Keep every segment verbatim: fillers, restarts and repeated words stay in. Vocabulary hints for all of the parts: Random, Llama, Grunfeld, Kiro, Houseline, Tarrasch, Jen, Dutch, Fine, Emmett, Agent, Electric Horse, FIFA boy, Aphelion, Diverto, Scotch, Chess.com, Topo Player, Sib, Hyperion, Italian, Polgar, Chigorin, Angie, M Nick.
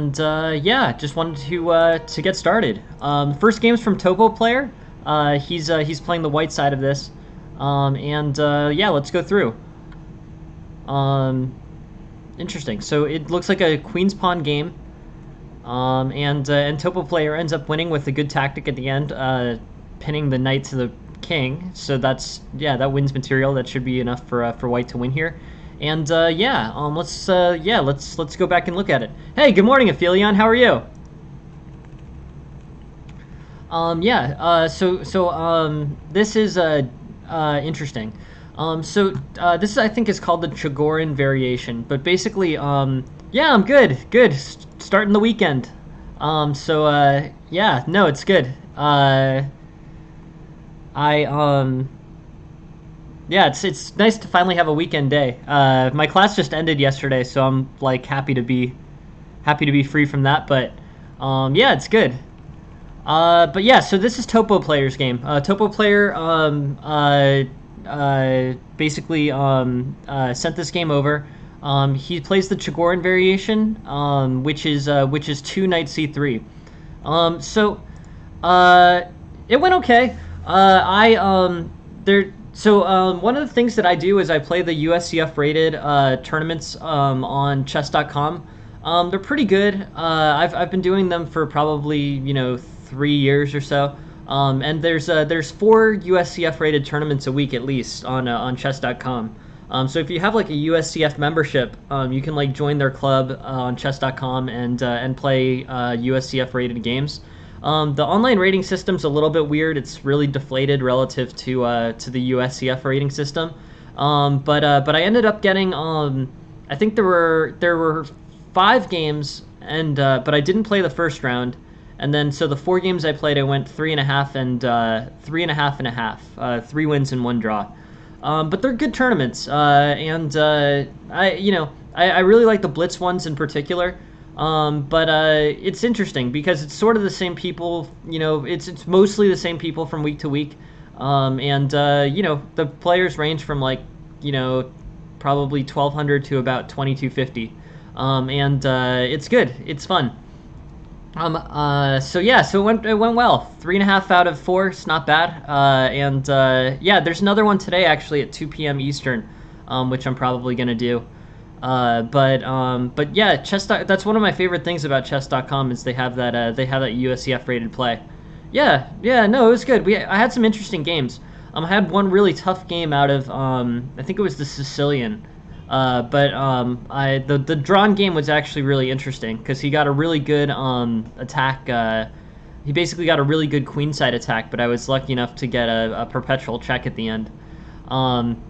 And uh, yeah, just wanted to uh, to get started. Um, first game's from Topo Player. Uh, he's uh, he's playing the white side of this, um, and uh, yeah, let's go through. Um, interesting. So it looks like a Queen's Pawn game, um, and uh, and Topo Player ends up winning with a good tactic at the end, uh, pinning the knight to the king. So that's yeah, that wins material. That should be enough for uh, for white to win here. And uh, yeah, um, let's uh, yeah, let's let's go back and look at it. Hey, good morning, Aphelion. How are you? Um, yeah. Uh, so so um, this is uh, uh, interesting. Um, so uh, this I think is called the Chigorin variation. But basically, um, yeah, I'm good. Good. S starting the weekend. Um, so uh, yeah, no, it's good. Uh, I um. Yeah, it's it's nice to finally have a weekend day. Uh, my class just ended yesterday, so I'm like happy to be happy to be free from that. But um, yeah, it's good. Uh, but yeah, so this is Topo Player's game. Uh, Topo Player um, uh, uh, basically um, uh, sent this game over. Um, he plays the Chigorin variation, um, which is uh, which is two knight c three. Um, so uh, it went okay. Uh, I um, there. So um, one of the things that I do is I play the U S C F rated uh, tournaments um, on chess dot com. Um, they're pretty good. Uh, I've, I've been doing them for probably, you know, three years or so. Um, and there's uh, there's four U S C F rated tournaments a week at least on uh, on chess dot com. Um, so if you have like a U S C F membership, um, you can like join their club uh, on chess dot com and uh, and play uh, U S C F rated games. Um, the online rating system's a little bit weird. It's really deflated relative to uh, to the U S C F rating system. Um, but uh, but I ended up getting um, I think there were there were five games, and uh, but I didn't play the first round, and then so the four games I played, I went three and a half and uh, three and a half and a half, uh, three wins and one draw. Um, but they're good tournaments, uh, and uh, I you know I, I really like the Blitz ones in particular. Um, but uh, it's interesting because it's sort of the same people, you know, it's it's mostly the same people from week to week. Um, and, uh, you know, the players range from like, you know, probably twelve hundred to about twenty-two fifty. Um, and uh, it's good. It's fun. Um, uh, so, yeah, so it went, it went well. Three and a half out of four. It's not bad. Uh, and, uh, yeah, there's another one today actually at two p m Eastern, um, which I'm probably going to do. Uh, but um, but yeah, chess. That's one of my favorite things about chess dot com is they have that uh, they have that U S C F rated play. Yeah, yeah, no, it was good. We I had some interesting games. Um, I had one really tough game out of um, I think it was the Sicilian. Uh, but um, I the the drawn game was actually really interesting because he got a really good um attack. Uh, he basically got a really good queenside attack, but I was lucky enough to get a, a perpetual check at the end. Um.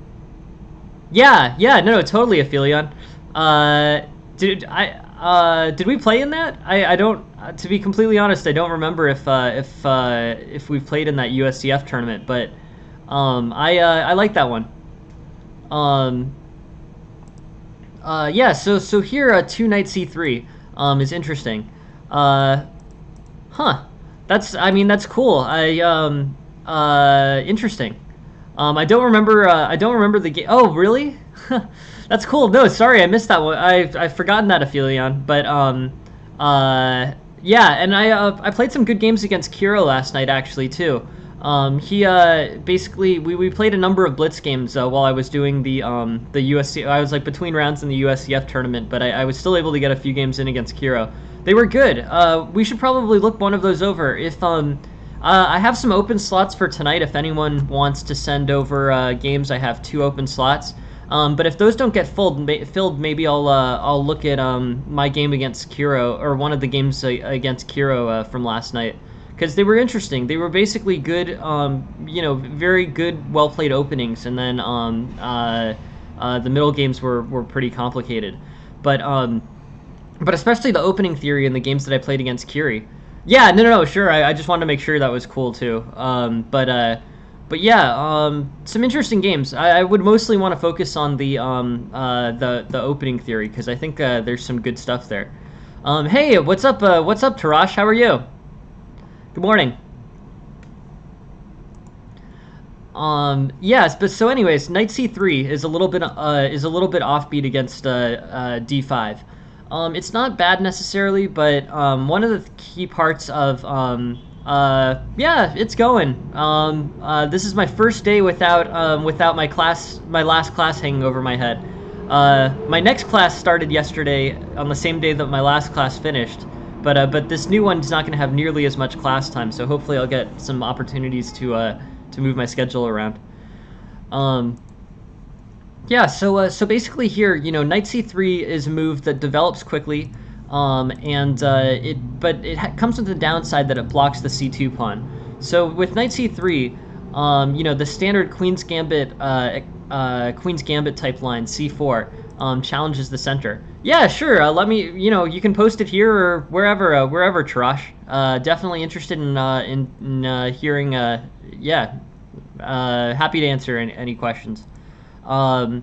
Yeah, yeah, no, no, totally, Aphelion. Uh, did I? Uh, did we play in that? I, I don't. Uh, to be completely honest, I don't remember if uh, if uh, if we played in that U S C F tournament. But um, I uh, I like that one. Um. Uh, yeah. So so here, uh, two knight c three um is interesting. Uh, huh. That's. I mean, that's cool. I um. Uh, interesting. Um, I don't remember. Uh, I don't remember the game. Oh, really? That's cool. No, sorry, I missed that one. I've I've forgotten that, Aphelion. But um, uh, yeah, and I uh, I played some good games against Kiro last night actually too. Um, he uh basically we, we played a number of blitz games uh, while I was doing the um the U S C. I was like between rounds in the U S C F tournament, but I, I was still able to get a few games in against Kiro. They were good. Uh, we should probably look one of those over if um. Uh, I have some open slots for tonight if anyone wants to send over uh, games. I have two open slots, um, but if those don't get filled, ma filled maybe I'll uh, I'll look at um, my game against Kiro or one of the games uh, against Kiro uh, from last night because they were interesting. They were basically good, um, you know, very good, well played openings, and then um, uh, uh, the middle games were were pretty complicated, but um, but especially the opening theory in the games that I played against Kiri. Yeah, no, no, no, sure. I, I just wanted to make sure that was cool too. Um, but, uh, but yeah, um, some interesting games. I, I would mostly want to focus on the um, uh, the the opening theory because I think uh, there's some good stuff there. Um, hey, what's up? Uh, what's up, Tarrasch? How are you? Good morning. Um, yes, but so, anyways, knight c three is a little bit uh, is a little bit offbeat against uh, uh, d five. Um, it's not bad necessarily, but um, one of the key parts of um, uh, yeah, it's going. Um, uh, this is my first day without um, without my class, my last class hanging over my head. Uh, my next class started yesterday on the same day that my last class finished, but uh, but this new one's not going to have nearly as much class time. So hopefully I'll get some opportunities to uh, to move my schedule around. Um, yeah, so uh, so basically here, you know, knight c three is a move that develops quickly, um, and uh, it but it ha comes with the downside that it blocks the c two pawn. So with knight c three, um, you know, the standard Queen's Gambit. Uh, Uh, Queen's Gambit type line, c four, um, challenges the center. Yeah, sure, uh, let me, you know, you can post it here or wherever, uh, wherever, Tarrasch. Uh, definitely interested in, uh, in, in uh, hearing, uh, yeah, uh, happy to answer any, any questions. Um,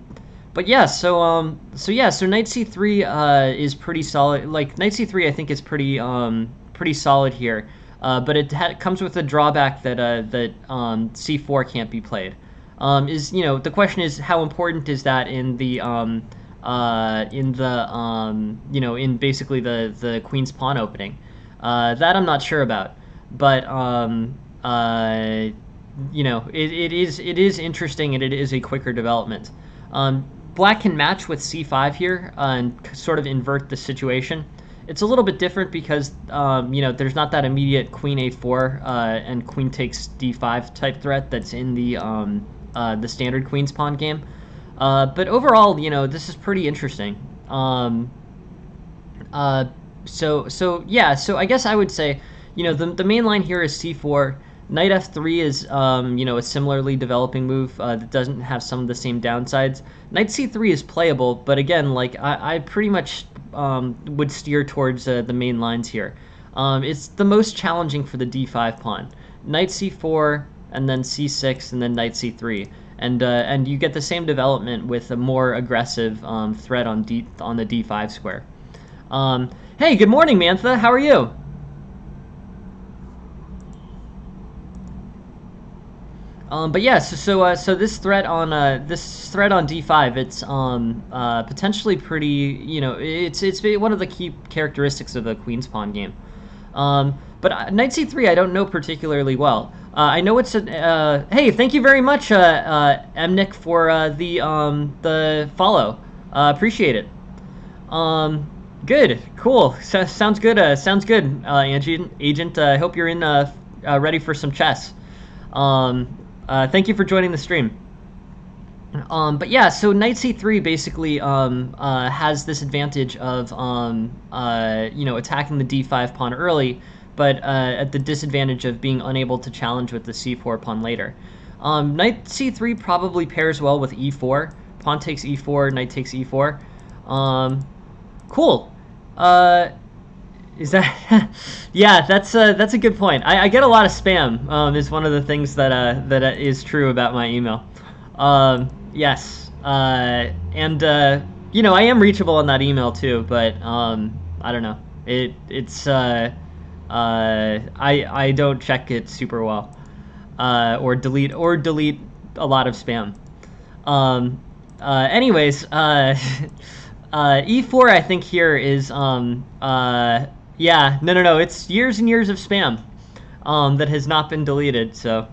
but yeah, so, um, so yeah, so knight c three, uh, is pretty solid. Like, knight c three, I think, is pretty, um, pretty solid here. Uh, but it ha comes with a drawback that, uh, that, um, c four can't be played. Um, is you know the question is how important is that in the um, uh, in the um, you know in basically the the queen's pawn opening? Uh, that I'm not sure about, but um, uh, you know it, it is it is interesting and it is a quicker development. Um, black can match with c five here uh, and sort of invert the situation. It's a little bit different because um, you know there's not that immediate queen a four uh, and queen takes d five type threat that's in the um, Uh, the standard Queen's Pawn game, uh, but overall, you know, this is pretty interesting. Um, uh, so, so yeah, so I guess I would say, you know, the the main line here is c four. Knight f three is, um, you know, a similarly developing move uh, that doesn't have some of the same downsides. Knight c three is playable, but again, like I, I pretty much um, would steer towards uh, the main lines here. Um, it's the most challenging for the d five pawn. Knight c four. And then c six, and then knight c three, and uh, and you get the same development with a more aggressive um, threat on d on the d five square. Um, hey, good morning, Mantha. How are you? Um, but yeah, so so, uh, so this threat on uh, this threat on d five, it's um, uh, potentially pretty. You know, it's it's one of the key characteristics of the Queen's Pawn game. Um, but knight c three, I don't know particularly well. Uh, I know it's a. Uh, hey, thank you very much, uh, uh, M Nick, for uh, the um, the follow. Uh, appreciate it. Um, good, cool. So, sounds good. Uh, sounds good, uh, Angie, Agent. I uh, hope you're in uh, uh, ready for some chess. Um, uh, thank you for joining the stream. Um, but yeah, so knight c three basically um, uh, has this advantage of um, uh, you know attacking the d five pawn early, but uh, at the disadvantage of being unable to challenge with the c four pawn later. Um, knight c three probably pairs well with e four. Pawn takes e four, knight takes e four. Um, cool. Uh, is that? Yeah, that's a, that's a good point. I, I get a lot of spam. Um, is one of the things that uh, that uh, is true about my email. Um, yes. Uh, and uh, you know I am reachable on that email too, but um, I don't know. It it's. Uh, Uh, I I don't check it super well, uh, or delete or delete a lot of spam. Um, uh, anyways, uh, uh, e four I think here is um uh yeah no no no it's years and years of spam, um that has not been deleted, so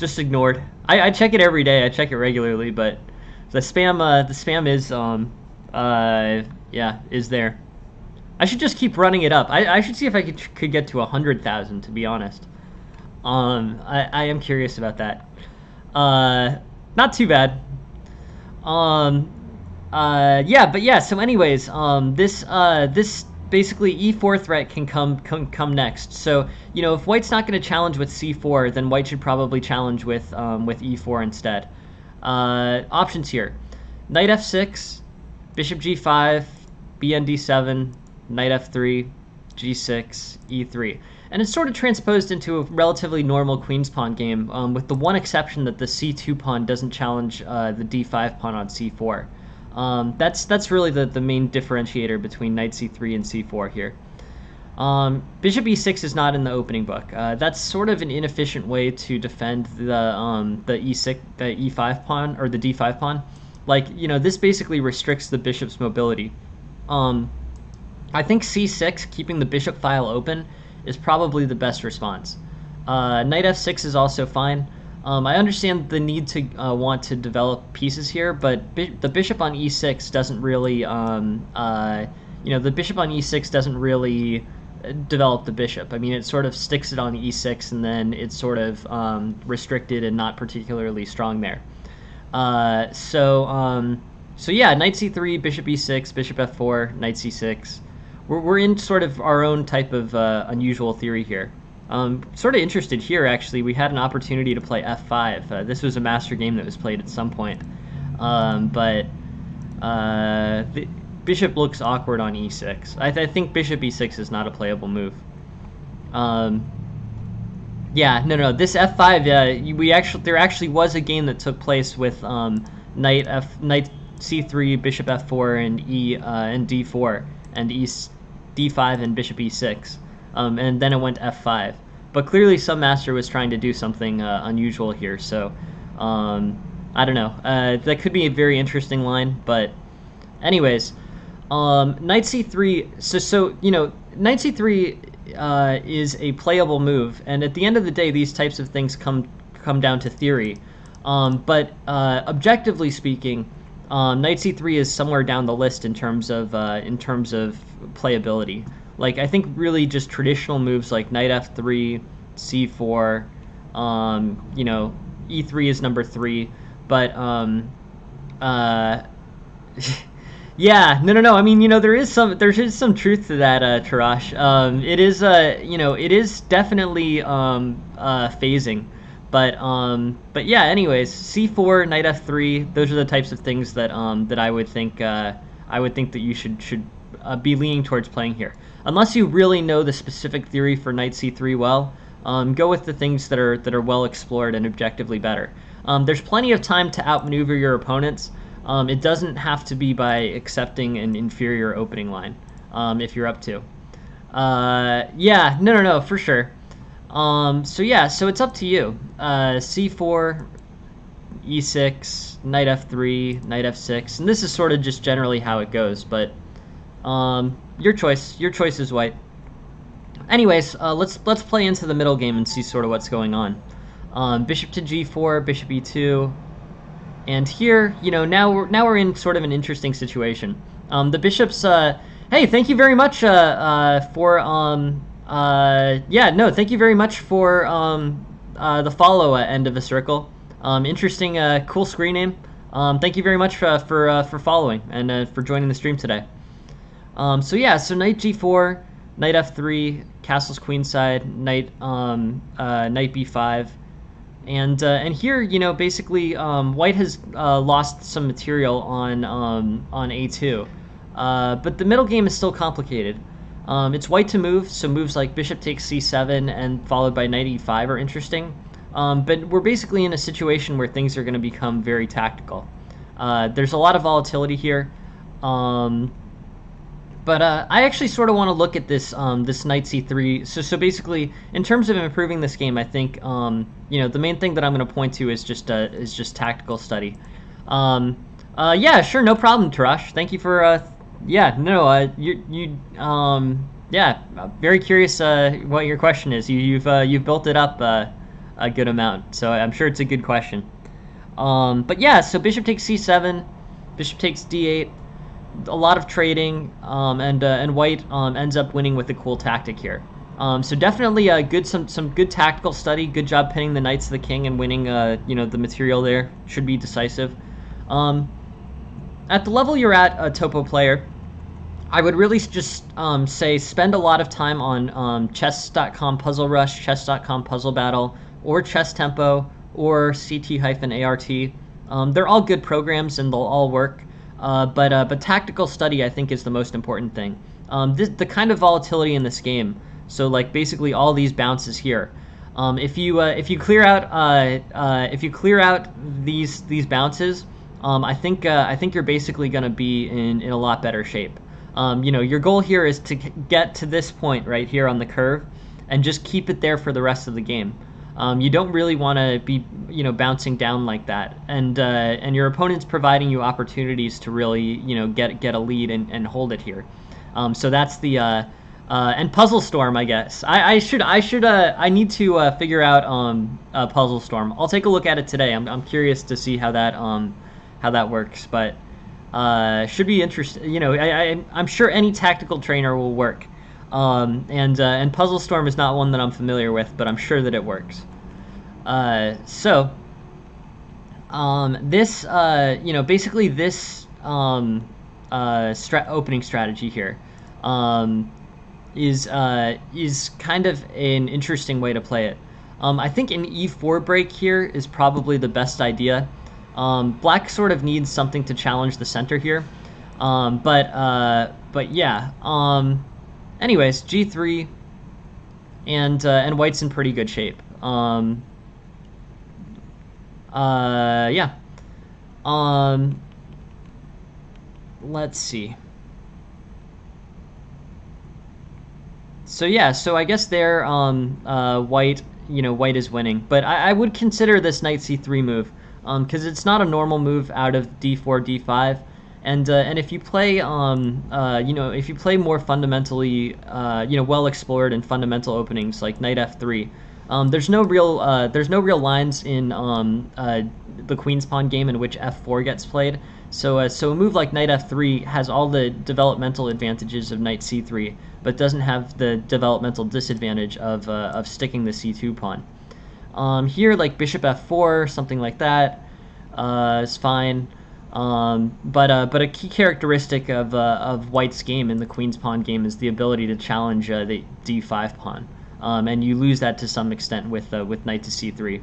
just ignored. I, I check it every day. I check it regularly, but the spam uh the spam is um uh yeah is there. I should just keep running it up. I, I should see if I could, could get to one hundred thousand, to be honest. Um, I, I am curious about that. Uh, not too bad. Um, uh, yeah, but yeah, so anyways, um, this, uh, this basically e four threat can come, come, come next. So, you know, if white's not going to challenge with c four, then white should probably challenge with, um, with e four instead. Uh, options here. Knight f six, bishop g five, bn d seven, knight f three, g six, e three. And it's sort of transposed into a relatively normal Queen's Pawn game, um, with the one exception that the c two pawn doesn't challenge uh, the d five pawn on c four. Um, that's that's really the, the main differentiator between knight c three and c four here. Um, bishop e six is not in the opening book. Uh, that's sort of an inefficient way to defend the um, the e six, the e five pawn, or the d five pawn. Like, you know, this basically restricts the bishop's mobility. Um, I think c six, keeping the bishop file open, is probably the best response. Uh, knight f six is also fine. Um, I understand the need to uh, want to develop pieces here, but bi the bishop on e six doesn't really, um, uh, you know, the bishop on e six doesn't really develop the bishop. I mean, it sort of sticks it on e six, and then it's sort of um, restricted and not particularly strong there. Uh, so, um, so yeah, knight c three, bishop e six, bishop f four, knight c six. We're we're in sort of our own type of uh, unusual theory here. Um, sort of interested here, actually, we had an opportunity to play f five. Uh, this was a master game that was played at some point. Um, but uh, the bishop looks awkward on e six. I, th I think bishop e six is not a playable move. Um, yeah, no, no, this f five, yeah, we actually, there actually was a game that took place with um, knight f knight c thre, bishop f four, and e uh, and d four, and e d five, and bishop e six. Um, and then it went f five. But clearly some master was trying to do something uh, unusual here, so um, I don't know. Uh, that could be a very interesting line, but anyways, um, knight c three, so, so you know, knight c three uh, is a playable move, and at the end of the day, these types of things come, come down to theory. Um, but uh, objectively speaking, um, knight c three is somewhere down the list in terms of, uh, in terms of playability. Like, I think really just traditional moves like knight f three, c four, um, you know, e three is number three, but, um, uh, yeah, no, no, no, I mean, you know, there is some, there is some truth to that, uh, Tarrasch. Um, it is, uh, you know, it is definitely, um, uh, phasing, but, um, but yeah, anyways, c four, knight f three, those are the types of things that, um, that I would think, uh, I would think that you should, should, Uh, be leaning towards playing here. Unless you really know the specific theory for knight c three well, um, go with the things that are that are well explored and objectively better. Um, there's plenty of time to outmaneuver your opponents. Um, it doesn't have to be by accepting an inferior opening line, um, if you're up to. Uh, yeah, no, no, no, for sure. Um, so yeah, so it's up to you. Uh, c four, e six, knight f three, knight f six, and this is sort of just generally how it goes, but Um, your choice. Your choice is white. Anyways, uh, let's let's play into the middle game and see sort of what's going on. Um, bishop to g four, bishop e two, and here, you know, now we're now we're in sort of an interesting situation. Um, the bishops. Uh, hey, thank you very much uh, uh, for. Um, uh, yeah, no, thank you very much for um, uh, the follow uh, end of a circle. Um, interesting, uh, cool screen name. Um, thank you very much uh, for uh, for following and uh, for joining the stream today. Um, so yeah, so knight g four, knight f three, castle's queenside, knight um, uh, knight b five, and uh, and here, you know, basically um, white has uh, lost some material on um, on a two, uh, but the middle game is still complicated. Um, it's white to move, so moves like bishop takes c seven and followed by knight e five are interesting, um, but we're basically in a situation where things are going to become very tactical. Uh, there's a lot of volatility here. Um, But uh, I actually sort of want to look at this um, this knight c three. So so basically, in terms of improving this game, I think um, you know, the main thing that I'm going to point to is just uh, is just tactical study. Um, uh, yeah, sure, no problem, Tarrasch. Thank you for uh, yeah, no, uh, you you um, yeah, I'm very curious uh, what your question is. You you've uh, you've built it up uh, a good amount, so I'm sure it's a good question. Um, but yeah, so bishop takes c seven, bishop takes d eight. A lot of trading, um, and uh, and white um, ends up winning with a cool tactic here. Um, so definitely a good some some good tactical study. Good job pinning the knights of the king and winning. Uh, you know, the material there should be decisive. Um, at the level you're at, a Topo player, I would really just um, say spend a lot of time on um, chess dot com Puzzle Rush, chess dot com Puzzle Battle, or Chess Tempo, or C T hyphen A R T. Um, they're all good programs and they'll all work. Uh, but uh, but tactical study, I think, is the most important thing. Um, this, the kind of volatility in this game. So like basically all these bounces here. Um, if you uh, if you clear out uh, uh, if you clear out these these bounces, um, I think uh, I think you're basically going to be in in a lot better shape. Um, you know, your goal here is to get to this point right here on the curve, and just keep it there for the rest of the game. Um, you don't really want to be, you know, bouncing down like that, and uh, and your opponent's providing you opportunities to really, you know, get get a lead and, and hold it here. Um, so that's the uh, uh, and Puzzle Storm, I guess. I, I should I should uh, I need to uh, figure out um uh, Puzzle Storm. I'll take a look at it today. I'm I'm curious to see how that um how that works, but uh, should be interesting. You know, I, I I'm sure any tactical trainer will work. Um, and uh, and Puzzle Storm is not one that I'm familiar with, but I'm sure that it works. Uh, so um, this uh, you know basically this um, uh, stra opening strategy here um, is uh, is kind of an interesting way to play it. Um, I think an e four break here is probably the best idea. Um, black sort of needs something to challenge the center here, um, but uh, but yeah. Um, Anyways, g three, and uh, and white's in pretty good shape. Um, uh, yeah. Um, let's see. So yeah, so I guess there, um, uh, white, you know, white is winning. But I, I would consider this knight c three move, um, because it's not a normal move out of d four, d five. And uh, and if you play um uh you know if you play more fundamentally uh you know well explored and fundamental openings like knight f three, um there's no real uh there's no real lines in um uh the queen's pawn game in which f four gets played. So uh, so a move like knight f three has all the developmental advantages of knight c three, but doesn't have the developmental disadvantage of uh, of sticking the c two pawn. Um here, like bishop f four, something like that, uh is fine. Um, but uh, but a key characteristic of uh, of White's game in the Queen's Pawn game is the ability to challenge uh, the d five pawn, um, and you lose that to some extent with uh, with knight to c three.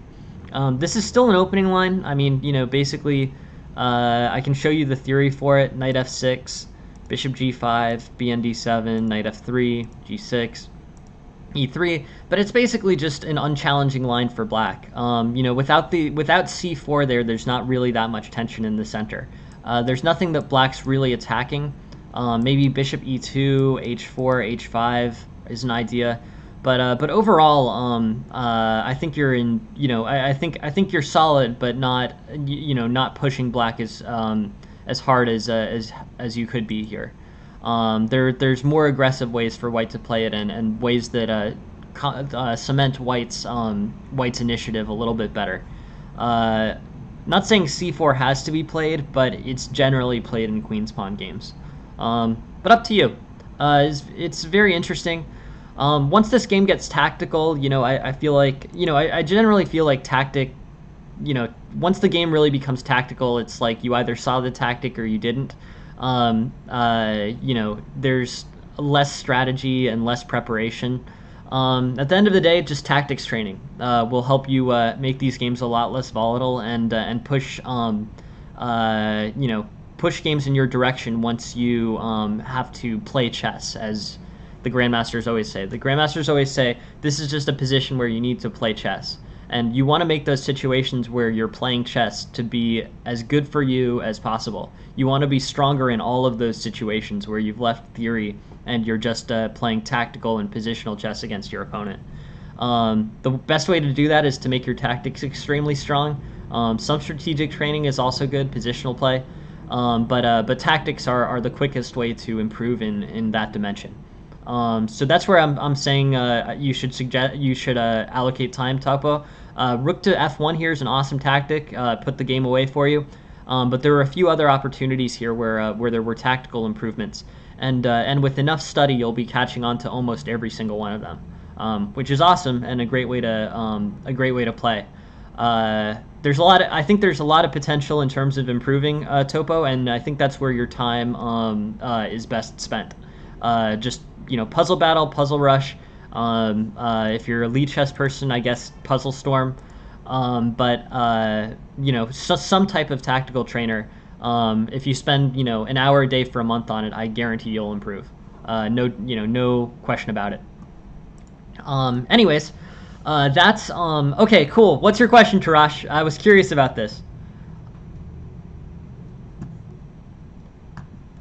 Um, this is still an opening line. I mean, you know, basically, uh, I can show you the theory for it: knight f six, bishop g five, b d seven, knight f three, g six, e three. But it's basically just an unchallenging line for black. Um, you know, without the without c four there, there's not really that much tension in the center. Uh, there's nothing that black's really attacking. Uh, maybe bishop e two, h four, h five is an idea, but uh, but overall, um, uh, I think you're in. You know, I, I think I think you're solid, but not you know not pushing black as um, as hard as uh, as as you could be here. Um, there, there's more aggressive ways for white to play it, and, and ways that uh, co uh, cement white's um, white's initiative a little bit better. Uh, not saying c four has to be played, but it's generally played in Queen's Pawn games. Um, but up to you. Uh, it's, it's very interesting. Um, once this game gets tactical, you know, I, I feel like, you know, I, I generally feel like tactic, you know, once the game really becomes tactical, it's like you either saw the tactic or you didn't. Um, uh, you know, there's less strategy and less preparation. Um, at the end of the day, just tactics training uh, will help you uh, make these games a lot less volatile and uh, and push um, uh, you know push games in your direction once you um, have to play chess. As the grandmasters always say, the grandmasters always say this is just a position where you need to play chess, and you want to make those situations where you're playing chess to be as good for you as possible. You want to be stronger in all of those situations where you've left theory and you're just uh, playing tactical and positional chess against your opponent. Um, the best way to do that is to make your tactics extremely strong. Um, some strategic training is also good, positional play, um, but uh, but tactics are, are the quickest way to improve in, in that dimension. Um, so that's where I'm, I'm saying uh, you should suggest you should uh, allocate time, Topo. Uh, rook to f one here is an awesome tactic. Uh, put the game away for you. Um, but there are a few other opportunities here where uh, where there were tactical improvements, and uh, and with enough study, you'll be catching on to almost every single one of them, um, which is awesome and a great way to um, a great way to play. Uh, there's a lot. Of, I think there's a lot of potential in terms of improving uh, Topo, and I think that's where your time um, uh, is best spent. Uh, just you know, puzzle battle, puzzle rush. Um, uh, if you're a lead chess person, I guess Puzzle Storm. Um, but uh, you know, so, some type of tactical trainer. Um, if you spend you know an hour a day for a month on it, I guarantee you'll improve. Uh, no, you know, no question about it. Um, anyways, uh, that's um, okay. Cool. What's your question, Tarrasch? I was curious about this.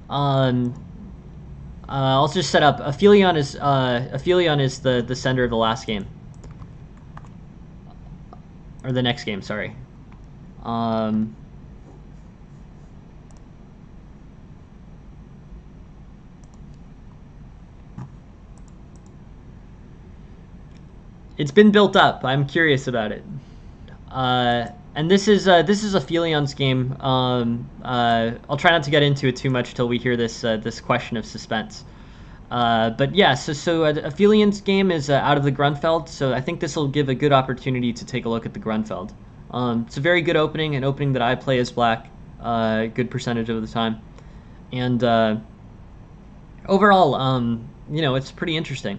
Um. Uh, I'll just set up. Aphelion is uh, Aphelion is the the sender of the last game, or the next game. Sorry. Um, It's been built up. I'm curious about it. Uh, and this is uh, this is Aphelion's game. Um, uh, I'll try not to get into it too much till we hear this uh, this question of suspense. Uh, but yeah, so so uh, Aphelion's game is uh, out of the Grunfeld, so I think this will give a good opportunity to take a look at the Grunfeld. Um, it's a very good opening, an opening that I play as black uh, a good percentage of the time. And uh, overall, um, you know, it's pretty interesting.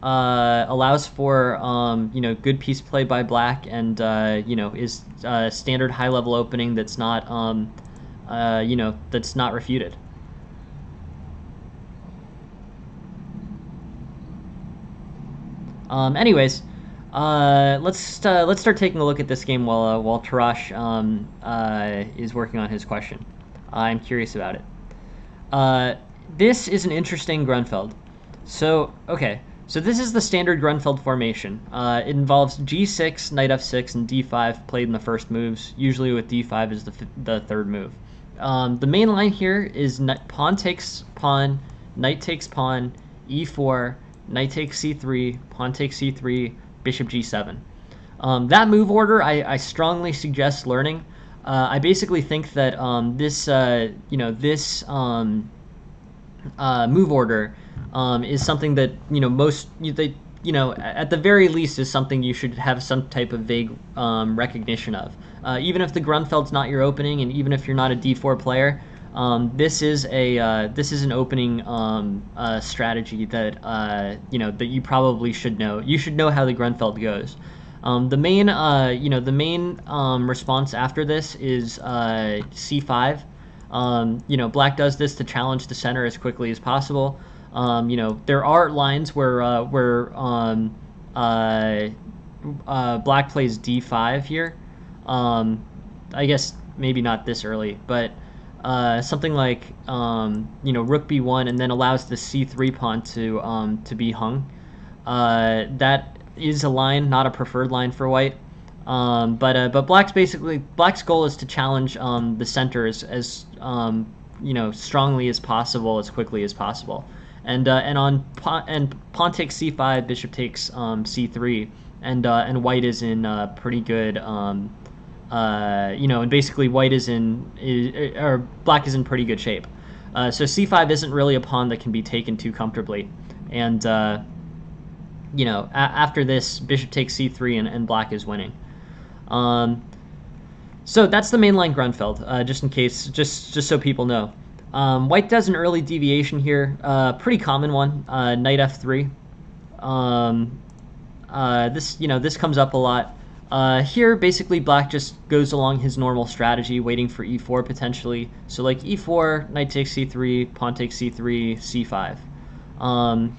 Uh, allows for, um, you know, good piece play by black and, uh, you know, is a standard high-level opening that's not, um, uh, you know, that's not refuted. Um, anyways, uh, let's uh, let's start taking a look at this game while uh, while Tarrasch um, uh, is working on his question. I'm curious about it. Uh, this is an interesting Grunfeld. So okay, so this is the standard Grunfeld formation. Uh, it involves g six, knight f six, and d five played in the first moves. Usually, with d five is the f the third move. Um, the main line here is pawn takes pawn, knight takes pawn, e four. Knight takes c three, pawn takes c three, bishop g seven. Um, that move order I, I strongly suggest learning. Uh, I basically think that um, this, uh, you know, this um, uh, move order um, is something that you know most, you, they, you know, at the very least is something you should have some type of vague um, recognition of. Uh, even if the Grunfeld's not your opening, and even if you're not a d four player. Um, this is a uh, this is an opening um, uh, strategy that uh, you know that you probably should know. You should know how the Grunfeld goes. Um, the main uh, you know the main um, response after this is uh, c five. Um, you know, black does this to challenge the center as quickly as possible. Um, you know, there are lines where uh, where um, uh, uh, black plays d five here. Um, I guess maybe not this early, but. Uh, something like um, you know rook b one, and then allows the c three pawn to um, to be hung. Uh, that is a line, not a preferred line for white. Um, but uh, but black's basically black's goal is to challenge um, the center as, as um, you know strongly as possible, as quickly as possible. And uh, and on pawn, and pawn takes c five, bishop takes um, c three, and uh, and white is in uh, pretty good. Um, Uh, you know, and basically white is in, is, or black is in pretty good shape. Uh, so c five isn't really a pawn that can be taken too comfortably. And, uh, you know, after this, bishop takes c three and, and black is winning. Um, so that's the mainline Grunfeld, uh, just in case, just, just so people know. Um, white does an early deviation here, uh, pretty common one, uh, knight f three. Um, uh, this, you know, this comes up a lot. Uh, here, basically, black just goes along his normal strategy, waiting for e four potentially. So, like e four, knight takes c three, pawn takes c three, c five. Um,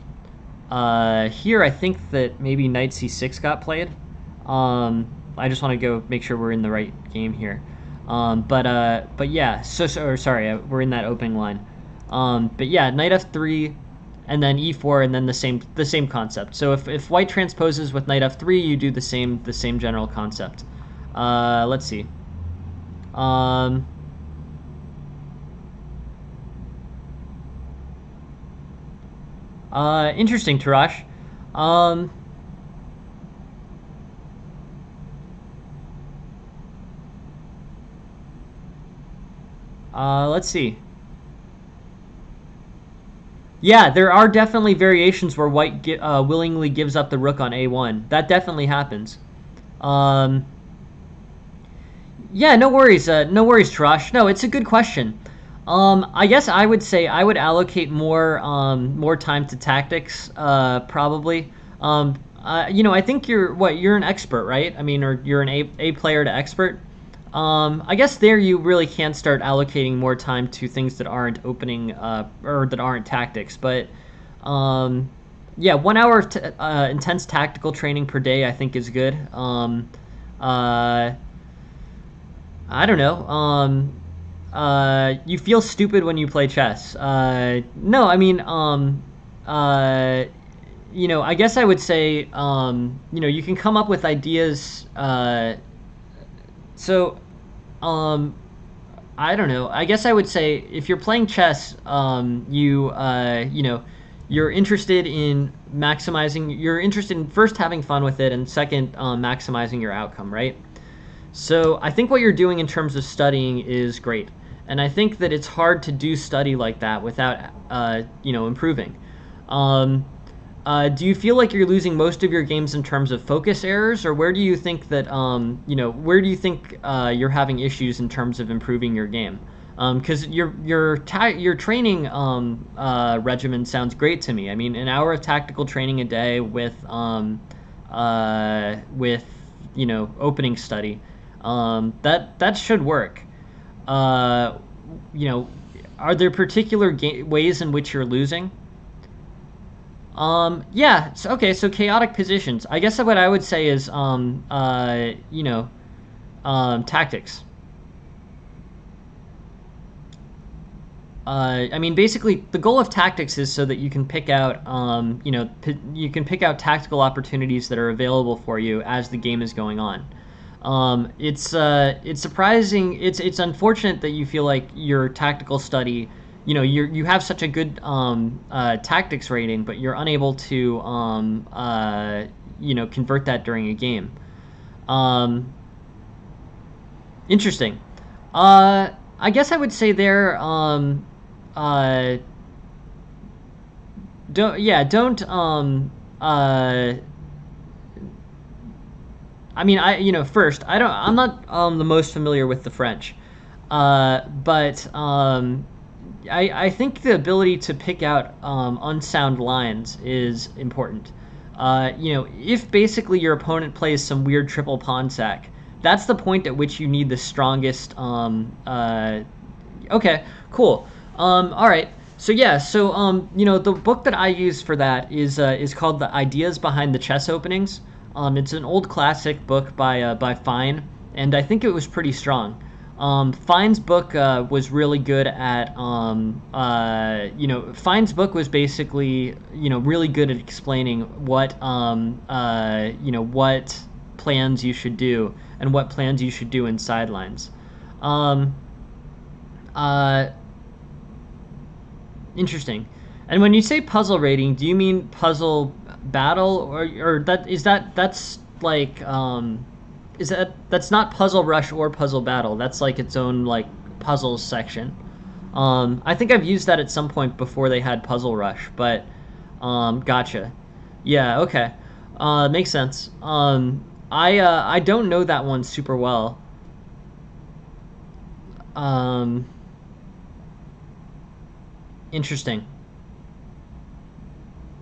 uh, here, I think that maybe knight c six got played. Um, I just want to go make sure we're in the right game here. Um, but uh, but yeah, so, so or sorry, we're in that opening line. Um, but yeah, knight f three. And then e four, and then the same the same concept. So if, if white transposes with knight f three, you do the same the same general concept. Uh, let's see. Um, uh, interesting, Tarrasch. Um, uh, let's see. Yeah, there are definitely variations where white gi uh, willingly gives up the rook on a one. That definitely happens. Um, yeah, no worries. Uh, no worries, Tarrasch. No, it's a good question. Um, I guess I would say I would allocate more um, more time to tactics, uh, probably. Um, uh, you know, I think you're what you're an expert, right? I mean, or you're an A, a player to expert. Um, I guess there you really can start allocating more time to things that aren't opening uh, or that aren't tactics. But um, yeah, one hour of t uh, intense tactical training per day I think is good. Um, uh, I don't know. Um, uh, you feel stupid when you play chess. Uh, no, I mean, um, uh, you know, I guess I would say, um, you know, you can come up with ideas. Uh, So, um, I don't know. I guess I would say if you're playing chess, um, you, uh, you know, you're interested in maximizing, you're interested in first having fun with it, and second, um, maximizing your outcome, right? So I think what you're doing in terms of studying is great. And I think that it's hard to do study like that without, uh, you know, improving. Um, uh, do you feel like you're losing most of your games in terms of focus errors, or where do you think that, um, you know, where do you think uh, you're having issues in terms of improving your game? Because um, your your ta your training um, uh, regimen sounds great to me. I mean, an hour of tactical training a day with um, uh, with you know opening study, um, that that should work. Uh, you know, are there particular ga ways in which you're losing? Um, yeah, so, okay, so chaotic positions. I guess what I would say is, um, uh, you know, um, tactics. Uh, I mean, basically, the goal of tactics is so that you can pick out, um, you know, p you can pick out tactical opportunities that are available for you as the game is going on. Um, it's uh, it's surprising. It's it's unfortunate that you feel like your tactical study, you know, you you have such a good um, uh, tactics rating, but you're unable to, um, uh, you know, convert that during a game. Um, interesting. Uh, I guess I would say there. Um, uh, don't yeah don't um uh. I mean, I you know, first, I don't. I'm not um, the most familiar with the French, uh, but um, I, I think the ability to pick out um, unsound lines is important. Uh, you know, if basically your opponent plays some weird triple pawn sack, that's the point at which you need the strongest. Um, uh, okay, cool. Um, all right. So yeah, so um, you know, the book that I use for that is uh, is called The Ideas Behind the Chess Openings. Um, it's an old classic book by uh, by Fine, and I think it was pretty strong. Um, Fine's book uh, was really good at um, uh, you know Fine's book was basically you know really good at explaining what um, uh, you know what plans you should do and what plans you should do in sidelines. Um, uh, interesting. And when you say puzzle rating, do you mean puzzle battle, or or that is that that's like um, is that that's not puzzle rush or puzzle battle? That's like its own like puzzles section. Um, I think I've used that at some point before they had puzzle rush, but um, gotcha. Yeah, okay, uh, makes sense. Um, I uh, I don't know that one super well. Um, interesting.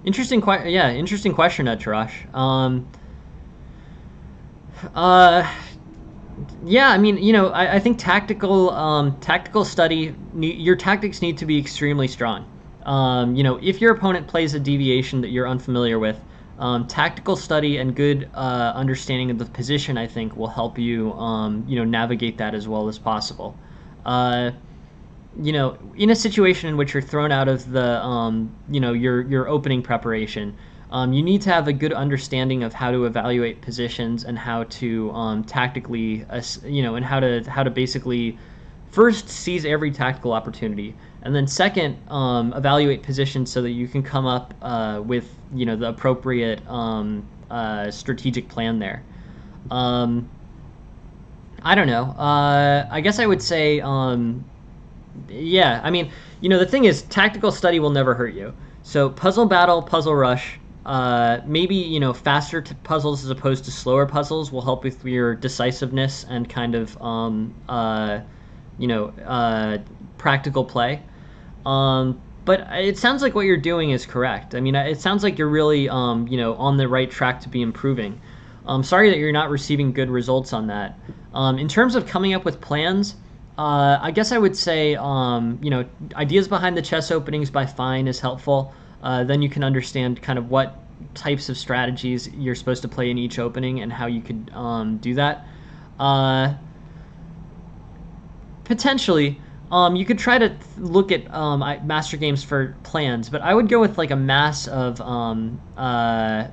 Interesting, que yeah, interesting question, Tarrasch. Um, uh, yeah, I mean, you know, I, I think tactical, um, tactical study, your tactics need to be extremely strong. Um, you know, if your opponent plays a deviation that you're unfamiliar with, um, tactical study and good uh, understanding of the position, I think, will help you, um, you know, navigate that as well as possible. Uh, You know, in a situation in which you're thrown out of the, um, you know, your your opening preparation, um, you need to have a good understanding of how to evaluate positions and how to um, tactically, uh, you know, and how to how to basically first seize every tactical opportunity, and then second um, evaluate positions so that you can come up uh, with you know the appropriate um, uh, strategic plan there. Um, I don't know. Uh, I guess I would say. Um, Yeah, I mean, you know, the thing is, tactical study will never hurt you. So puzzle battle, puzzle rush, uh, maybe, you know, faster t puzzles as opposed to slower puzzles will help with your decisiveness and kind of, um, uh, you know, uh, practical play. Um, but it sounds like what you're doing is correct. I mean, it sounds like you're really, um, you know, on the right track to be improving. I'm sorry that you're not receiving good results on that. Um, in terms of coming up with plans... Uh, I guess I would say, um, you know, Ideas Behind the Chess Openings by Fine is helpful. Uh, then you can understand kind of what types of strategies you're supposed to play in each opening and how you could um, do that. Uh, potentially, um, you could try to look at um, master games for plans, but I would go with like a mass of, um, uh,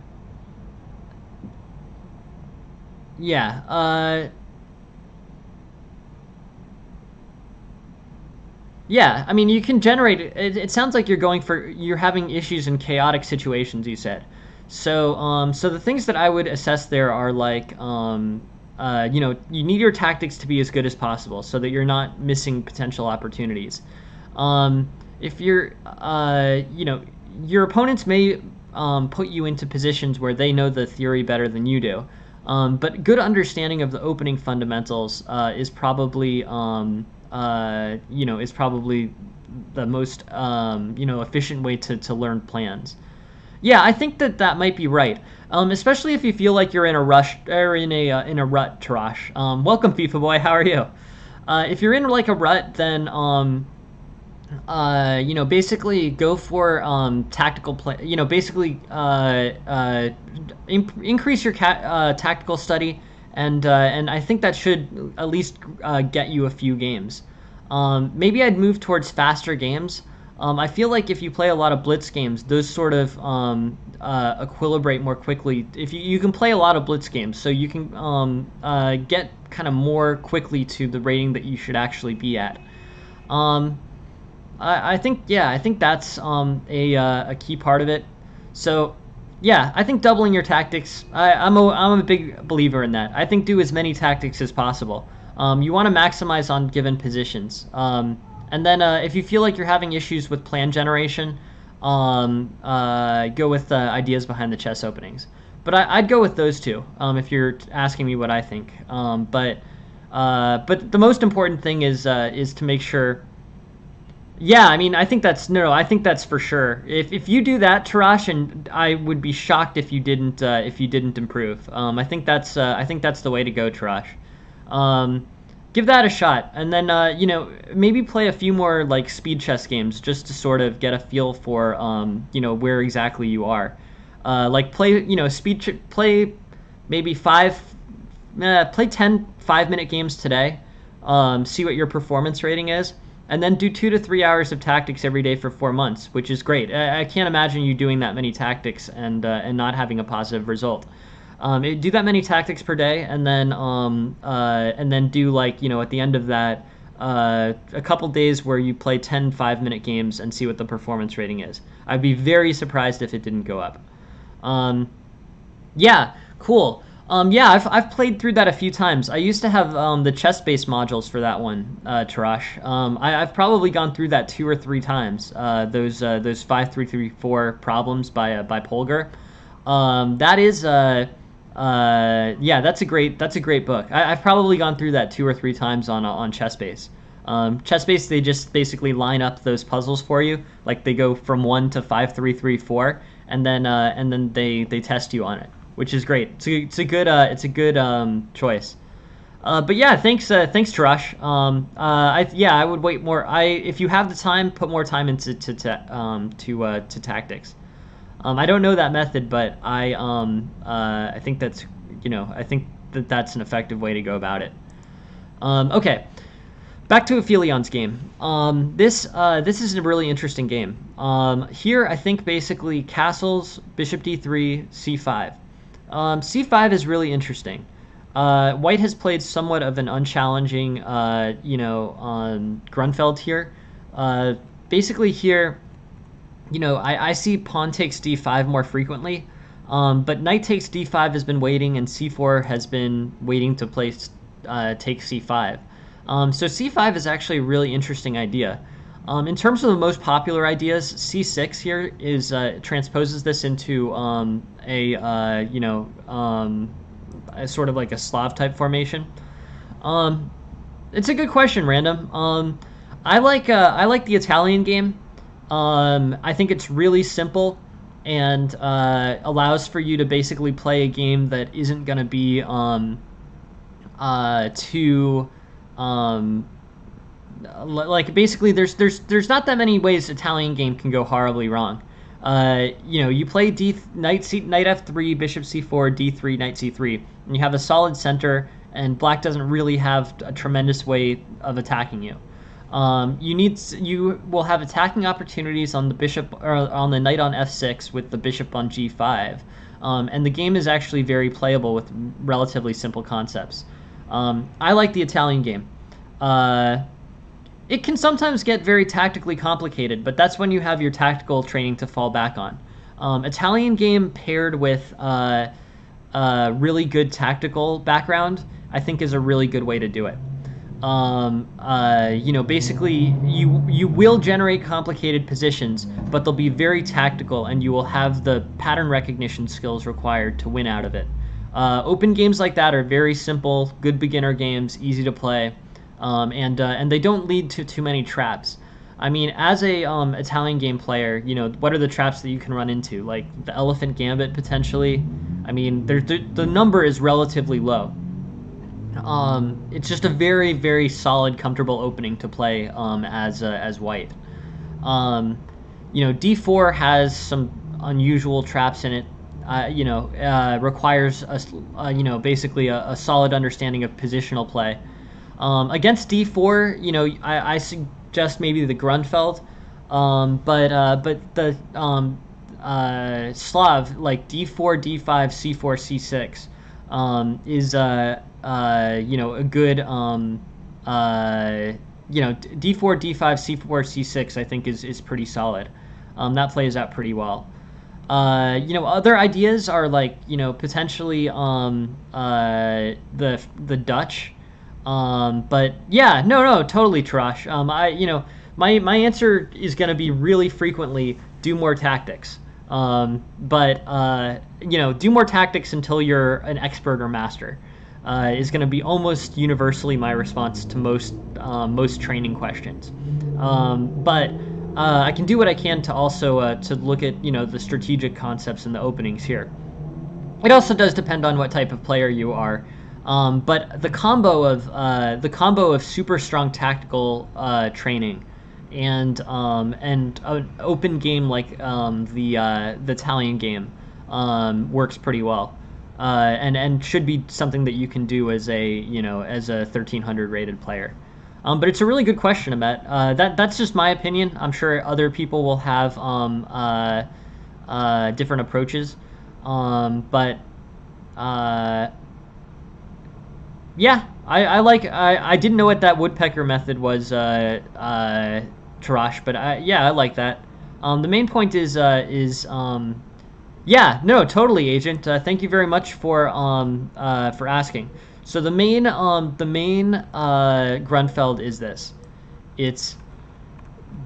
yeah, uh, Yeah, I mean, you can generate... It, it sounds like you're going for... You're having issues in chaotic situations, you said. So, um, so the things that I would assess there are, like, um, uh, you know, you need your tactics to be as good as possible so that you're not missing potential opportunities. Um, if you're, uh, you know, your opponents may um, put you into positions where they know the theory better than you do. Um, but good understanding of the opening fundamentals uh, is probably... Um, Uh, you know, is probably the most, um, you know, efficient way to, to learn plans. Yeah, I think that that might be right, um, especially if you feel like you're in a rush or in a uh, in a rut, Tarrasch. Um, welcome, FIFA boy. How are you? Uh, if you're in like a rut, then um, uh, you know, basically go for um, tactical play. You know, basically uh, uh, in increase your ca uh, tactical study. And, uh, and I think that should at least uh, get you a few games. Um, maybe I'd move towards faster games. Um, I feel like if you play a lot of blitz games, those sort of um, uh, equilibrate more quickly. If you, you can play a lot of blitz games, so you can um, uh, get kind of more quickly to the rating that you should actually be at. Um, I, I think, yeah, I think that's um, a, uh, a key part of it. So... Yeah, I think doubling your tactics, I, I'm, a, I'm a big believer in that. I think do as many tactics as possible. Um, you want to maximize on given positions. Um, and then uh, if you feel like you're having issues with plan generation, um, uh, go with uh, ideas behind the chess openings. But I, I'd go with those two um, if you're asking me what I think. Um, but uh, but the most important thing is uh, is to make sure... Yeah, I mean, I think that's no. I think that's for sure. If if you do that, Tarrasch, and I would be shocked if you didn't uh, if you didn't improve. Um, I think that's uh, I think that's the way to go, Tarrasch. Um, give that a shot, and then uh, you know, maybe play a few more like speed chess games just to sort of get a feel for um, you know, where exactly you are. Uh, like play you know speed ch play maybe five uh, play ten five minute games today. Um, see what your performance rating is. And then do two to three hours of tactics every day for four months, which is great. I, I can't imagine you doing that many tactics and uh, and not having a positive result. Um, do that many tactics per day, and then um uh and then do like you know at the end of that uh a couple days where you play ten five minute games and see what the performance rating is. I'd be very surprised if it didn't go up. Um, yeah, cool. Um, yeah, I've, I've played through that a few times. I used to have um, the Chessbase modules for that one, uh, Tarrasch. Um, I, I've probably gone through that two or three times. Uh, those uh, those five three three four problems by uh, by Polgar. Um, that is, uh, uh, yeah, that's a great that's a great book. I, I've probably gone through that two or three times on uh, on Chessbase. Um, Chessbase, they just basically line up those puzzles for you. Like they go from one to five three three four, and then uh, and then they they test you on it. Which is great. It's a, it's a good uh, it's a good um, choice. Uh, but yeah, thanks uh, thanks Tarrasch. Um, uh, I yeah, I would wait more. I if you have the time, put more time into to to um, to, uh, to tactics. Um, I don't know that method, but I um uh, I think that's you know I think that that's an effective way to go about it. Um, okay. Back to Aphelion's game. Um, this uh, this is a really interesting game. Um, here I think basically castles, bishop d three, c five. Um, c five is really interesting. Uh, White has played somewhat of an unchallenging, uh, you know, um, Grunfeld here. Uh, basically here, you know, I, I see pawn takes d five more frequently, um, but knight takes d five has been waiting, and c four has been waiting to play, uh, take c five. Um, so c five is actually a really interesting idea. Um, in terms of the most popular ideas, c six here is uh, transposes this into um, a uh, you know um, a sort of like a Slav type formation. Um, it's a good question, Random. Um, I like uh, I like the Italian game. Um, I think it's really simple and uh, allows for you to basically play a game that isn't going to be um, uh, too. Um, Like basically, there's there's there's not that many ways Italian game can go horribly wrong. Uh, you know, you play d knight c knight f three, bishop c four, d three, knight c three, and you have a solid center, and Black doesn't really have a tremendous way of attacking you. Um, you need you will have attacking opportunities on the bishop or on the knight on f six with the bishop on g five, um, and the game is actually very playable with relatively simple concepts. Um, I like the Italian game. Uh, It can sometimes get very tactically complicated, but that's when you have your tactical training to fall back on. Um, Italian game paired with uh, a really good tactical background, I think, is a really good way to do it. Um, uh, you know, basically, you you will generate complicated positions, but they'll be very tactical, and you will have the pattern recognition skills required to win out of it. Uh, open games like that are very simple, good beginner games, easy to play. Um, and uh, and they don't lead to too many traps. I mean, as a um, Italian game player, you know, what are the traps that you can run into? Like the elephant gambit potentially. I mean, there, there, the number is relatively low. Um, it's just a very very solid, comfortable opening to play um, as uh, as white. Um, you know, D four has some unusual traps in it. Uh, you know, uh, requires a uh, you know basically a, a solid understanding of positional play. Um, against D four, you know, I, I suggest maybe the Grunfeld, um, but uh, but the um, uh, Slav, like D four, D five, C four, C six, um, is uh, uh, you know a good um, uh, you know D four, D five, C four, C six. I think is is pretty solid. Um, that plays out pretty well. Uh, you know, other ideas are like you know potentially um, uh, the the Dutch. Um, but yeah, no, no, totally Tarrasch. Um, I, you know, my, my answer is going to be really frequently do more tactics. Um, but, uh, you know, do more tactics until you're an expert or master, uh, is going to be almost universally my response to most, uh, most training questions. Um, but, uh, I can do what I can to also, uh, to look at, you know, the strategic concepts and the openings here. It also does depend on what type of player you are. Um, but the combo of uh, the combo of super strong tactical uh, training, and um, and an open game like um, the uh, the Italian game um, works pretty well, uh, and and should be something that you can do as a you know as a thirteen hundred rated player. Um, but it's a really good question, Emmett. Uh, that that's just my opinion. I'm sure other people will have um, uh, uh, different approaches, um, but. Uh, Yeah, I, I like. I, I didn't know what that woodpecker method was, uh, uh, Tarrasch, but I, yeah, I like that. Um, the main point is uh, is um, yeah, no, totally, Agent. Uh, thank you very much for um uh, for asking. So the main um the main uh, Grunfeld is this. It's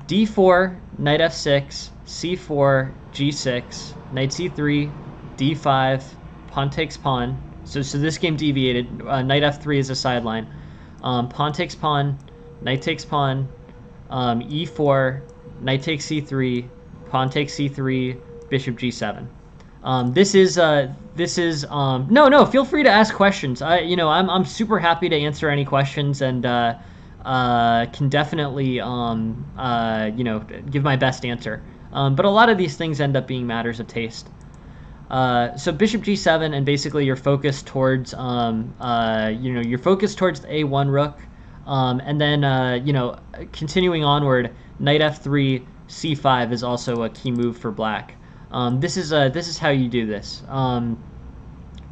D four, knight F six, C four, G six, knight C three, D five, pawn takes pawn. So, so this game deviated. Uh, knight F three is a sideline. Um, pawn takes pawn, knight takes pawn, um, E four, knight takes C three, pawn takes C three, bishop G seven. Um, this is uh, this is um, no no. Feel free to ask questions. I you know I'm I'm super happy to answer any questions, and uh, uh, can definitely um, uh, you know give my best answer. Um, but a lot of these things end up being matters of taste. Uh, so bishop G seven, and basically you're focused towards, um, uh, you know, you're focused towards the A one rook, um, and then, uh, you know, continuing onward, knight F three, C five is also a key move for black. Um, this is, uh, this is how you do this. Um,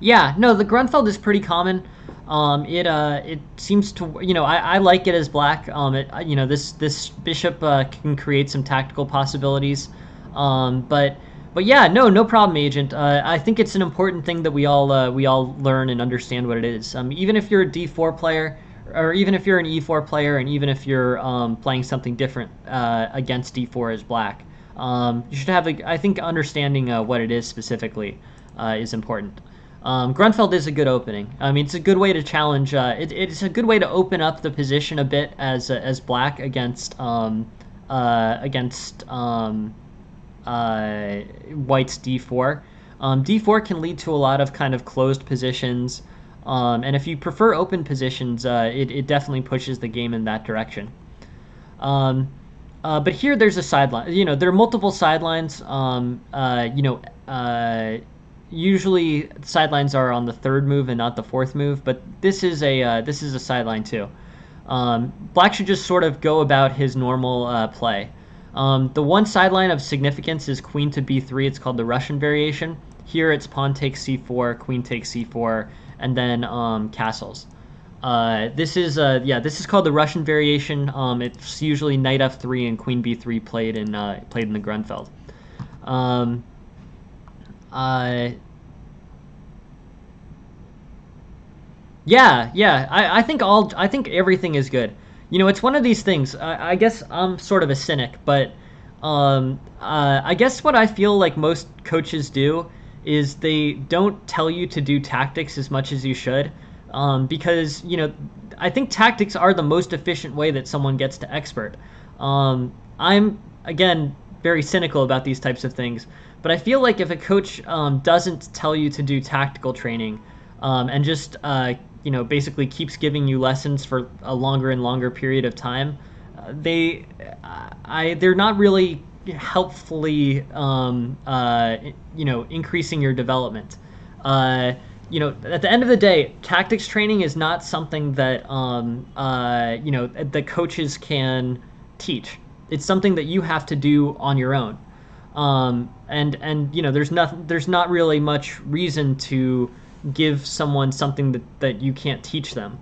yeah, no, the Grunfeld is pretty common. Um, it, uh, it seems to, you know, I, I like it as black. Um, it, you know, this, this bishop, uh, can create some tactical possibilities, um, but... But yeah, no, no problem, Agent. Uh, I think it's an important thing that we all uh, we all learn and understand what it is. Um, even if you're a D four player, or even if you're an E four player, and even if you're um, playing something different uh, against D four as black, um, you should have, a, I think, understanding uh, what it is specifically uh, is important. Um, Grunfeld is a good opening. I mean, it's a good way to challenge. Uh, it, it's a good way to open up the position a bit as uh, as black against um, uh, against. Um, Uh, white's D four. Um, D four can lead to a lot of kind of closed positions, um, and if you prefer open positions, uh, it, it definitely pushes the game in that direction. Um, uh, but here there's a sideline. You know, there are multiple sidelines. Um, uh, you know, uh, usually sidelines are on the third move and not the fourth move, but this is a uh, this is a sideline too. Um, black should just sort of go about his normal uh, play. Um, the one sideline of significance is queen to B three. It's called the Russian variation. Here it's pawn takes C four, queen takes C four, and then um, castles. Uh, this is uh, yeah, this is called the Russian variation. Um, it's usually knight f three and queen b three played in uh, played in the Grunfeld. Um, uh, yeah, yeah. I, I think all I think everything is good. You know, it's one of these things. I, I guess I'm sort of a cynic, but um, uh, I guess what I feel like most coaches do is they don't tell you to do tactics as much as you should. Um, because, you know, I think tactics are the most efficient way that someone gets to expert. Um, I'm, again, very cynical about these types of things, but I feel like if a coach um, doesn't tell you to do tactical training um, and just, uh, you know, basically keeps giving you lessons for a longer and longer period of time, uh, they, I, they're not really helpfully, um, uh, you know, increasing your development. Uh, You know, at the end of the day, tactics training is not something that, um, uh, you know, the coaches can teach. It's something that you have to do on your own. Um, and, and you know, there's not, there's not really much reason to give someone something that, that you can't teach them.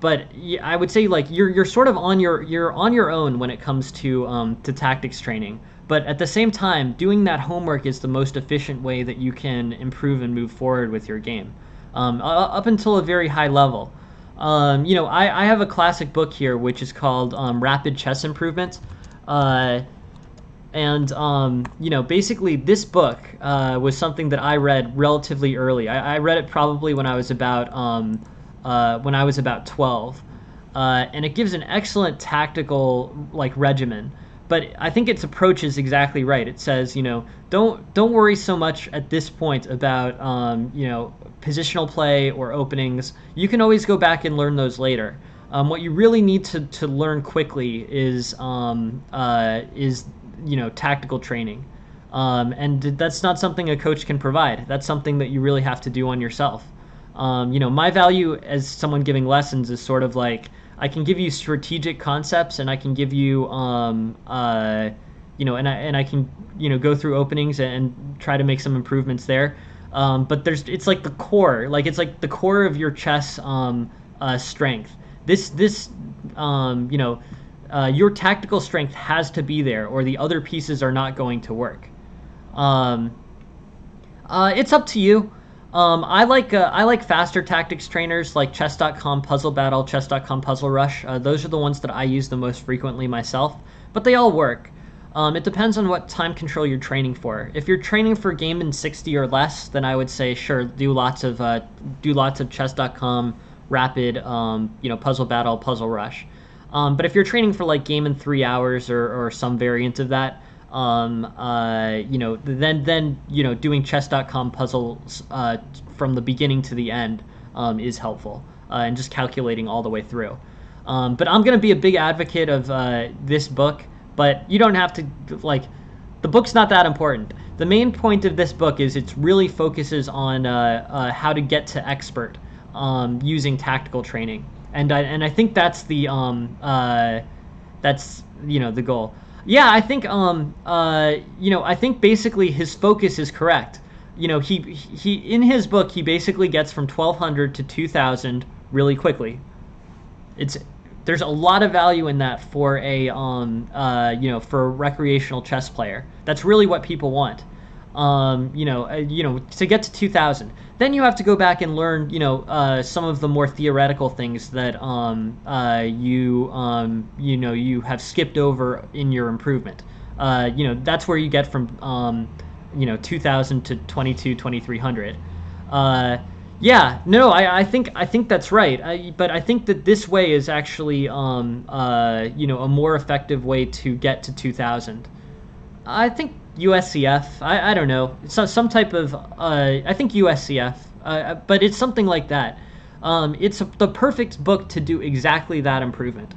But I would say, like, you're, you're sort of on your, you're on your own when it comes to, um, to tactics training. But at the same time, doing that homework is the most efficient way that you can improve and move forward with your game. Um, up until a very high level. Um, you know, I, I have a classic book here, which is called um, Rapid Chess Improvement. Uh, and, um, you know, basically this book uh, was something that I read relatively early. I, I read it probably when I was about, um, uh, when I was about twelve. Uh, and it gives an excellent tactical, like, regimen. But I think its approach is exactly right. It says, you know, don't don't worry so much at this point about, um, you know, positional play or openings. You can always go back and learn those later. Um, what you really need to, to learn quickly is, um, uh, is you know, tactical training. Um, and that's not something a coach can provide. That's something that you really have to do on yourself. Um, you know, my value as someone giving lessons is sort of like, I can give you strategic concepts, and I can give you, um, uh, you know, and I and I can, you know, go through openings and try to make some improvements there. Um, but there's, it's like the core, like it's like the core of your chess um, uh, strength. This this, um, you know, uh, your tactical strength has to be there, or the other pieces are not going to work. Um, uh, it's up to you. Um, I like uh, I like faster tactics trainers like Chess dot com Puzzle Battle, Chess dot com Puzzle Rush. Uh, those are the ones that I use the most frequently myself, but they all work. Um, it depends on what time control you're training for. If you're training for game in sixty or less, then I would say sure, do lots of uh, do lots of Chess dot com Rapid, um, you know, Puzzle Battle, Puzzle Rush. Um, but if you're training for like game in three hours or or some variant of that. Um, uh, you know, then, then, you know, doing chess dot com puzzles, uh, from the beginning to the end, um, is helpful, uh, and just calculating all the way through. Um, but I'm going to be a big advocate of, uh, this book, but you don't have to, like, the book's not that important. The main point of this book is it really focuses on, uh, uh, how to get to expert, um, using tactical training. And I, and I think that's the, um, uh, that's, you know, the goal. Yeah, I think um uh you know I think basically his focus is correct. You know, he he in his book he basically gets from twelve hundred to two thousand really quickly. It's there's a lot of value in that for a um uh you know for a recreational chess player. That's really what people want. Um you know uh, you know to get to two thousand. Then you have to go back and learn you know uh some of the more theoretical things that um uh you um you know you have skipped over in your improvement. Uh you know that's where you get from um you know two thousand to twenty-two, twenty-three hundred. Uh yeah, no, I I think I think that's right. I, but I think that this way is actually um uh you know a more effective way to get to two thousand. I think U S C F, I, I don't know, so, some type of, uh, I think U S C F, uh, but it's something like that. Um, it's a, the perfect book to do exactly that improvement.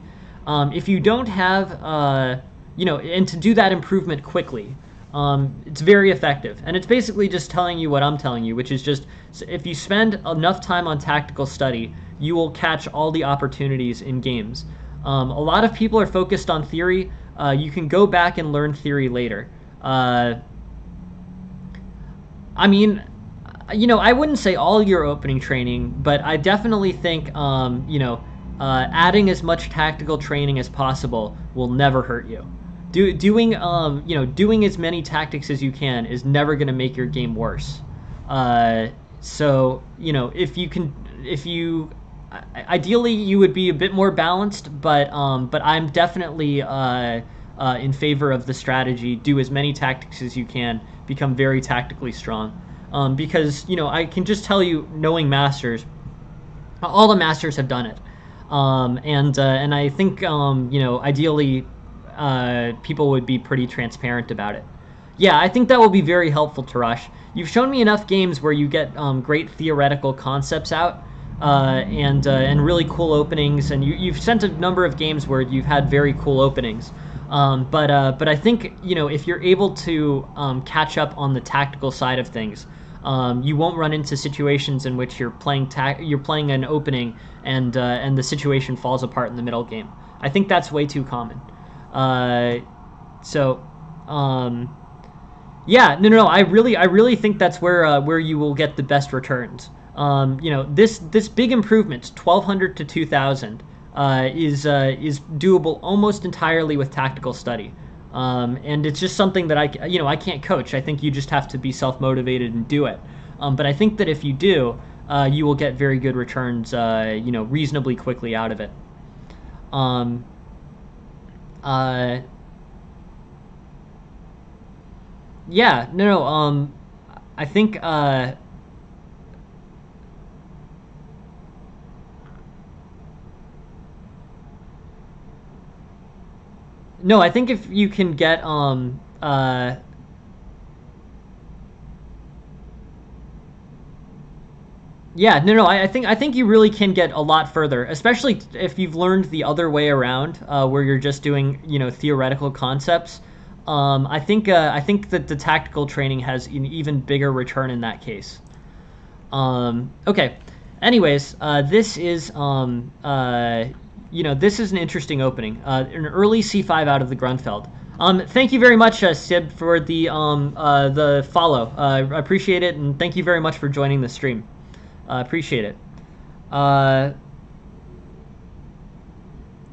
Um, if you don't have, uh, you know, and to do that improvement quickly, um, it's very effective. And it's basically just telling you what I'm telling you, which is just, if you spend enough time on tactical study, you will catch all the opportunities in games. Um, a lot of people are focused on theory. Uh, you can go back and learn theory later. Uh, I mean, you know, I wouldn't say all your opening training, but I definitely think, um, you know, uh, adding as much tactical training as possible will never hurt you. Do, doing, um, you know, doing as many tactics as you can is never going to make your game worse. Uh, so, you know, if you can, if you, ideally you would be a bit more balanced, but, um, but I'm definitely, uh, uh, in favor of the strategy. Do as many tactics as you can, become very tactically strong. Um, because, you know, I can just tell you, knowing masters, all the masters have done it. Um, and, uh, and I think, um, you know, ideally, uh, people would be pretty transparent about it. Yeah, I think that will be very helpful, Tarrasch. You've shown me enough games where you get um, great theoretical concepts out, uh, and uh, and really cool openings, and you, you've sent a number of games where you've had very cool openings. Um, but uh, but I think, you know, if you're able to um, catch up on the tactical side of things, um, you won't run into situations in which you're playing ta you're playing an opening and uh, and the situation falls apart in the middle game. I think that's way too common. Uh, so. Um, Yeah, no, no, no. I really, I really think that's where uh, where you will get the best returns. Um, you know, this this big improvement, twelve hundred to two thousand, uh, is uh, is doable almost entirely with tactical study, um, and it's just something that I, you know, I can't coach. I think you just have to be self-motivated and do it. Um, but I think that if you do, uh, you will get very good returns, uh, you know, reasonably quickly out of it. Um. Uh. Yeah, no, no, um, I think, uh, no, I think if you can get, um, uh, yeah, no, no, I, I think, I think you really can get a lot further, especially if you've learned the other way around, uh, where you're just doing, you know, theoretical concepts. Um, I think uh, I think that the tactical training has an even bigger return in that case. Um, okay. Anyways, uh, this is um, uh, you know, this is an interesting opening, uh, an early C five out of the Grunfeld. Um, thank you very much, uh, Sib, for the um, uh, the follow. Uh, I appreciate it, and thank you very much for joining the stream. I uh, appreciate it. Uh,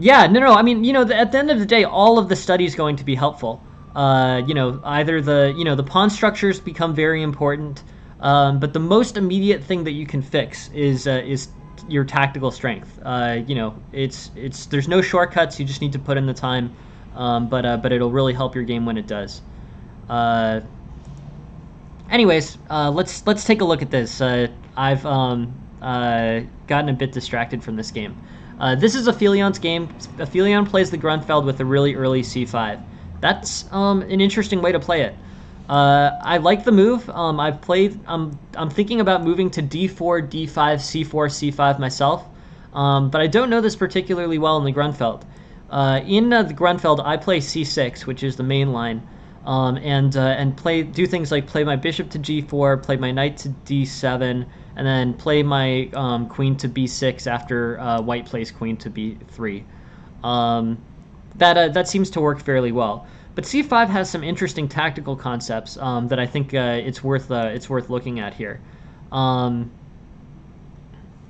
yeah, no, no. I mean, you know, the, at the end of the day, all of the study is going to be helpful. Uh, you know, either the, you know, the pawn structures become very important, um, but the most immediate thing that you can fix is, uh, is your tactical strength. Uh, you know, it's, it's, there's no shortcuts, you just need to put in the time, um, but, uh, but it'll really help your game when it does. Uh, anyways, uh, let's, let's take a look at this. Uh, I've, um, uh, gotten a bit distracted from this game. Uh, this is Aphelion's game. Aphelion plays the Grunfeld with a really early C five. That's um, an interesting way to play it. Uh, I like the move. Um, I've played. Um, I'm thinking about moving to D four, D five, C four, C five myself, um, but I don't know this particularly well in the Grunfeld. Uh, in uh, the Grunfeld, I play C six, which is the main line, um, and uh, and play do things like play my bishop to G four, play my knight to D seven, and then play my um, queen to B six after uh, white plays queen to B three. Um, That, uh, that seems to work fairly well. But C five has some interesting tactical concepts um, that I think uh, it's worth uh, it's worth looking at here. Um,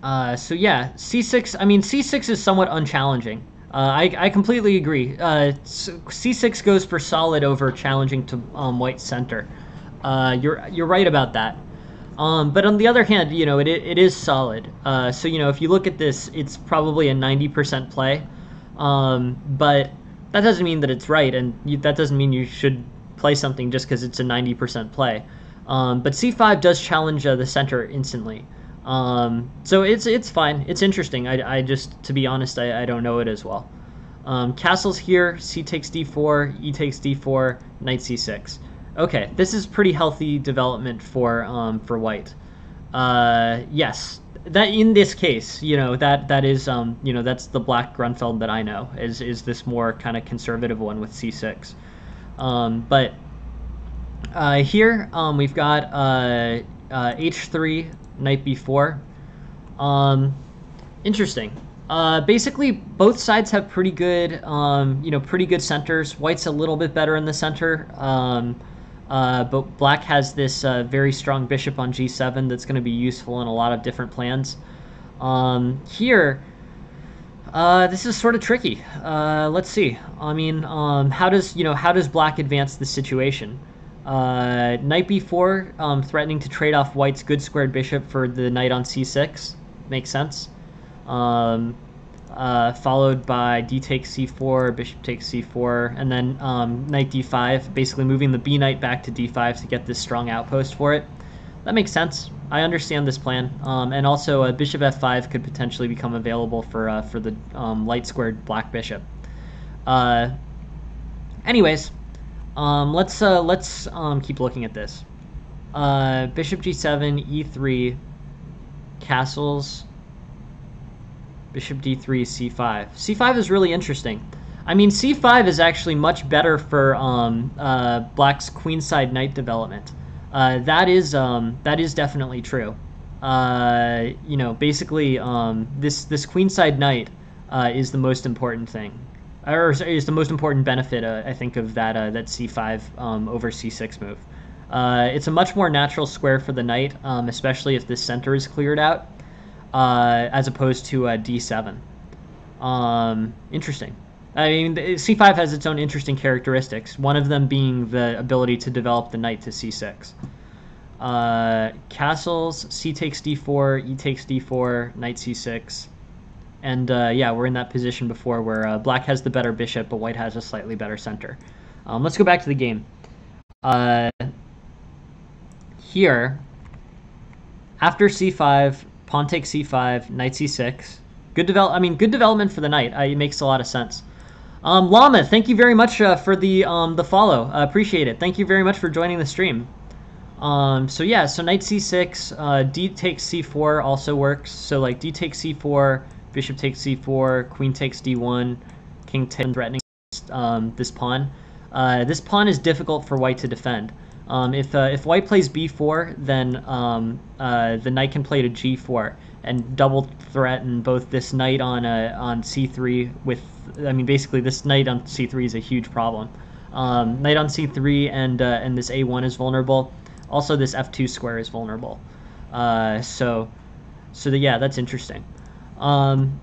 uh, so yeah, C six, I mean, C six is somewhat unchallenging. Uh, I, I completely agree. Uh, C six goes for solid over challenging to um, white center. Uh, you're, you're right about that. Um, but on the other hand, you know, it, it is solid. Uh, so, you know, if you look at this, it's probably a ninety percent play. Um, but that doesn't mean that it's right, and you, that doesn't mean you should play something just because it's a ninety percent play. Um, but C five does challenge uh, the center instantly, um, so it's it's fine. It's interesting. I, I just, to be honest, I, I don't know it as well. Um, castles here. C takes D four. E takes D four. Knight C six. Okay, this is pretty healthy development for um, for white. Uh, yes. That in this case, you know, that that is, um, you know, that's the black Grunfeld that I know, is is this more kind of conservative one with C six. Um, but uh, here um, we've got uh, uh, H three, knight B four. Um, interesting. Uh, basically, both sides have pretty good, um, you know, pretty good centers. White's a little bit better in the center. Um, Uh, but black has this uh, very strong bishop on g seven that's going to be useful in a lot of different plans. Um, here, uh, this is sort of tricky. Uh, let's see. I mean, um, how does, you know, how does black advance this situation? Uh, knight b four, um, threatening to trade off white's good squared bishop for the knight on c six. Makes sense. Um, uh, followed by d takes c four, bishop takes c four, and then um, knight d five, basically moving the b knight back to d five to get this strong outpost for it. That makes sense. I understand this plan. Um, and also, uh, bishop f five could potentially become available for uh, for the um, light squared black bishop. Uh, anyways, um, let's uh, let's um, keep looking at this. Uh, bishop g seven, e three, castles. Bishop d three, c five. c five is really interesting. I mean, c five is actually much better for um, uh, black's queenside knight development. Uh, that is um, that is definitely true. Uh, you know, basically, um, this this queenside knight uh, is the most important thing, or is the most important benefit uh, I think of that uh, that c five um, over c six move. Uh, it's a much more natural square for the knight, um, especially if this center is cleared out. Uh, as opposed to uh, d seven. Um, interesting. I mean, c five has its own interesting characteristics, one of them being the ability to develop the knight to c six. Uh, castles, c takes d four, e takes d four, knight c six. And uh, yeah, we're in that position before where uh, black has the better bishop, but white has a slightly better center. Um, let's go back to the game. Uh, here, after c five, pawn takes c five, knight c six. Good develop. I mean, good development for the knight. Uh, it makes a lot of sense. Um, Llama, thank you very much uh, for the um, the follow. Uh, appreciate it. Thank you very much for joining the stream. Um, so yeah, so knight c six, uh, d takes c four also works. So like d takes c four, bishop takes c four, queen takes d one, king takes threatening um, this pawn. Uh, this pawn is difficult for white to defend. Um, if uh, if white plays b four, then um, uh, the knight can play to g four and double threaten both this knight on uh, on c three with, I mean, basically this knight on c three is a huge problem. Um, knight on c three and uh, and this a one is vulnerable. Also, this f two square is vulnerable. Uh, so so the, yeah, that's interesting. Um,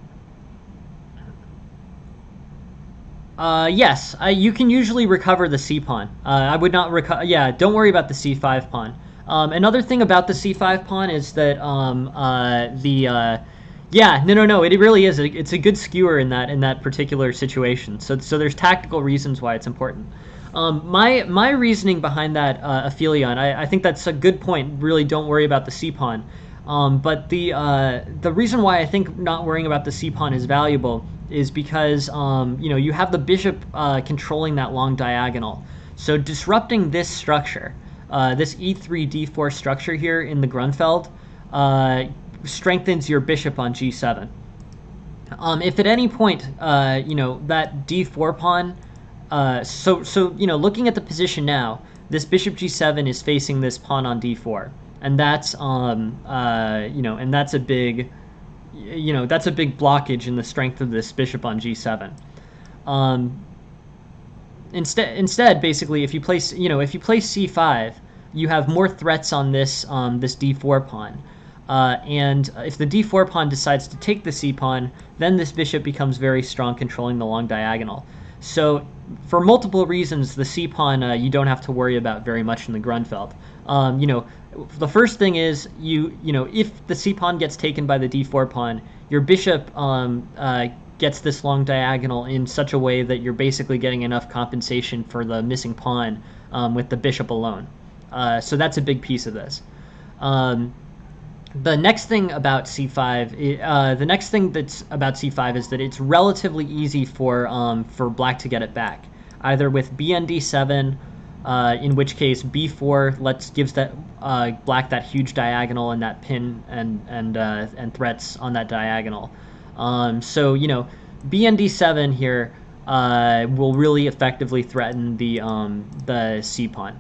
Uh, yes, I, you can usually recover the c-pawn. Uh, I would not recover... Yeah, don't worry about the c five pawn. Um, another thing about the c five pawn is that um, uh, the... Uh, yeah, no, no, no, it really is. It's a good skewer in that in that particular situation. So so there's tactical reasons why it's important. Um, my my reasoning behind that, uh, Aphelion, I, I think that's a good point. Really, don't worry about the c-pawn. Um, but the, uh, the reason why I think not worrying about the c-pawn is valuable is because um, you know, you have the bishop uh, controlling that long diagonal. So disrupting this structure, uh, this e three d four structure here in the Grunfeld, uh, strengthens your bishop on g seven. Um, if at any point uh, you know, that d four pawn, uh, so so you know, looking at the position now, this bishop g seven is facing this pawn on d four, and that's um uh, you know, and that's a big. You know, that's a big blockage in the strength of this bishop on g seven. Um, instead, instead, basically, if you place, you know, if you place c five, you have more threats on this um, this d four pawn. Uh, and if the d four pawn decides to take the c pawn, then this bishop becomes very strong, controlling the long diagonal. So, for multiple reasons, the c pawn uh, you don't have to worry about very much in the Grunfeld. Um, you know. The first thing is, you you know, if the c pawn gets taken by the d four pawn, your bishop um, uh, gets this long diagonal in such a way that you're basically getting enough compensation for the missing pawn um, with the bishop alone. Uh, so that's a big piece of this. Um, the next thing about c five, uh, the next thing that's about c five is that it's relatively easy for um, for black to get it back, either with b and d seven. Uh, in which case b four lets gives that uh, black that huge diagonal and that pin and and uh, and threats on that diagonal. Um, so you know, b and d seven here uh, will really effectively threaten the um, the c pawn.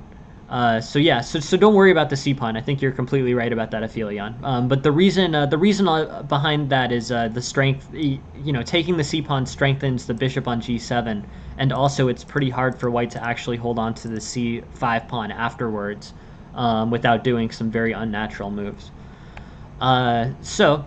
Uh, so yeah, so so don't worry about the c pawn. I think you're completely right about that, Aphelion. Um, but the reason uh, the reason behind that is uh, the strength. You know, taking the c pawn strengthens the bishop on g seven, and also it's pretty hard for white to actually hold on to the c five pawn afterwards, um, without doing some very unnatural moves. Uh, so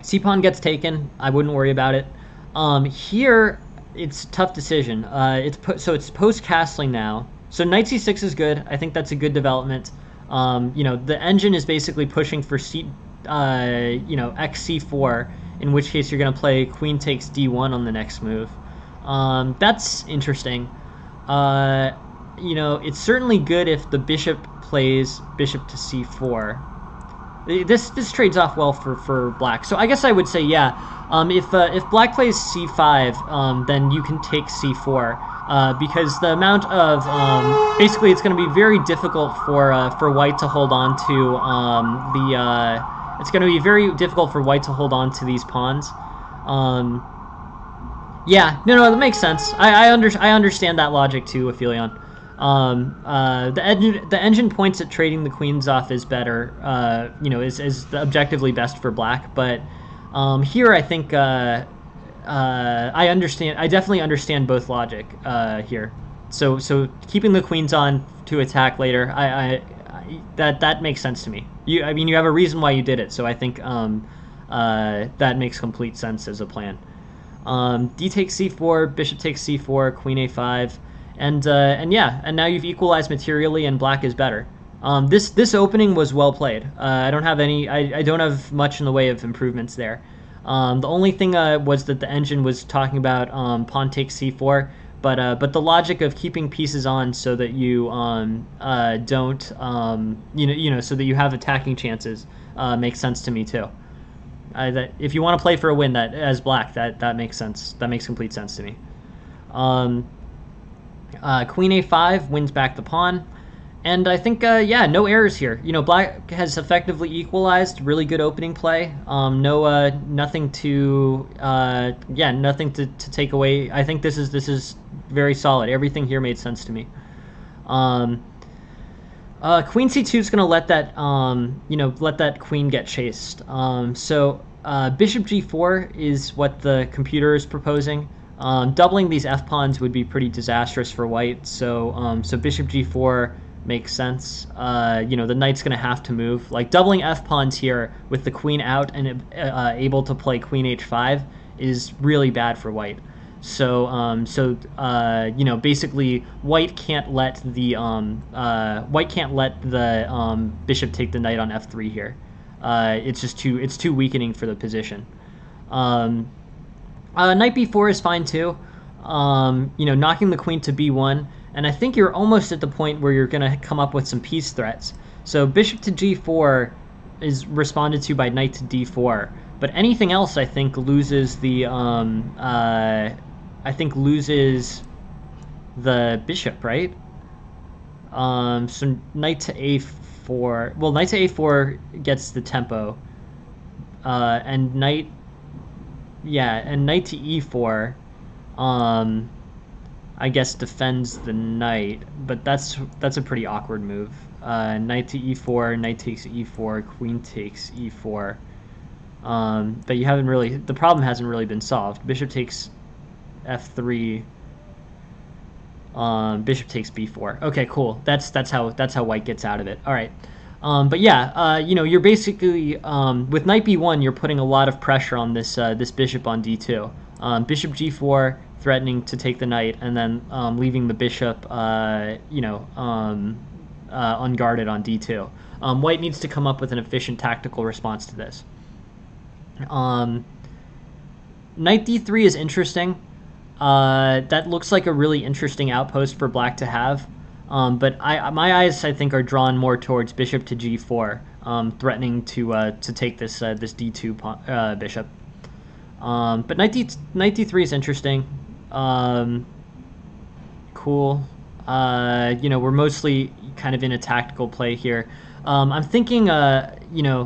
c pawn gets taken. I wouldn't worry about it. Um, here it's a tough decision. Uh, it's so it's post castling now. So knight c six is good. I think that's a good development. Um, you know, the engine is basically pushing for c, uh, you know, x c four, in which case you're going to play queen takes d one on the next move. Um, that's interesting. Uh, you know, it's certainly good if the bishop plays bishop to c four. This this trades off well for for black. So I guess I would say yeah. Um, if uh, if black plays c five, um, then you can take c four. Uh, because the amount of um, basically it's going to be very difficult for uh, for white to hold on to um, the uh, it's going to be very difficult for white to hold on to these pawns. Um, yeah, no, no, that makes sense. I I, under, I understand that logic too, Aphelion. Um, uh, the engine the engine points at trading the queens off is better. Uh, you know, is is objectively best for black, but um, here I think. Uh, Uh, I understand. I definitely understand both logic uh, here. So, so keeping the queens on to attack later, I, I, I that that makes sense to me. You, I mean, you have a reason why you did it. So I think um, uh, that makes complete sense as a plan. Um, D takes c four, bishop takes c four, queen a five, and uh, and yeah, and now you've equalized materially, and black is better. Um, this this opening was well played. Uh, I don't have any. I, I don't have much in the way of improvements there. Um, the only thing uh, was that the engine was talking about um, pawn takes c four, but uh, but the logic of keeping pieces on so that you um, uh, don't um, you know you know so that you have attacking chances uh, makes sense to me too. Uh, that if you want to play for a win, that as black, that that makes sense. That makes complete sense to me. Um, uh, Queen a five wins back the pawn. And I think, uh, yeah, no errors here. You know, black has effectively equalized. Really good opening play. Um, no, uh, nothing to, uh, yeah, nothing to, to take away. I think this is this is very solid. Everything here made sense to me. Um, uh, queen c two is going to let that, um, you know, let that queen get chased. Um, so uh, bishop g four is what the computer is proposing. Um, doubling these f pawns would be pretty disastrous for white. So um, so bishop g four. Makes sense. Uh, you know, the knight's going to have to move. Like, doubling f-pawns here with the queen out and uh, able to play queen h five is really bad for white. So, um, so uh, you know, basically, white can't let the um, uh, white can't let the um, bishop take the knight on f three here. Uh, it's just too it's too weakening for the position. Um, uh, knight b four is fine too. Um, you know, knocking the queen to b one. And I think you're almost at the point where you're going to come up with some piece threats. So bishop to g four is responded to by knight to d four. But anything else, I think, loses the um, uh, I think loses the bishop, right? Um, so knight to a four. Well, knight to a four gets the tempo, uh, and knight, yeah, and knight to e four. Um, I guess defends the knight, but that's that's a pretty awkward move. Uh, knight to e four, knight takes e four, queen takes e four. Um, but you haven't really the problem hasn't really been solved. Bishop takes f three. Um, bishop takes b four. Okay, cool. That's that's how that's how white gets out of it. All right. Um, but yeah, uh, you know, you're basically um, with knight b one, you're putting a lot of pressure on this uh, this bishop on d two. Um, bishop g four. Threatening to take the knight and then um, leaving the bishop, uh, you know, um, uh, unguarded on d two. Um, white needs to come up with an efficient tactical response to this. Um, knight d three is interesting. Uh, that looks like a really interesting outpost for black to have. Um, but I, my eyes, I think, are drawn more towards bishop to g four, um, threatening to uh, to take this uh, this d two pawn, uh, bishop. Um, but knight, D knight d three is interesting. Um, cool. Uh, you know, we're mostly kind of in a tactical play here. Um, I'm thinking, uh, you know,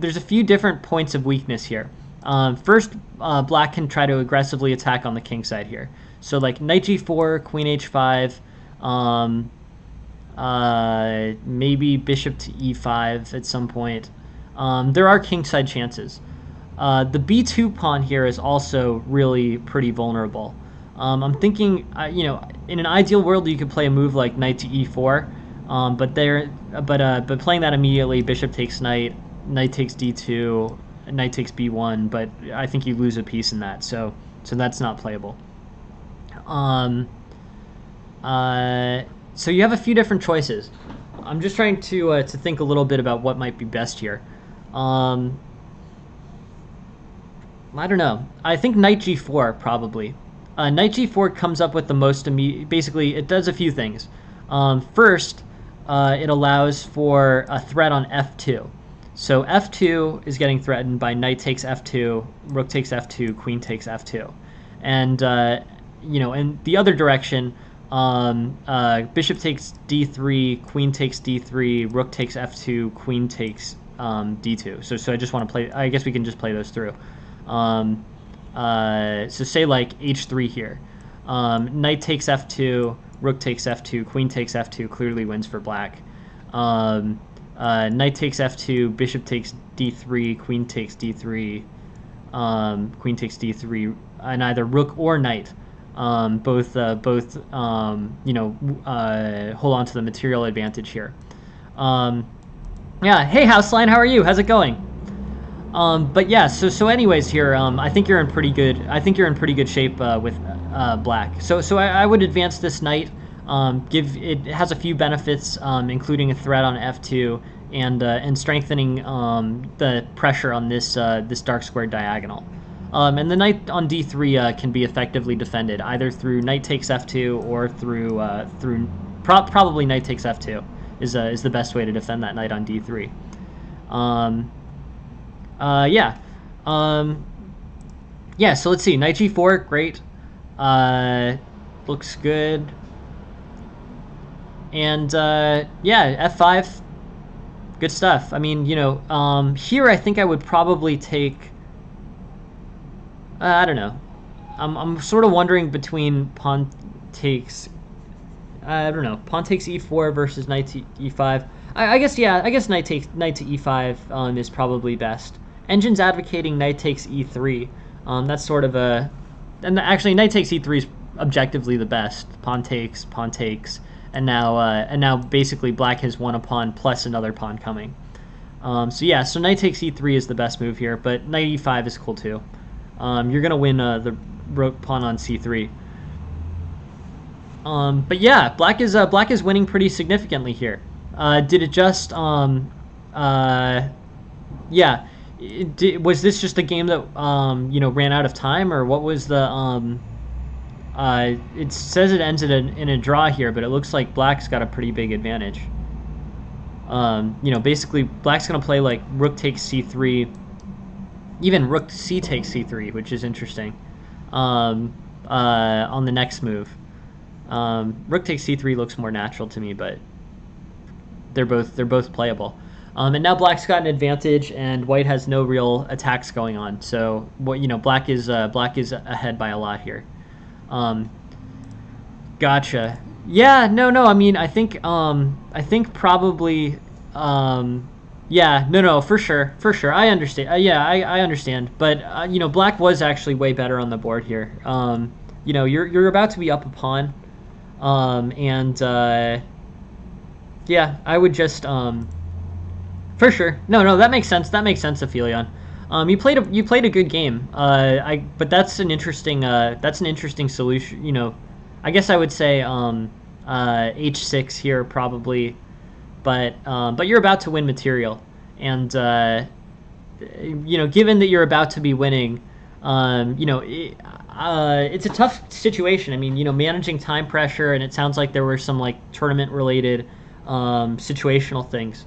there's a few different points of weakness here. Um, first, uh, black can try to aggressively attack on the king side here. So, like, knight g four, queen h five, um, uh, maybe bishop to e five at some point. Um, there are kingside chances. Uh, the b two pawn here is also really pretty vulnerable. Um, I'm thinking, uh, you know, in an ideal world you could play a move like knight to e four, um, but there, but uh, but playing that immediately, bishop takes knight, knight takes d two, knight takes b one, but I think you lose a piece in that, so so that's not playable. Um, uh, so you have a few different choices. I'm just trying to uh, to think a little bit about what might be best here. Um, I don't know. I think knight g four probably. Uh, knight g four comes up with the most immediate. Basically, it does a few things. Um, first, uh, it allows for a threat on f two. So f two is getting threatened by knight takes f two, rook takes f two, queen takes f two, and uh, you know, in the other direction. Um, uh, bishop takes d three, queen takes d three, rook takes f two, queen takes um, d two. So, so I just want to play. I guess we can just play those through. Um, uh, so say like h three here. Um, knight takes f two, rook takes f two, queen takes f two. Clearly wins for black. Um, uh, knight takes f two, bishop takes d three, queen takes d three, um, queen takes d three, and either rook or knight. Um, both, uh, both, um, you know, uh, hold on to the material advantage here. Um, yeah. Hey, Houseline, how are you? How's it going? Um, but yeah. So, so, anyways, here, um, I think you're in pretty good. I think you're in pretty good shape uh, with uh, black. So, so I, I would advance this knight. Um, give it has a few benefits, um, including a threat on f two and uh, and strengthening um, the pressure on this uh, this dark square diagonal. Um, and the knight on d three uh, can be effectively defended either through knight takes f two or through uh, through pro probably knight takes f two is uh, is the best way to defend that knight on d three. Um, uh, yeah, um, yeah. So let's see, knight g four, great, uh, looks good, and uh, yeah, f five, good stuff. I mean, you know, um, here I think I would probably take. Uh, I don't know. I'm, I'm sort of wondering between pawn takes... I don't know. Pawn takes e four versus knight to e five. I, I guess, yeah, I guess knight, takes, knight to e five um, is probably best. Engine's advocating knight takes e three. Um, that's sort of a... And actually, knight takes e three is objectively the best. Pawn takes, pawn takes. And now, uh, and now basically, black has won a pawn plus another pawn coming. Um, so, yeah, so knight takes e three is the best move here, but knight e five is cool, too. Um, you're gonna win uh, the rook pawn on c three. Um, but yeah, black is uh, black is winning pretty significantly here. Uh, did it just? Um, uh, yeah, it, did, was this just a game that um, you know ran out of time, or what was the? Um, uh, it says it ends in a, in a draw here, but it looks like black's got a pretty big advantage. Um, you know, basically black's gonna play like rook takes c three. Even rook c takes c three, which is interesting, um, uh, on the next move. Um, rook takes c three looks more natural to me, but they're both they're both playable. Um, and now black's got an advantage, and white has no real attacks going on. So what you know, black is uh, black is ahead by a lot here. Um, gotcha. Yeah. No. No. I mean, I think um, I think probably. Um, Yeah, no, no, for sure, for sure. I understand. Uh, yeah, I, I understand. But uh, you know, black was actually way better on the board here. Um, you know, you're you're about to be up a pawn, um, and uh, yeah, I would just um, for sure. No, no, that makes sense. That makes sense, Aphelion. Um, you played a you played a good game. Uh, I but that's an interesting uh, that's an interesting solution. You know, I guess I would say um, uh, h six here probably. But um, but you're about to win material, and uh, you know, given that you're about to be winning, um, you know, it, uh, it's a tough situation. I mean, you know, managing time pressure, and it sounds like there were some like tournament-related um, situational things.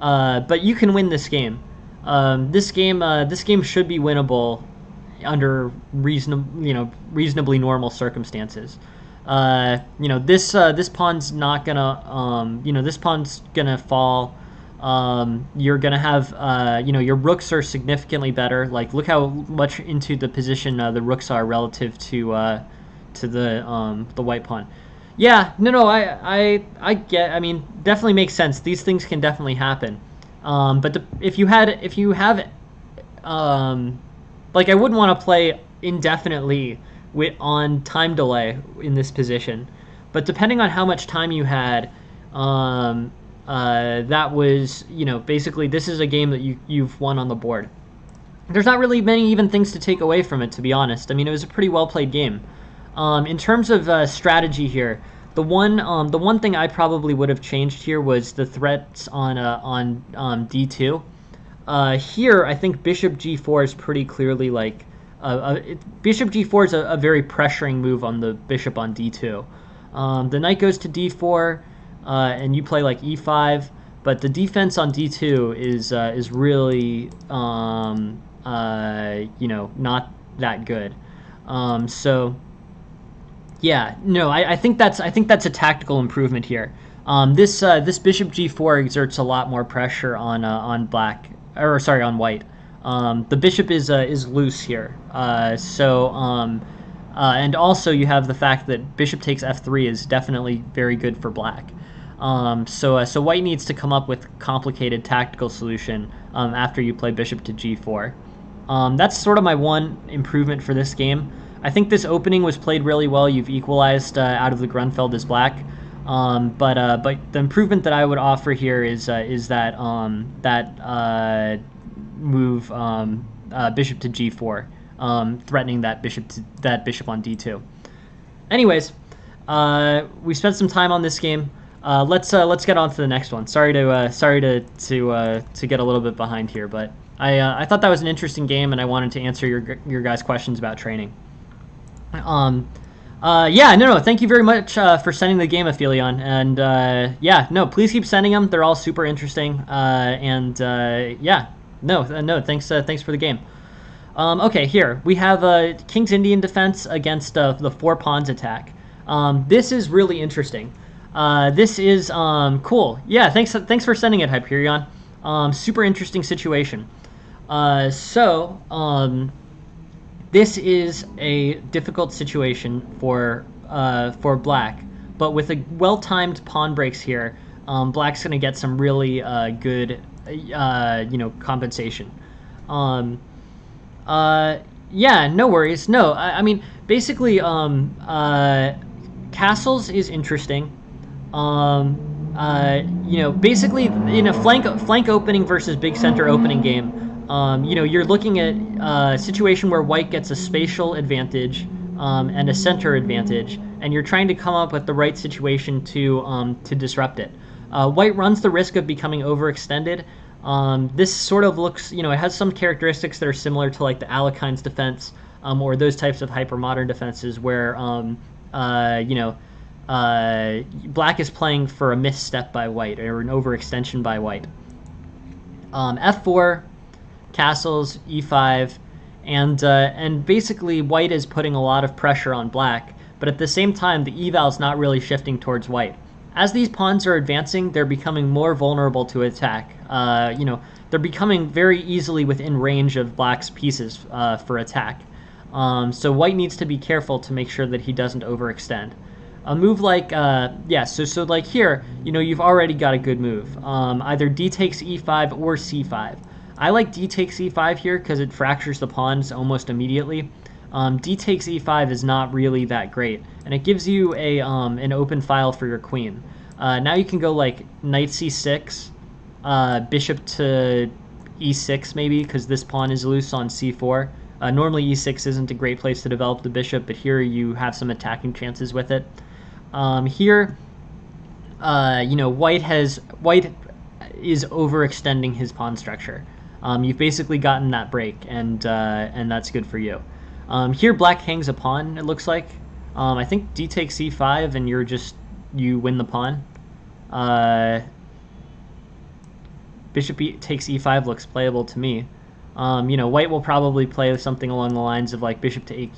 Uh, but you can win this game. Um, this game uh, this game should be winnable under reasonable you know reasonably normal circumstances. Uh, you know, this uh, this pawn's not gonna, um, you know, this pawn's gonna fall. Um, you're gonna have, uh, you know, your rooks are significantly better. Like, look how much into the position uh, the rooks are relative to uh, to the um, the white pawn. Yeah, no, no, I, I, I get. I mean, definitely makes sense. These things can definitely happen. Um, but the, if you had, if you have, um, like I wouldn't want to play indefinitely with on time delay in this position. But depending on how much time you had, um, uh, that was, you know, basically this is a game that you you've won on the board. There's not really many even things to take away from it, to be honest. I mean, it was a pretty well played game. Um, in terms of uh, strategy here, the one um, the one thing I probably would have changed here was the threats on uh, on um, d two. Uh, here, I think bishop g four is pretty clearly like uh, uh, it, bishop g four is a, a very pressuring move on the bishop on d two. Um, the knight goes to d four, uh, and you play like e five, but the defense on d two is uh, is really um, uh, you know, not that good. Um, so. Yeah, no, I, I think that's I think that's a tactical improvement here. Um, this uh, this bishop g four exerts a lot more pressure on uh, on black, or sorry, on white. Um, the bishop is uh, is loose here, uh, so um, uh, and also you have the fact that bishop takes f three is definitely very good for black. Um, so uh, so white needs to come up with complicated tactical solution um, after you play bishop to g four. Um, that's sort of my one improvement for this game. I think this opening was played really well. You've equalized uh, out of the Grunfeld as black, um, but uh, but the improvement that I would offer here is uh, is that um, that uh, move um, uh, bishop to g four, um, threatening that bishop to, that bishop on d two. Anyways, uh, we spent some time on this game. Uh, let's uh, let's get on to the next one. Sorry to uh, sorry to to uh, to get a little bit behind here, but I uh, I thought that was an interesting game, and I wanted to answer your your guys' questions about training. Um, uh, yeah, no, no, thank you very much, uh, for sending the game, Aphelion, and, uh, yeah, no, please keep sending them, they're all super interesting, uh, and, uh, yeah, no, no, thanks, uh, thanks for the game. Um, okay, here, we have, uh, King's Indian defense against, uh, the four pawns attack. Um, this is really interesting. Uh, this is, um, cool. Yeah, thanks, thanks for sending it, Hyperion. Um, super interesting situation. Uh, so, um... This is a difficult situation for uh, for black, but with a well-timed pawn breaks here, um, black's going to get some really uh, good, uh, you know, compensation. Um, uh, yeah, no worries. No, I, I mean, basically, um, uh, castles is interesting. Um, uh, you know, basically, in a flank flank opening versus big center opening game. Um, you know, you're looking at a situation where white gets a spatial advantage um, and a center advantage, and you're trying to come up with the right situation to um, to disrupt it. Uh, white runs the risk of becoming overextended. Um, this sort of looks, you know, it has some characteristics that are similar to like the Alapine's defense um, or those types of hypermodern defenses where, um, uh, you know, uh, black is playing for a misstep by white or an overextension by white. Um, f four. Castles, e five, and uh, and basically white is putting a lot of pressure on black, but at the same time the eval's not really shifting towards white. As these pawns are advancing, they're becoming more vulnerable to attack. Uh, you know, they're becoming very easily within range of black's pieces uh, for attack. Um, so white needs to be careful to make sure that he doesn't overextend. A move like uh, yeah, so so like here, you know, you've already got a good move. Um, either d takes e five or c five. I like d takes e five here because it fractures the pawns almost immediately. Um, d takes e five is not really that great, and it gives you a um, an open file for your queen. Uh, now you can go like knight c six, uh, bishop to e six maybe because this pawn is loose on c four. Uh, normally e six isn't a great place to develop the bishop, but here you have some attacking chances with it. Um, here, uh, you know, white has white is overextending his pawn structure. Um, you've basically gotten that break, and uh, and that's good for you. Um, here, black hangs a pawn. It looks like um, I think d takes e five, and you're just you win the pawn. Uh, bishop e takes e five looks playable to me. Um, you know, white will probably play something along the lines of like bishop to h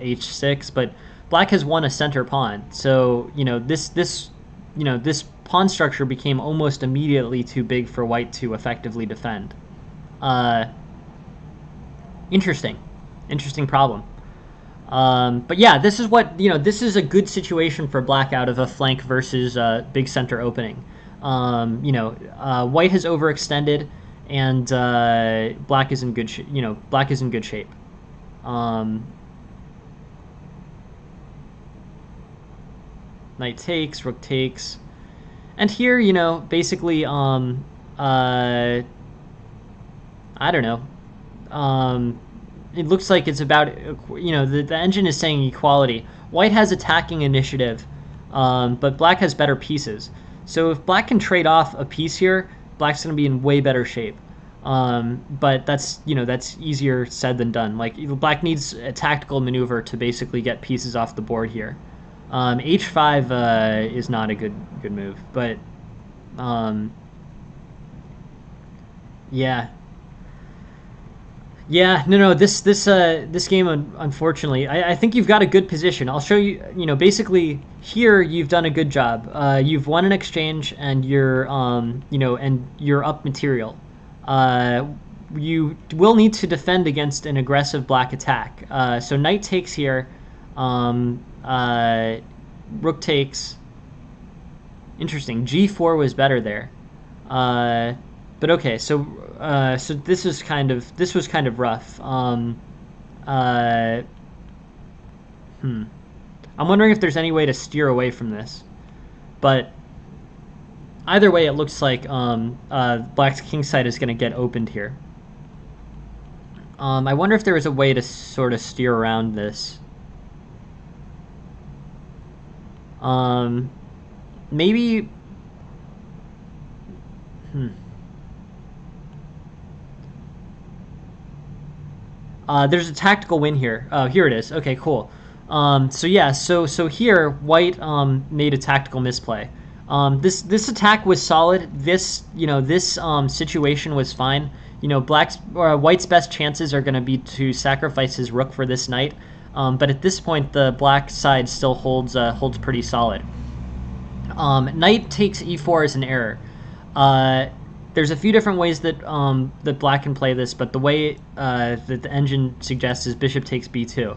h6, but black has won a center pawn. So you know this this you know this pawn structure became almost immediately too big for white to effectively defend. Uh, interesting, interesting problem. Um, but yeah, this is what, you know, this is a good situation for black out of a flank versus uh, big center opening. Um, you know, uh, white has overextended, and uh, black is in good sh- you know, black is in good shape. Um, knight takes, rook takes. And here, you know, basically, um, uh, I don't know. Um, it looks like it's about, you know, the, the engine is saying equality. White has attacking initiative, um, but black has better pieces. So if black can trade off a piece here, black's going to be in way better shape. Um, but that's, you know, that's easier said than done. Like, black needs a tactical maneuver to basically get pieces off the board here. Um, H five uh, is not a good good move, but um, yeah. Yeah, no, no. This this uh this game, unfortunately, I, I think you've got a good position. I'll show you. You know, basically here you've done a good job. Uh, you've won an exchange, and you're um you know and you're up material. Uh, you will need to defend against an aggressive black attack. Uh, so knight takes here, um uh rook takes. Interesting. G four was better there. Uh, but okay, so. Uh, so this is kind of this was kind of rough. Um, uh, hmm. I'm wondering if there's any way to steer away from this, but either way, it looks like um, uh, black's kingside is going to get opened here. Um, I wonder if there was a way to sort of steer around this. Um, maybe. Hmm. Uh, there's a tactical win here. Oh, here it is. Okay, cool. Um, so yeah, so so here white um, made a tactical misplay. Um, this this attack was solid. This you know this um, situation was fine. You know, black's or white's best chances are going to be to sacrifice his rook for this knight. Um, but at this point, the black side still holds uh, holds pretty solid. Um, knight takes e four is an error. Uh, There's a few different ways that um, that black can play this, but the way uh, that the engine suggests is bishop takes b two.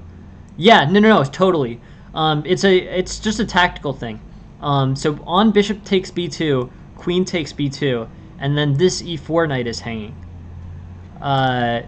Yeah, no, no, no, totally. Um, it's a it's just a tactical thing. Um, so on bishop takes b two, queen takes b two, and then this e four knight is hanging. Uh,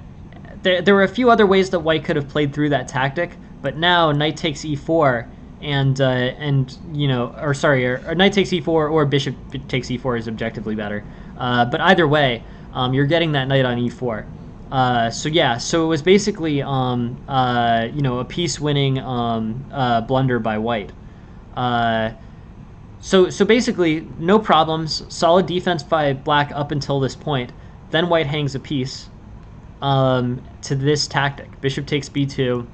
there there were a few other ways that white could have played through that tactic, but now knight takes e four and uh, and you know or sorry or, or knight takes e four or bishop takes e four is objectively better. Uh, but either way, um, you're getting that knight on e four. Uh, so yeah, so it was basically, um, uh, you know, a piece-winning um, uh, blunder by white. Uh, so so basically, no problems. Solid defense by black up until this point. Then white hangs a piece um, to this tactic: bishop takes b two,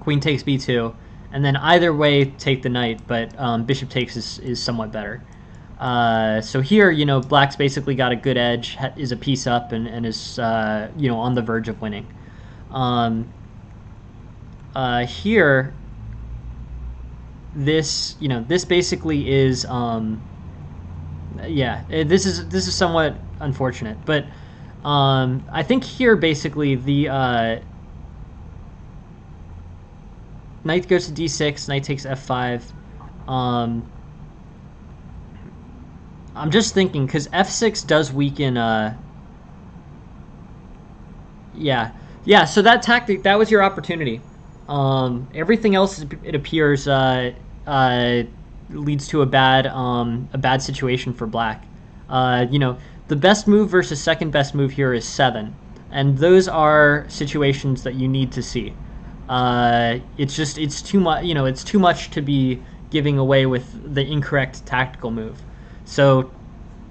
queen takes b two, and then either way take the knight. But um, bishop takes is is somewhat better. Uh, so here, you know, black's basically got a good edge, ha is a piece up, and, and is, uh, you know, on the verge of winning. Um, uh, here, this, you know, this basically is, um, yeah, this is this is somewhat unfortunate. But um, I think here, basically, the uh, knight goes to d six, knight takes f five, um... I'm just thinking, because f six does weaken, uh... yeah. Yeah, so that tactic, that was your opportunity. Um, everything else, it appears, uh, uh, leads to a bad, um, a bad situation for black. Uh, you know, the best move versus second best move here is seven. And those are situations that you need to see. Uh, it's just, it's too much, you know, it's too much to be giving away with the incorrect tactical move. So,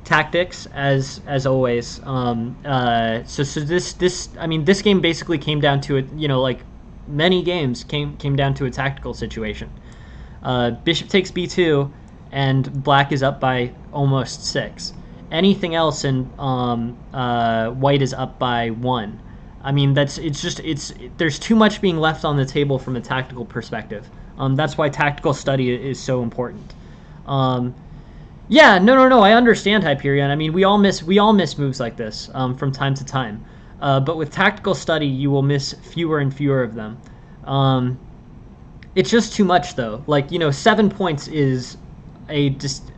tactics, as as always. Um, uh, so so this this I mean this game basically came down to it. You know, like many games came came down to a tactical situation. Uh, bishop takes b two, and black is up by almost six. Anything else, and um, uh, white is up by one. I mean that's it's just it's it, there's too much being left on the table from a tactical perspective. Um, that's why tactical study is so important. Um, Yeah, no, no, no. I understand Hyperion. I mean, we all miss we all miss moves like this um, from time to time. Uh, but with tactical study, you will miss fewer and fewer of them. Um, It's just too much, though. Like, you know, seven points is a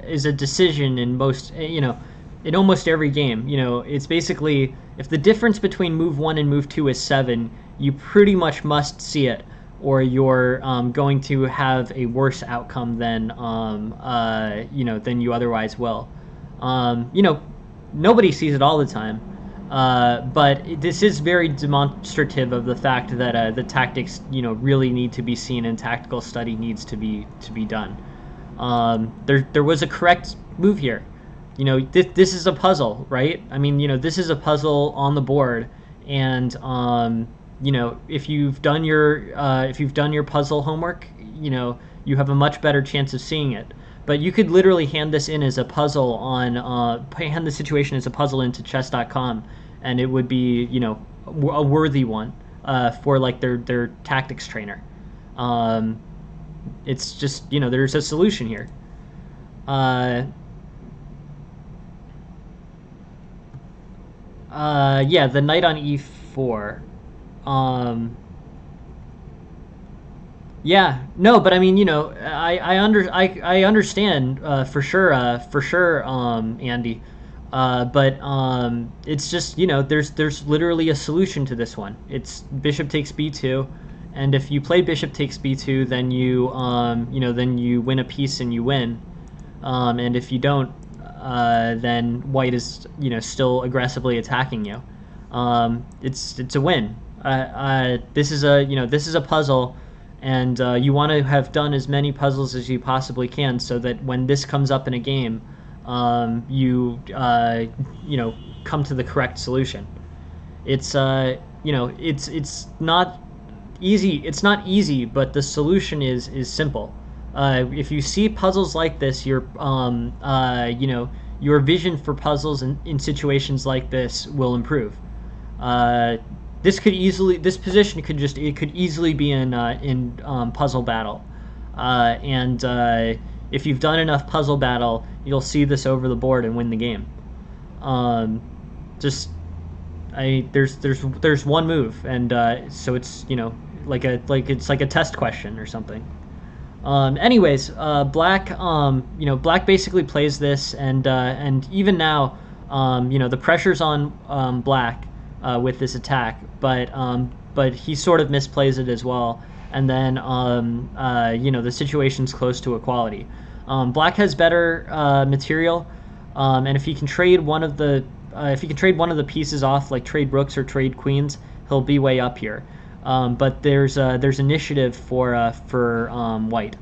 is a decision in most, you know, in almost every game. You know, it's basically if the difference between move one and move two is seven, you pretty much must see it, or you're um, going to have a worse outcome than um, uh, you know than you otherwise will. Um, you know, nobody sees it all the time. Uh, but this is very demonstrative of the fact that uh, the tactics, you know, really need to be seen, and tactical study needs to be to be done. Um, there, there was a correct move here. You know, this this is a puzzle, right? I mean, you know, this is a puzzle on the board, and um, you know, if you've done your uh, if you've done your puzzle homework, you know, you have a much better chance of seeing it. But you could literally hand this in as a puzzle on uh, hand the situation as a puzzle into chess dot com, and it would be, you know, a worthy one uh, for like their their tactics trainer. Um, it's just, you know, there's a solution here. Uh, uh, yeah, the knight on e four. Um, Yeah, no, but I mean, you know, I I under I I understand uh, for sure, uh, for sure, um, Andy, uh, but um, it's just, you know, there's there's literally a solution to this one. It's bishop takes b two, and if you play bishop takes b two, then you um you know then you win a piece and you win, um, and if you don't, uh, then white is, you know, still aggressively attacking you. Um, it's it's a win. Uh, uh, this is a you know this is a puzzle. And uh, you want to have done as many puzzles as you possibly can, so that when this comes up in a game, um, you uh, you know come to the correct solution. It's uh, you know it's it's not easy. It's not easy, but the solution is is simple. Uh, if you see puzzles like this, your um, uh, you know your vision for puzzles in, in situations like this will improve. Uh, This could easily, this position could just, it could easily be in uh, in um, puzzle battle, uh, and uh, if you've done enough puzzle battle, you'll see this over the board and win the game. Um, just, I there's there's there's one move, and uh, so it's, you know, like a like it's like a test question or something. Um, anyways, uh, Black, um, you know, Black basically plays this, and uh, and even now, um, you know, the pressure's on um, Black. Uh, with this attack, but um, but he sort of misplays it as well, and then um, uh, you know the situation's close to equality. Um, Black has better uh, material, um, and if he can trade one of the uh, if he can trade one of the pieces off, like trade rooks or trade queens, he'll be way up here. Um, but there's uh, there's initiative for uh, for um, white,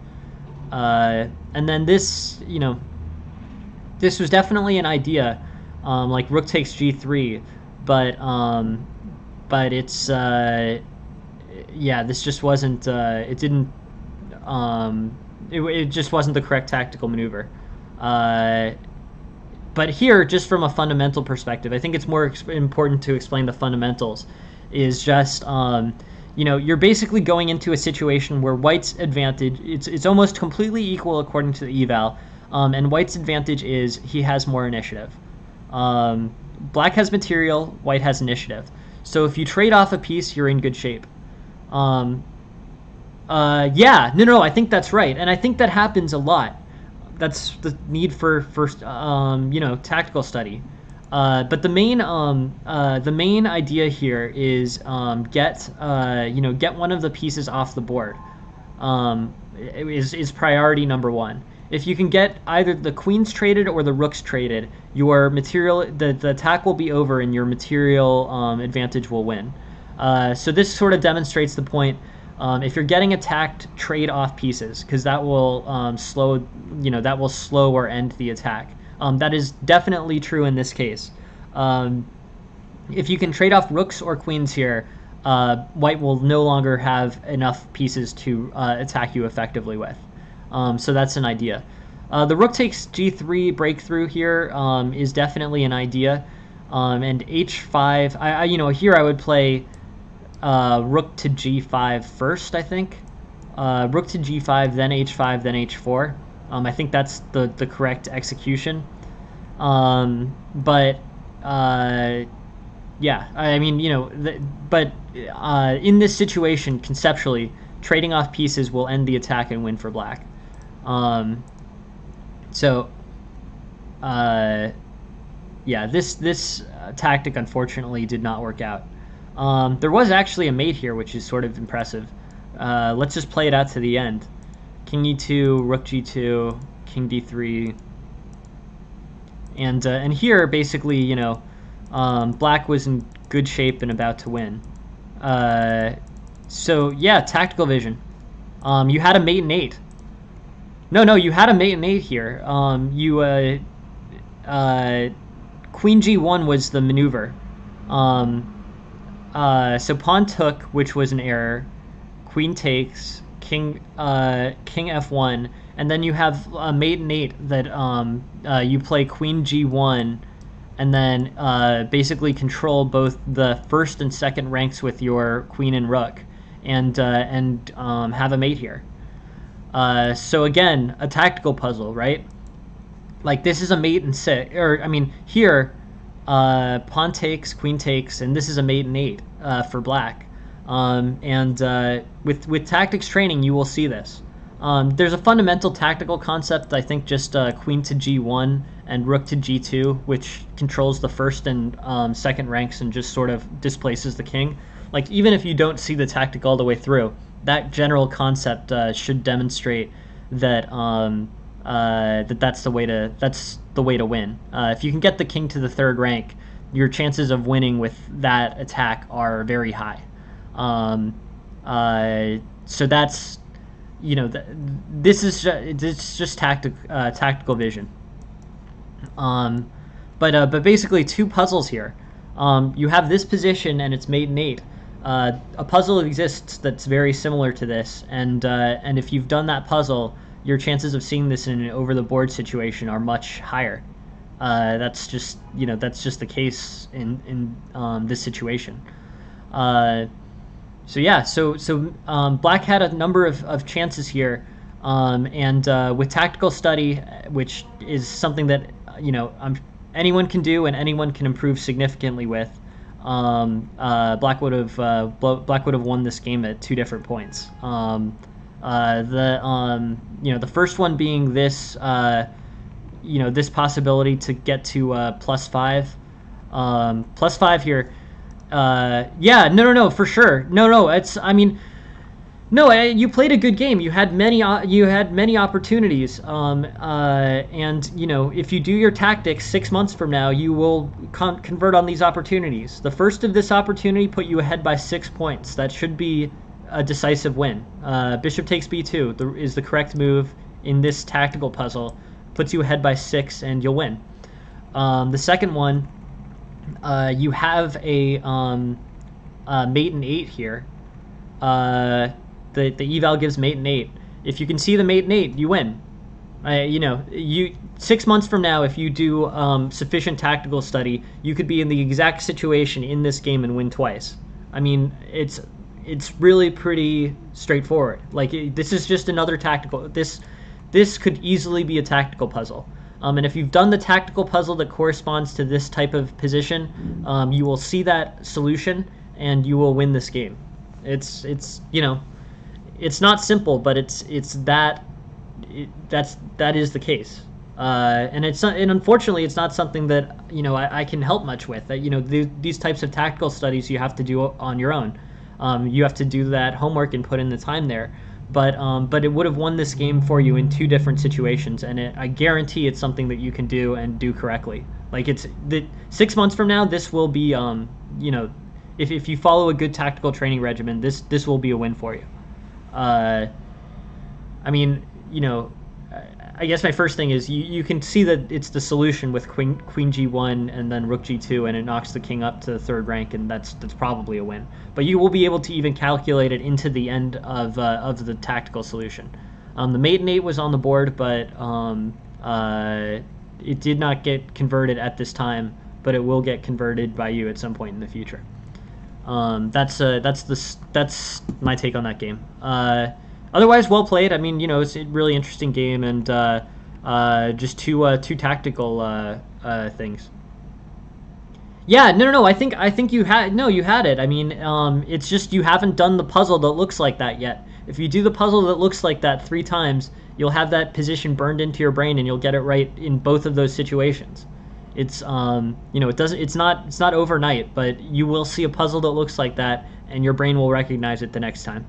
uh, and then this you know this was definitely an idea, um, like rook takes g three. But um, but it's uh, yeah. This just wasn't. Uh, it didn't. Um, it, it just wasn't the correct tactical maneuver. Uh, but here, just from a fundamental perspective, I think it's more ex important to explain the fundamentals. Is just um, you know you're basically going into a situation where white's advantage. It's it's almost completely equal according to the eval, um, and white's advantage is he has more initiative. Um, Black has material, white has initiative. So if you trade off a piece, you're in good shape. Um, uh, yeah, no, no, I think that's right. And I think that happens a lot. That's the need for, for um, you know, tactical study. Uh, but the main, um, uh, the main idea here is um, get, uh, you know, get one of the pieces off the board um, is, is priority number one. If you can get either the queens traded or the rooks traded, your material, the, the attack will be over and your material um, advantage will win. Uh, so this sort of demonstrates the point. Um, if you're getting attacked, trade off pieces, because that will um, slow, you know, that will slow or end the attack. Um, that is definitely true in this case. Um, if you can trade off rooks or queens here, uh, white will no longer have enough pieces to uh, attack you effectively with. Um, so that's an idea. Uh, the rook takes g three breakthrough here um, is definitely an idea, um, and h five. I, I you know here I would play uh, rook to g five first. I think uh, rook to g five, then h five, then h four. Um, I think that's the the correct execution. Um, but uh, yeah, I mean you know, the, but uh, in this situation conceptually, trading off pieces will end the attack and win for black. Um, so, uh, yeah, this this uh, tactic unfortunately did not work out. Um, there was actually a mate here, which is sort of impressive. Uh, let's just play it out to the end. King e two, rook g two, king d three, and uh, and here basically, you know, um, black was in good shape and about to win. Uh, so yeah, tactical vision. Um, you had a mate and eight. No, no, you had a mate and eight here. Um, you uh, uh, queen g one was the maneuver. Um, uh, so pawn took, which was an error. Queen takes, king uh, king f one, and then you have a mate and eight that um, uh, you play queen g one, and then uh, basically control both the first and second ranks with your queen and rook, and uh, and um, have a mate here. Uh, so again, a tactical puzzle, right? Like this is a mate and six, or I mean here, uh, pawn takes, queen takes, and this is a mate and eight uh, for black. Um, and uh, with with tactics training, you will see this. Um, there's a fundamental tactical concept, I think, just uh, queen to g one and rook to g two, which controls the first and um, second ranks and just sort of displaces the king. Like even if you don't see the tactic all the way through, that general concept uh, should demonstrate that um, uh, that that's the way to that's the way to win. Uh, if you can get the king to the third rank, your chances of winning with that attack are very high. Um, uh, so that's, you know, th this is ju it's just tactic uh, tactical vision. Um, but uh, but basically two puzzles here. Um, you have this position and it's mate and eight. Uh, a puzzle exists that's very similar to this, and uh, and if you've done that puzzle, your chances of seeing this in an over-the-board situation are much higher. Uh, that's just you know that's just the case in in um, this situation. Uh, so yeah, so so um, black had a number of, of chances here, um, and uh, with tactical study, which is something that you know um, anyone can do and anyone can improve significantly with. Um, uh, black would have uh, black would have won this game at two different points. Um, uh, the um, you know the first one being this uh, you know this possibility to get to uh, plus five, um, plus five here. Uh, yeah, no, no, no, for sure. No, no, it's I mean, no, you played a good game. You had many you had many opportunities. Um, uh, and you know if you do your tactics six months from now, you will con convert on these opportunities. The first of this opportunity put you ahead by six points. That should be a decisive win. Uh, bishop takes b two the, is the correct move in this tactical puzzle. Puts you ahead by six, and you'll win. Um, the second one, uh, you have a, um, a mate and eight here. Uh, The, the eval gives mate and eight. If you can see the mate and eight, you win. Uh, you know, you six months from now, if you do um, sufficient tactical study, you could be in the exact situation in this game and win twice. I mean, it's it's really pretty straightforward. Like it, this is just another tactical. This this could easily be a tactical puzzle. Um, and if you've done the tactical puzzle that corresponds to this type of position, um, you will see that solution and you will win this game. It's it's you know. It's not simple, but it's it's that it, that's that is the case, uh, and it's not, and unfortunately, it's not something that you know I, I can help much with. That you know th these types of tactical studies you have to do on your own. Um, you have to do that homework and put in the time there. But um, but it would have won this game for you in two different situations, and it, I guarantee it's something that you can do and do correctly. Like it's the six months from now, this will be um you know if if you follow a good tactical training regimen, this this will be a win for you. Uh, I mean, you know, I guess my first thing is you, you can see that it's the solution with queen, queen g one and then rook g two, and it knocks the king up to the third rank, and that's that's probably a win. But you will be able to even calculate it into the end of uh, of the tactical solution. Um, the mate and eight was on the board, but um, uh, it did not get converted at this time, but it will get converted by you at some point in the future. Um, that's uh, that's the that's my take on that game. Uh, otherwise, well played. I mean, you know, it's a really interesting game, and uh, uh, just two uh, two tactical uh, uh, things. Yeah, no, no, no. I think I think you had no, you had it. I mean, um, it's just you haven't done the puzzle that looks like that yet. If you do the puzzle that looks like that three times, you'll have that position burned into your brain, and you'll get it right in both of those situations. It's um, you know, it doesn't. It's not. It's not overnight, but you will see a puzzle that looks like that, and your brain will recognize it the next time.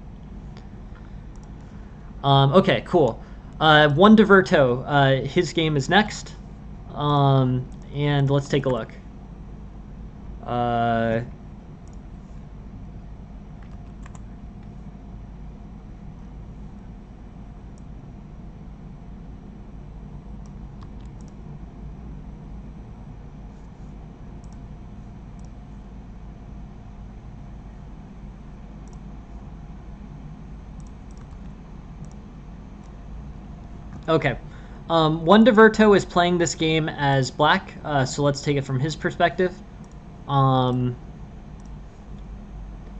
Um, okay, cool. Uh, one Diverto. Uh, his game is next, um, and let's take a look. Uh, Okay, um, one Diverto is playing this game as black, uh, so let's take it from his perspective. Um,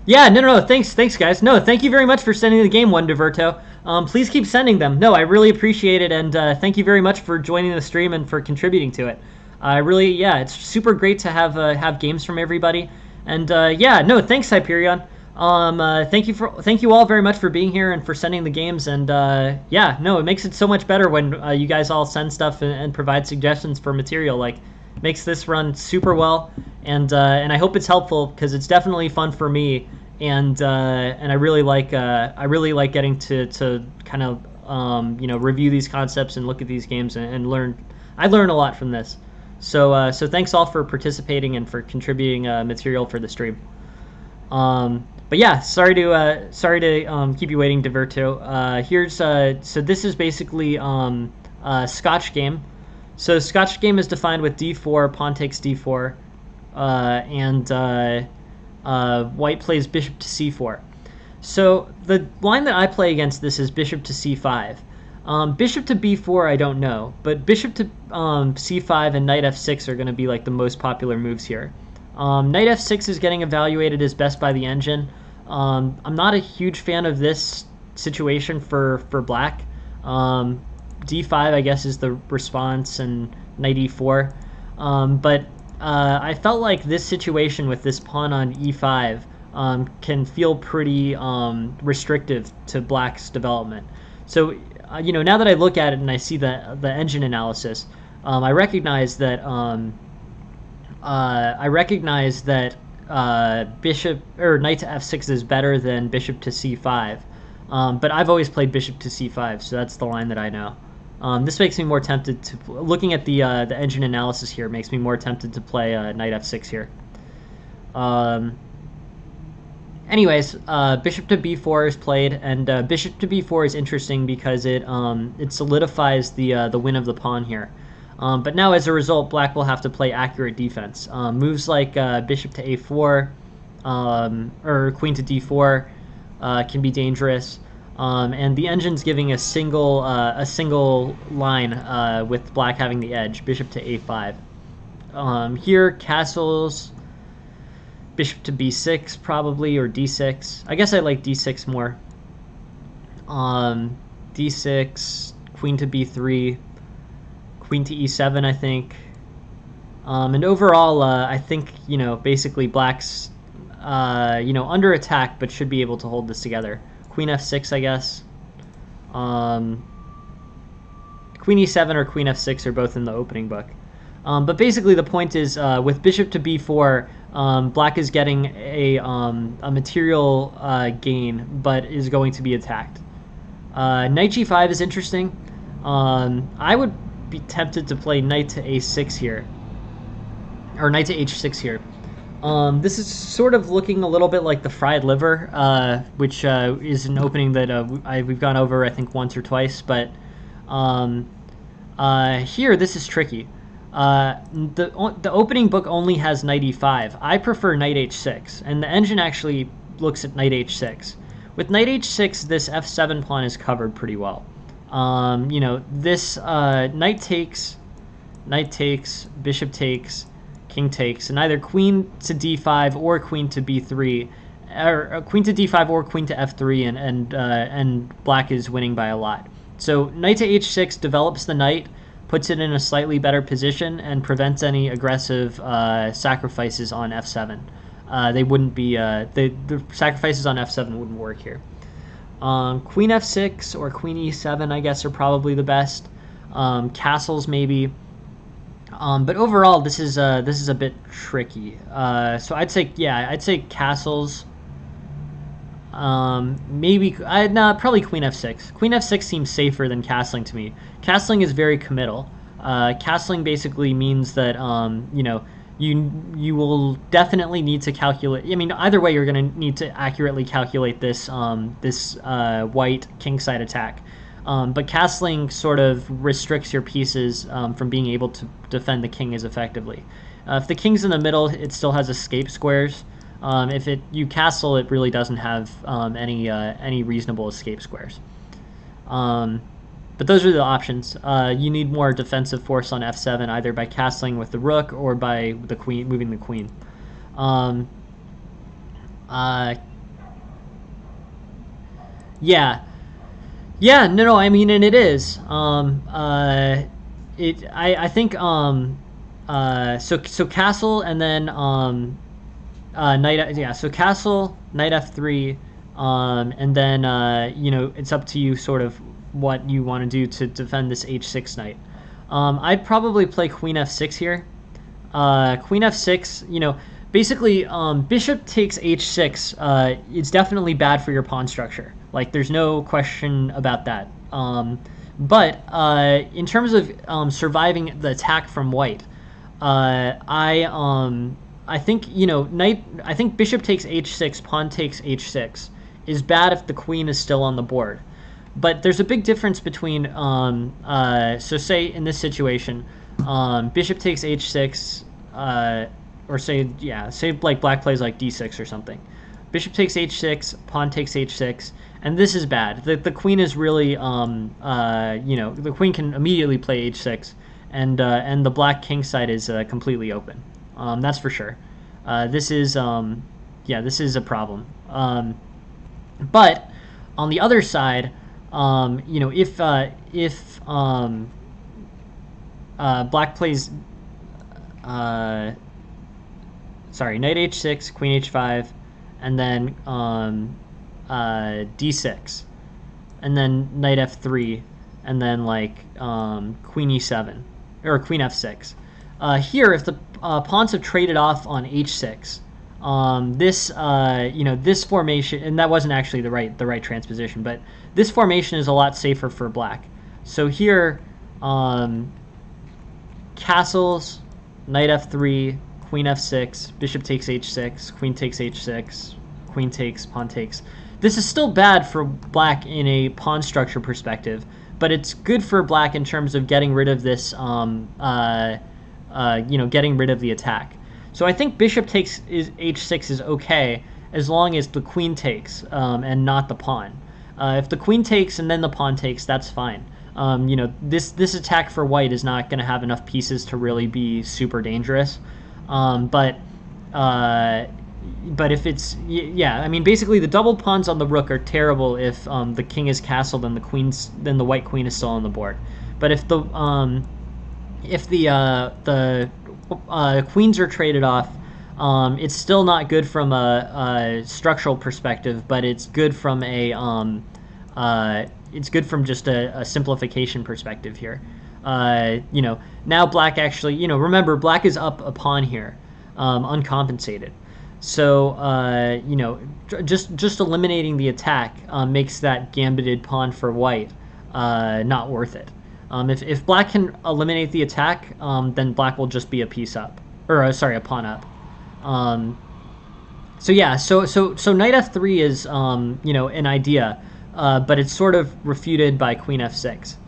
yeah, no, no, no, thanks, thanks, guys. No, thank you very much for sending the game, one Diverto. Um, please keep sending them. No, I really appreciate it, and uh, thank you very much for joining the stream and for contributing to it. I uh, really, yeah, it's super great to have uh, have games from everybody, and uh, yeah, no, thanks, Hyperion. Um, uh, thank you for, thank you all very much for being here and for sending the games, and, uh, yeah, no, it makes it so much better when, uh, you guys all send stuff and, and provide suggestions for material. Like, makes this run super well, and, uh, and I hope it's helpful, because it's definitely fun for me, and, uh, and I really like, uh, I really like getting to, to kind of, um, you know, review these concepts and look at these games and, and learn. I learn a lot from this. So, uh, so thanks all for participating and for contributing, uh, material for the stream. Um... But yeah, sorry to uh, sorry to um, keep you waiting, Diverto. Uh, here's uh, so this is basically um, a Scotch game. So Scotch game is defined with d four, pawn takes d four, uh, and uh, uh, white plays bishop to c four. So the line that I play against this is bishop to c five. Um, bishop to b four I don't know, but bishop to um, c five and knight f six are going to be like the most popular moves here. Um, knight f six is getting evaluated as best by the engine. Um, I'm not a huge fan of this situation for, for black. Um, d five, I guess, is the response, and knight e four. Um, but uh, I felt like this situation with this pawn on e five um, can feel pretty um, restrictive to black's development. So, uh, you know, now that I look at it and I see the, the engine analysis, um, I recognize that... Um, uh, I recognize that uh, bishop or knight to f six is better than bishop to c five, um, but I've always played bishop to c five, so that's the line that I know. Um, this makes me more tempted to looking at the uh, the engine analysis here makes me more tempted to play uh, knight f six here. Um, anyways, uh, bishop to b four is played, and uh, bishop to b four is interesting because it um, it solidifies the uh, the win of the pawn here. Um, but now, as a result, black will have to play accurate defense. Um, moves like uh, bishop to a four um, or queen to d four uh, can be dangerous. Um, and the engine's giving a single uh, a single line uh, with black having the edge, bishop to a five. Um, here, castles, bishop to b six probably, or d six. I guess I like d six more. Um, d six, queen to b three. Queen to e seven, I think, um, and overall, uh, I think you know basically black's uh, you know under attack, but should be able to hold this together. Queen f six, I guess. Um, queen e seven or queen f six are both in the opening book, um, but basically the point is uh, with bishop to b four, um, black is getting a um, a material uh, gain, but is going to be attacked. Uh, knight g five is interesting. Um, I would be tempted to play knight to a six here, or knight to h six here. Um, this is sort of looking a little bit like the fried liver, uh, which uh, is an opening that uh, I, we've gone over I think once or twice, but um, uh, here this is tricky. Uh, the, the opening book only has knight e five. I prefer knight h six, and the engine actually looks at knight h six. With knight h six, this f seven pawn is covered pretty well. Um, you know, this uh, knight takes, knight takes, bishop takes, king takes, and either queen to d five or queen to b three, or queen to d five or queen to f three, and and uh, and black is winning by a lot. So knight to h six develops the knight, puts it in a slightly better position, and prevents any aggressive uh, sacrifices on f seven. Uh, they wouldn't be uh, they, the sacrifices on f seven wouldn't work here. Um, queen f six or queen e seven, I guess, are probably the best. Um, castles, maybe. Um, but overall, this is uh, this is a bit tricky. Uh, so I'd say, yeah, I'd say castles. Um, maybe I nah, probably queen f six. Queen f six seems safer than castling to me. Castling is very committal. Uh, castling basically means that um, you know you you will definitely need to calculate. I mean, either way, you're going to need to accurately calculate this um, this uh, white kingside attack. Um, but castling sort of restricts your pieces um, from being able to defend the king as effectively. Uh, if the king's in the middle, it still has escape squares. Um, if it you castle, it really doesn't have um, any uh, any reasonable escape squares. Um, but those are the options. Uh, you need more defensive force on f seven, either by castling with the rook or by the queen moving the queen. Um, uh, yeah. Yeah, no, no, I mean, and it is. Um, uh, it, I, I think, um, uh, so, so castle and then, um, uh, knight, yeah, so castle, knight f three, um, and then, uh, you know, it's up to you sort of what you want to do to defend this h six knight. Um, I'd probably play queen f six here. Uh, queen f six, you know, basically, um, bishop takes h six, uh, it's definitely bad for your pawn structure. Like, there's no question about that. Um, but uh, in terms of um, surviving the attack from white, uh, I um, I think you know knight. I think bishop takes h six, pawn takes h six is bad if the queen is still on the board. But there's a big difference between um, uh, so say in this situation, um, bishop takes h six, uh, or say yeah, say like black plays like d six or something. Bishop takes h six, pawn takes h six, and this is bad. The, the queen is really, um, uh, you know, the queen can immediately play h six, and uh, and the black king side is uh, completely open. Um, that's for sure. Uh, this is, um, yeah, this is a problem. Um, but on the other side, um, you know, if uh, if um, uh, black plays, uh, sorry, knight h six, queen h five. And then um, uh, d six, and then knight f three, and then like um, queen e seven, or queen f six. Uh, here, if the uh, pawns have traded off on h six, um, this uh, you know this formation, and that wasn't actually the right the right transposition, but this formation is a lot safer for black. So here, um, castles, knight f three. Queen f six, bishop takes h six, queen takes h six, queen takes, pawn takes. This is still bad for black in a pawn structure perspective, but it's good for black in terms of getting rid of this, um, uh, uh, you know, getting rid of the attack. So I think bishop takes is, h six is okay as long as the queen takes um, and not the pawn. Uh, if the queen takes and then the pawn takes, that's fine. Um, you know, this this attack for white is not going to have enough pieces to really be super dangerous. Um, but, uh, but if it's, yeah, I mean, basically the double pawns on the rook are terrible if, um, the king is castled and the queen's, then the white queen is still on the board. But if the, um, if the, uh, the, uh, queens are traded off, um, it's still not good from a, a structural perspective, but it's good from a, um, uh, it's good from just a, a simplification perspective here. Uh, you know, now black actually, you know, remember, black is up a pawn here, um, uncompensated. So, uh, you know, just just eliminating the attack uh, makes that gambited pawn for white uh, not worth it. Um, if, if black can eliminate the attack, um, then black will just be a piece up, or uh, sorry, a pawn up. Um, so yeah, so so so knight f three is, um, you know, an idea, uh, but it's sort of refuted by queen f six.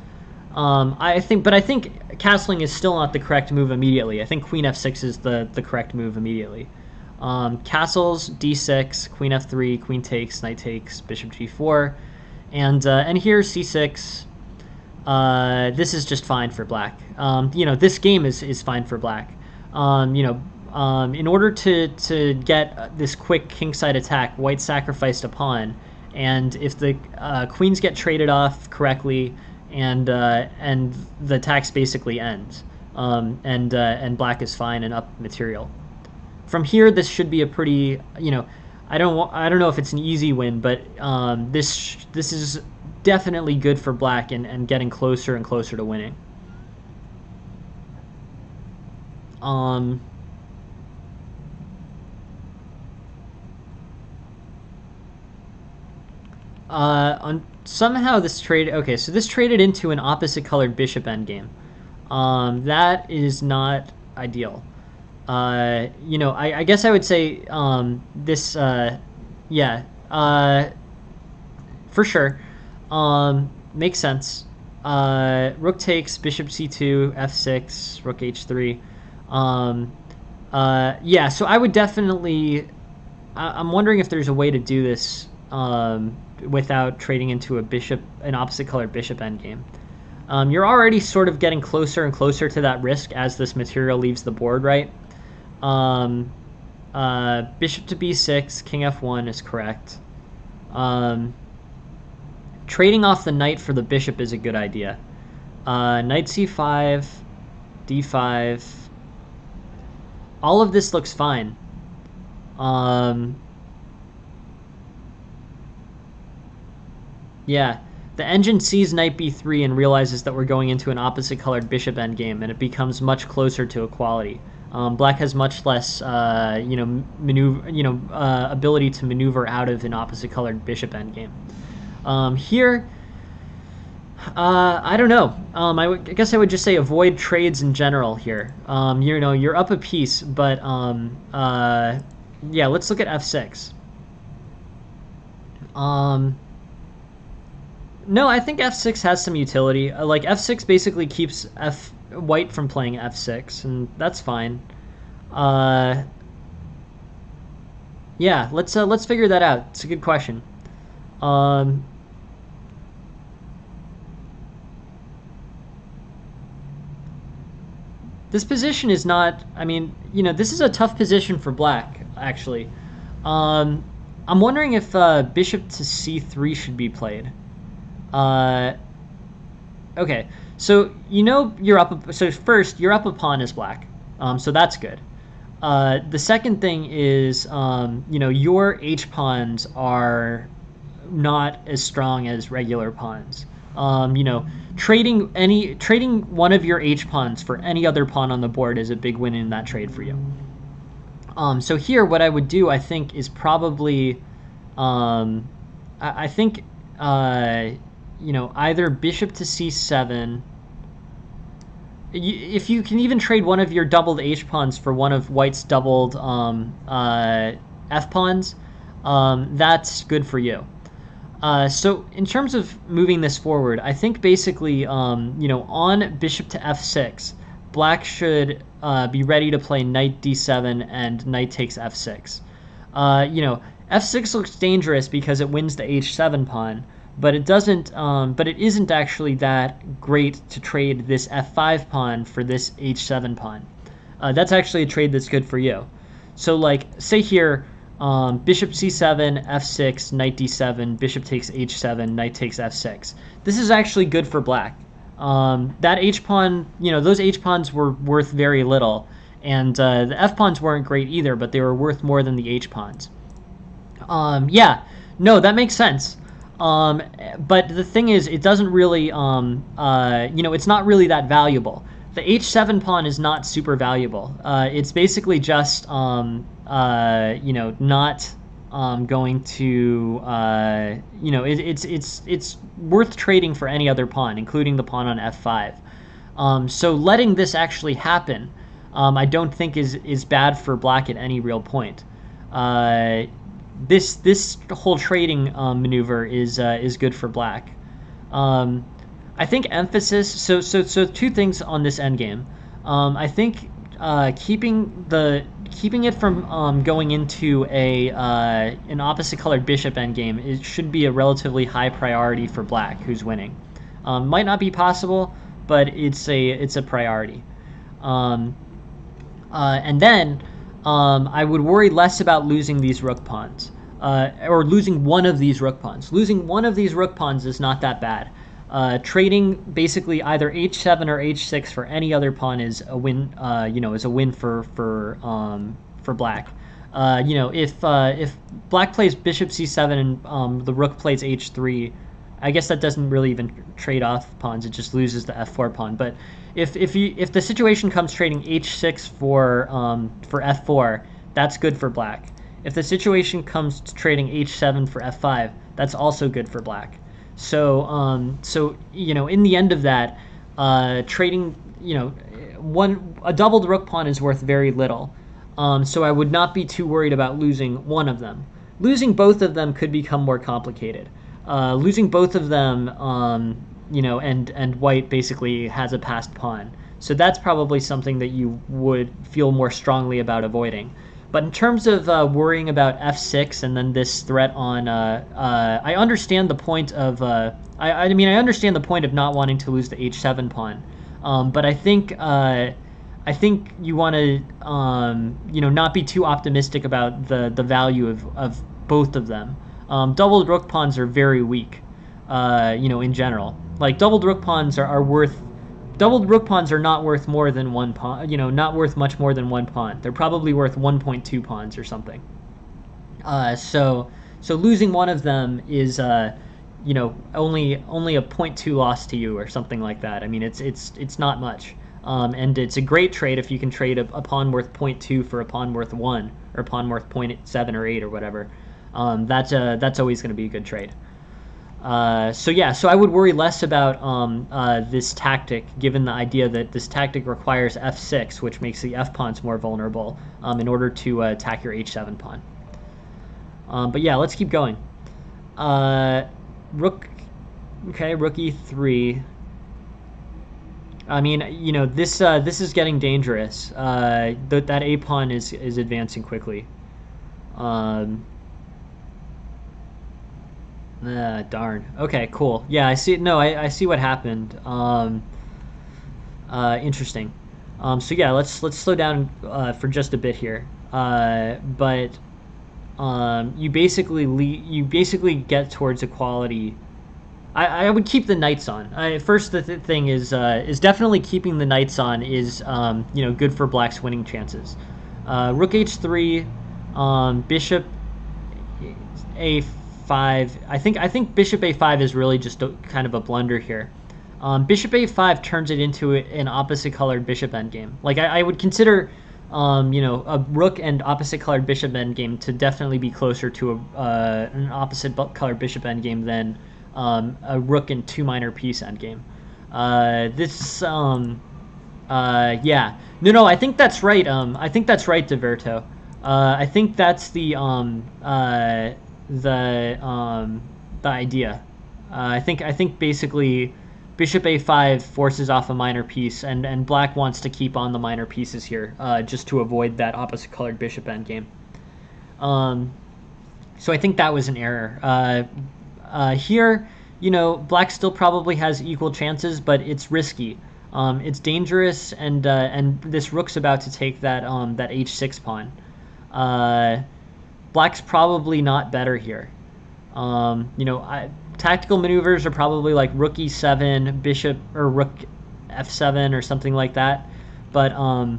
Um, I think, but I think castling is still not the correct move immediately. I think queen f six is the, the correct move immediately. Um, castles, d six, queen f three, queen takes, knight takes, bishop g four, and uh, and here c six. Uh, this is just fine for black. Um, you know, this game is, is fine for black. Um, you know, um, in order to to get this quick kingside attack, white sacrificed a pawn, and if the uh, queens get traded off correctly. And uh, and the attacks basically ends, um, and uh, and black is fine and up material. From here, this should be a pretty you know, I don't I don't know if it's an easy win, but um, this this is definitely good for black and, and getting closer and closer to winning. Um, uh, on, somehow this trade... Okay, so this traded into an opposite-colored bishop endgame. Um, that is not ideal. Uh, you know, I, I guess I would say um, this... Uh, yeah, uh, for sure. Um, makes sense. Uh, rook takes, bishop c two, f six, rook h three... Um, uh, yeah, so I would definitely, I, I'm wondering if there's a way to do this, um, without trading into a bishop, an opposite colored bishop endgame. Um, you're already sort of getting closer and closer to that risk as this material leaves the board, right? Um, uh, bishop to b six, king f one is correct. Um, trading off the knight for the bishop is a good idea. Uh, knight c five, d five... All of this looks fine. Um, yeah, the engine sees knight b three and realizes that we're going into an opposite-colored bishop endgame, and it becomes much closer to equality. Um, black has much less, uh, you know, maneuver, you know, uh, ability to maneuver out of an opposite-colored bishop endgame. Um, here. Uh, I don't know. Um, I, I guess I would just say avoid trades in general here. Um, you know, you're up a piece, but um, uh, yeah, let's look at f six. Um, no, I think f six has some utility. Uh, like f six basically keeps F white from playing f six, and that's fine. Uh, yeah, let's uh, let's figure that out. It's a good question. Um, This position is not, I mean, you know, this is a tough position for black, actually. Um, I'm wondering if uh, bishop to c three should be played. Uh, okay, so you know you're up, so first, you're up a pawn as black, um, so that's good. Uh, the second thing is, um, you know, your h-pawns are not as strong as regular pawns. Um, you know, trading any trading one of your h pawns for any other pawn on the board is a big win in that trade for you. Um, so here, what I would do, I think, is probably, um, I, I think, uh, you know, either bishop to c seven. If you can even trade one of your doubled h pawns for one of white's doubled um, uh, f pawns, um, that's good for you. Uh, so in terms of moving this forward, I think basically, um, you know, on bishop to f six, black should uh, be ready to play knight d seven and knight takes f six. Uh, you know, f six looks dangerous because it wins the h seven pawn, but it doesn't. Um, but it isn't actually that great to trade this f five pawn for this h seven pawn. Uh, that's actually a trade that's good for you. So like, say here. Um, bishop c seven, f six, knight d seven, bishop takes h seven, knight takes f six. This is actually good for black. Um, that h-pawn, you know, those h-pawns were worth very little. And uh, the f-pawns weren't great either, but they were worth more than the h-pawns. Um, yeah, no, that makes sense. Um, but the thing is, it doesn't really, um, uh, you know, it's not really that valuable. The h seven pawn is not super valuable. Uh, it's basically just... Um, Uh, you know, not um, going to, uh, you know, it, it's it's it's worth trading for any other pawn, including the pawn on f five. Um, so letting this actually happen, um, I don't think is is bad for black at any real point. Uh, this this whole trading um, maneuver is uh, is good for black. Um, I think emphasis. So so so two things on this endgame. Um, I think uh, keeping the Keeping it from um, going into a uh, an opposite-colored bishop endgame, it should be a relatively high priority for black, who's winning. Um, might not be possible, but it's a it's a priority. Um, uh, and then um, I would worry less about losing these rook pawns, uh, or losing one of these rook pawns. Losing one of these rook pawns is not that bad. Uh, trading basically either h seven or h six for any other pawn is a win. Uh, you know, is a win for for um, for black. Uh, you know, if uh, if black plays bishop c seven and um, the rook plays h three, I guess that doesn't really even trade off pawns. It just loses the f four pawn. But if if you if the situation comes trading h six for um, for f four, that's good for black. If the situation comes trading h seven for f five, that's also good for black. So um, so you know, in the end of that, uh, trading you know one a doubled rook pawn is worth very little. Um, so I would not be too worried about losing one of them. Losing both of them could become more complicated. Uh, losing both of them, um, you know, and, and white basically has a passed pawn. So that's probably something that you would feel more strongly about avoiding. But in terms of uh, worrying about f six and then this threat on, uh, uh, I understand the point of, uh, I, I mean, I understand the point of not wanting to lose the h seven pawn. Um, but I think... Uh, I think you want to, um, you know, not be too optimistic about the, the value of, of both of them. Um, doubled rook pawns are very weak, uh, you know, in general. Like, doubled rook pawns are, are worth, doubled rook pawns are not worth more than one pawn, you know, not worth much more than one pawn. They're probably worth one point two pawns or something. Uh, so, so losing one of them is, uh, you know, only only a zero point two loss to you or something like that. I mean, it's it's it's not much. Um, and it's a great trade if you can trade a, a pawn worth zero point two for a pawn worth one, or a pawn worth zero point seven or eight or whatever. Um, that's a, that's always going to be a good trade. Uh, so yeah, so I would worry less about um, uh, this tactic, given the idea that this tactic requires f six, which makes the f-pawns more vulnerable um, in order to uh, attack your h seven pawn. Um, but yeah, let's keep going. Uh, rook, okay, rook e three. I mean, you know, this uh, this is getting dangerous. Uh, th that a pawn is is advancing quickly. Um, ah, darn. Okay, cool. Yeah, I see. No, I, I see what happened. Um, uh, interesting. Um, so yeah, let's let's slow down uh, for just a bit here. Uh, but um, you basically le you basically get towards equality. I, I would keep the knights on. I, first, the th thing is uh, is definitely keeping the knights on is um, you know, good for black's winning chances. Uh, rook h three, um, bishop a five. I think I think bishop a five is really just a, kind of a blunder here. Um, bishop a five turns it into a, an opposite colored bishop endgame. Like I, I would consider um, you know, a rook and opposite colored bishop endgame to definitely be closer to a uh, an opposite colored bishop endgame than Um, a rook and two minor piece endgame. Uh, this, um, uh, yeah, no, no, I think that's right. Um, I think that's right, Diverto. Uh, I think that's the um, uh, the um, the idea. Uh, I think I think basically, bishop a five forces off a minor piece, and and black wants to keep on the minor pieces here, uh, just to avoid that opposite colored bishop endgame. Um, so I think that was an error. Uh, Uh, here, you know, black still probably has equal chances, but it's risky. Um, it's dangerous, and uh, and this rook's about to take that um, that h six pawn. Uh, black's probably not better here. Um, you know, I, tactical maneuvers are probably like rook e seven, bishop, or rook f seven, or something like that. But um,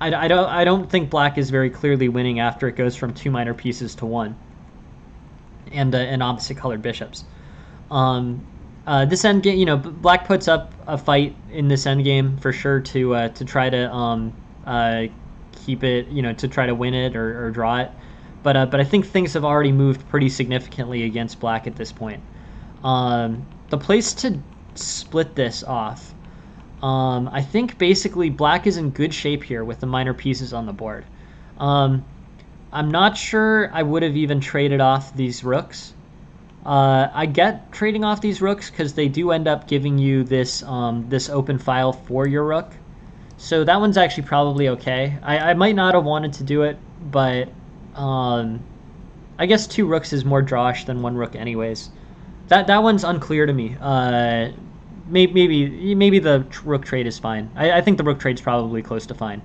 I, I don't I don't think black is very clearly winning after it goes from two minor pieces to one. And, uh, and opposite colored bishops. Um, uh, this endgame, you know, black puts up a fight in this endgame for sure to uh, to try to um, uh, keep it, you know, to try to win it or, or draw it. But uh, but I think things have already moved pretty significantly against black at this point. Um, the place to split this off, um, I think basically black is in good shape here with the minor pieces on the board. Um, I'm not sure I would have even traded off these rooks. Uh, I get trading off these rooks because they do end up giving you this um, this open file for your rook. So that one's actually probably okay. I, I might not have wanted to do it, but um, I guess two rooks is more drawish than one rook anyways. That that one's unclear to me. Uh, maybe, maybe, maybe the rook trade is fine. I, I think the rook trade's probably close to fine.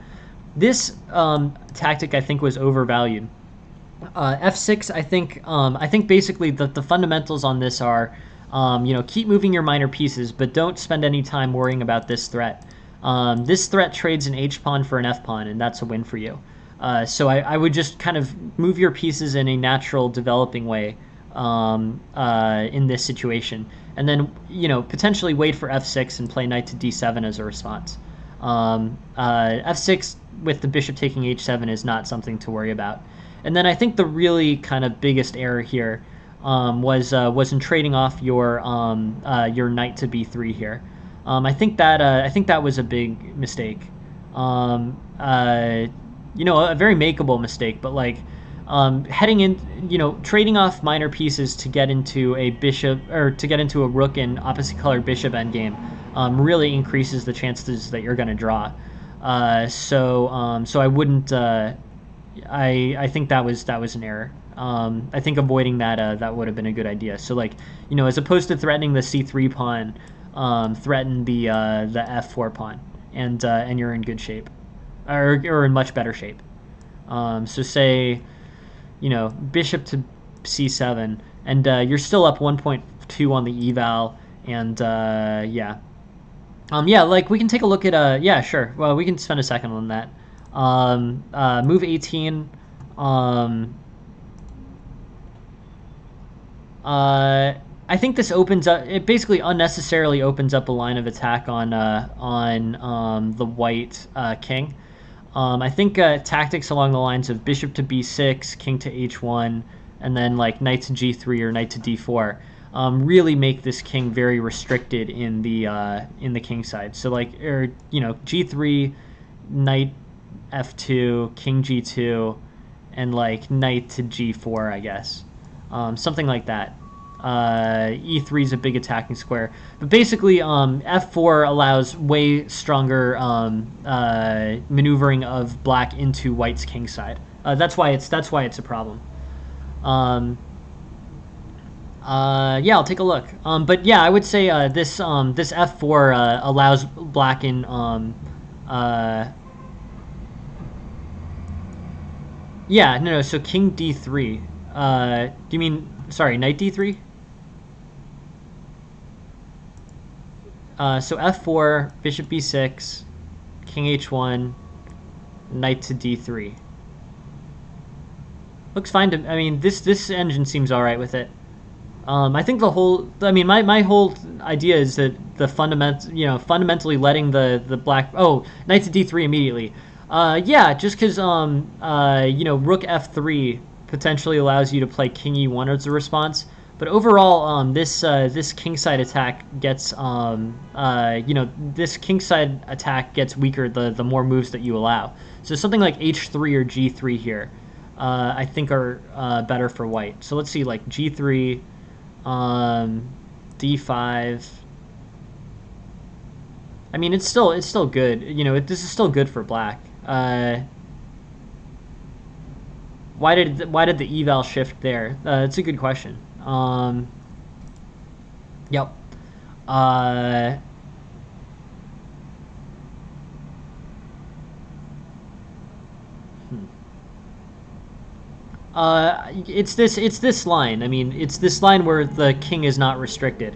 This um, tactic, I think, was overvalued. Uh, f six, I think, um, I think basically the, the fundamentals on this are, um, you know, keep moving your minor pieces, but don't spend any time worrying about this threat. Um, this threat trades an h pawn for an f pawn, and that's a win for you. Uh, so I, I would just kind of move your pieces in a natural developing way um, uh, in this situation. And then, you know, potentially wait for f six and play knight to d seven as a response. Um, uh, f six with the bishop taking h seven is not something to worry about. And then I think the really kind of biggest error here um, was uh, was in trading off your um, uh, your knight to b three here. Um, I think that uh, I think that was a big mistake. Um, uh, you know, a very makeable mistake. But like um, heading in, you know, trading off minor pieces to get into a bishop or to get into a rook and opposite colored bishop endgame um, really increases the chances that you're going to draw. Uh, so um, so I wouldn't. Uh, I I think that was that was an error. Um, I think avoiding that uh, that would have been a good idea. So like, you know, as opposed to threatening the c three pawn, um, threaten the uh, the f four pawn, and uh, and you're in good shape, or or in much better shape. Um, so say, you know, bishop to c seven, and uh, you're still up one point two on the eval, and uh, yeah, um, yeah, like we can take a look at uh yeah sure well we can spend a second on that. Um, uh, move eighteen, um, uh, I think this opens up, it basically unnecessarily opens up a line of attack on, uh, on, um, the white, uh, king. Um, I think, uh, tactics along the lines of bishop to b six, king to h one, and then, like, knight to g three or knight to d four, um, really make this king very restricted in the, uh, in the king side. So, like, or, you know, g three, knight f two, king g two, and like knight to g four, I guess, um, something like that. Uh, e three is a big attacking square, but basically um, f four allows way stronger um, uh, maneuvering of black into white's king side. Uh, that's why it's that's why it's a problem. Um, uh, yeah, I'll take a look. Um, but yeah, I would say uh, this um, this f four uh, allows black in. Um, uh, Yeah, no, no, so king d three. Uh, do you mean, sorry, knight d three? Uh, so f four, bishop b six, king h one, knight to d three. Looks fine to, I mean, this, this engine seems alright with it. Um, I think the whole, I mean, my, my whole idea is that the fundament, you know, fundamentally letting the, the black, oh, knight to d three immediately. Uh, yeah, just because, um, uh, you know, rook f three potentially allows you to play king e one as a response. But overall, um, this uh, this kingside attack gets, um, uh, you know, this kingside attack gets weaker the, the more moves that you allow. So something like h three or g three here, uh, I think are uh, better for white. So let's see, like g three, um, d five. I mean, it's still it's still good. You know, it, this is still good for black. Uh, why did why did the eval shift there? Uh, that's a good question. Um, yep. Uh, hmm. uh, it's this it's this line. I mean, it's this line where the king is not restricted.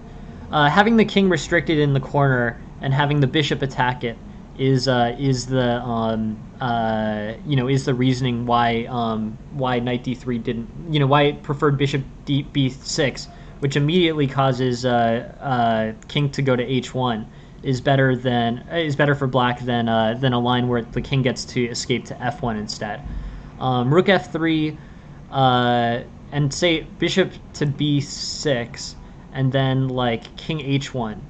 Uh, having the king restricted in the corner and having the bishop attack it is uh, is the um, uh, you know is the reasoning why um, why knight d three didn't, you know, why it preferred bishop d b six, which immediately causes uh, uh, king to go to h one, is better than is better for black than uh, than a line where the king gets to escape to f one instead. Um, rook f three uh, and say bishop to b six and then like king h one.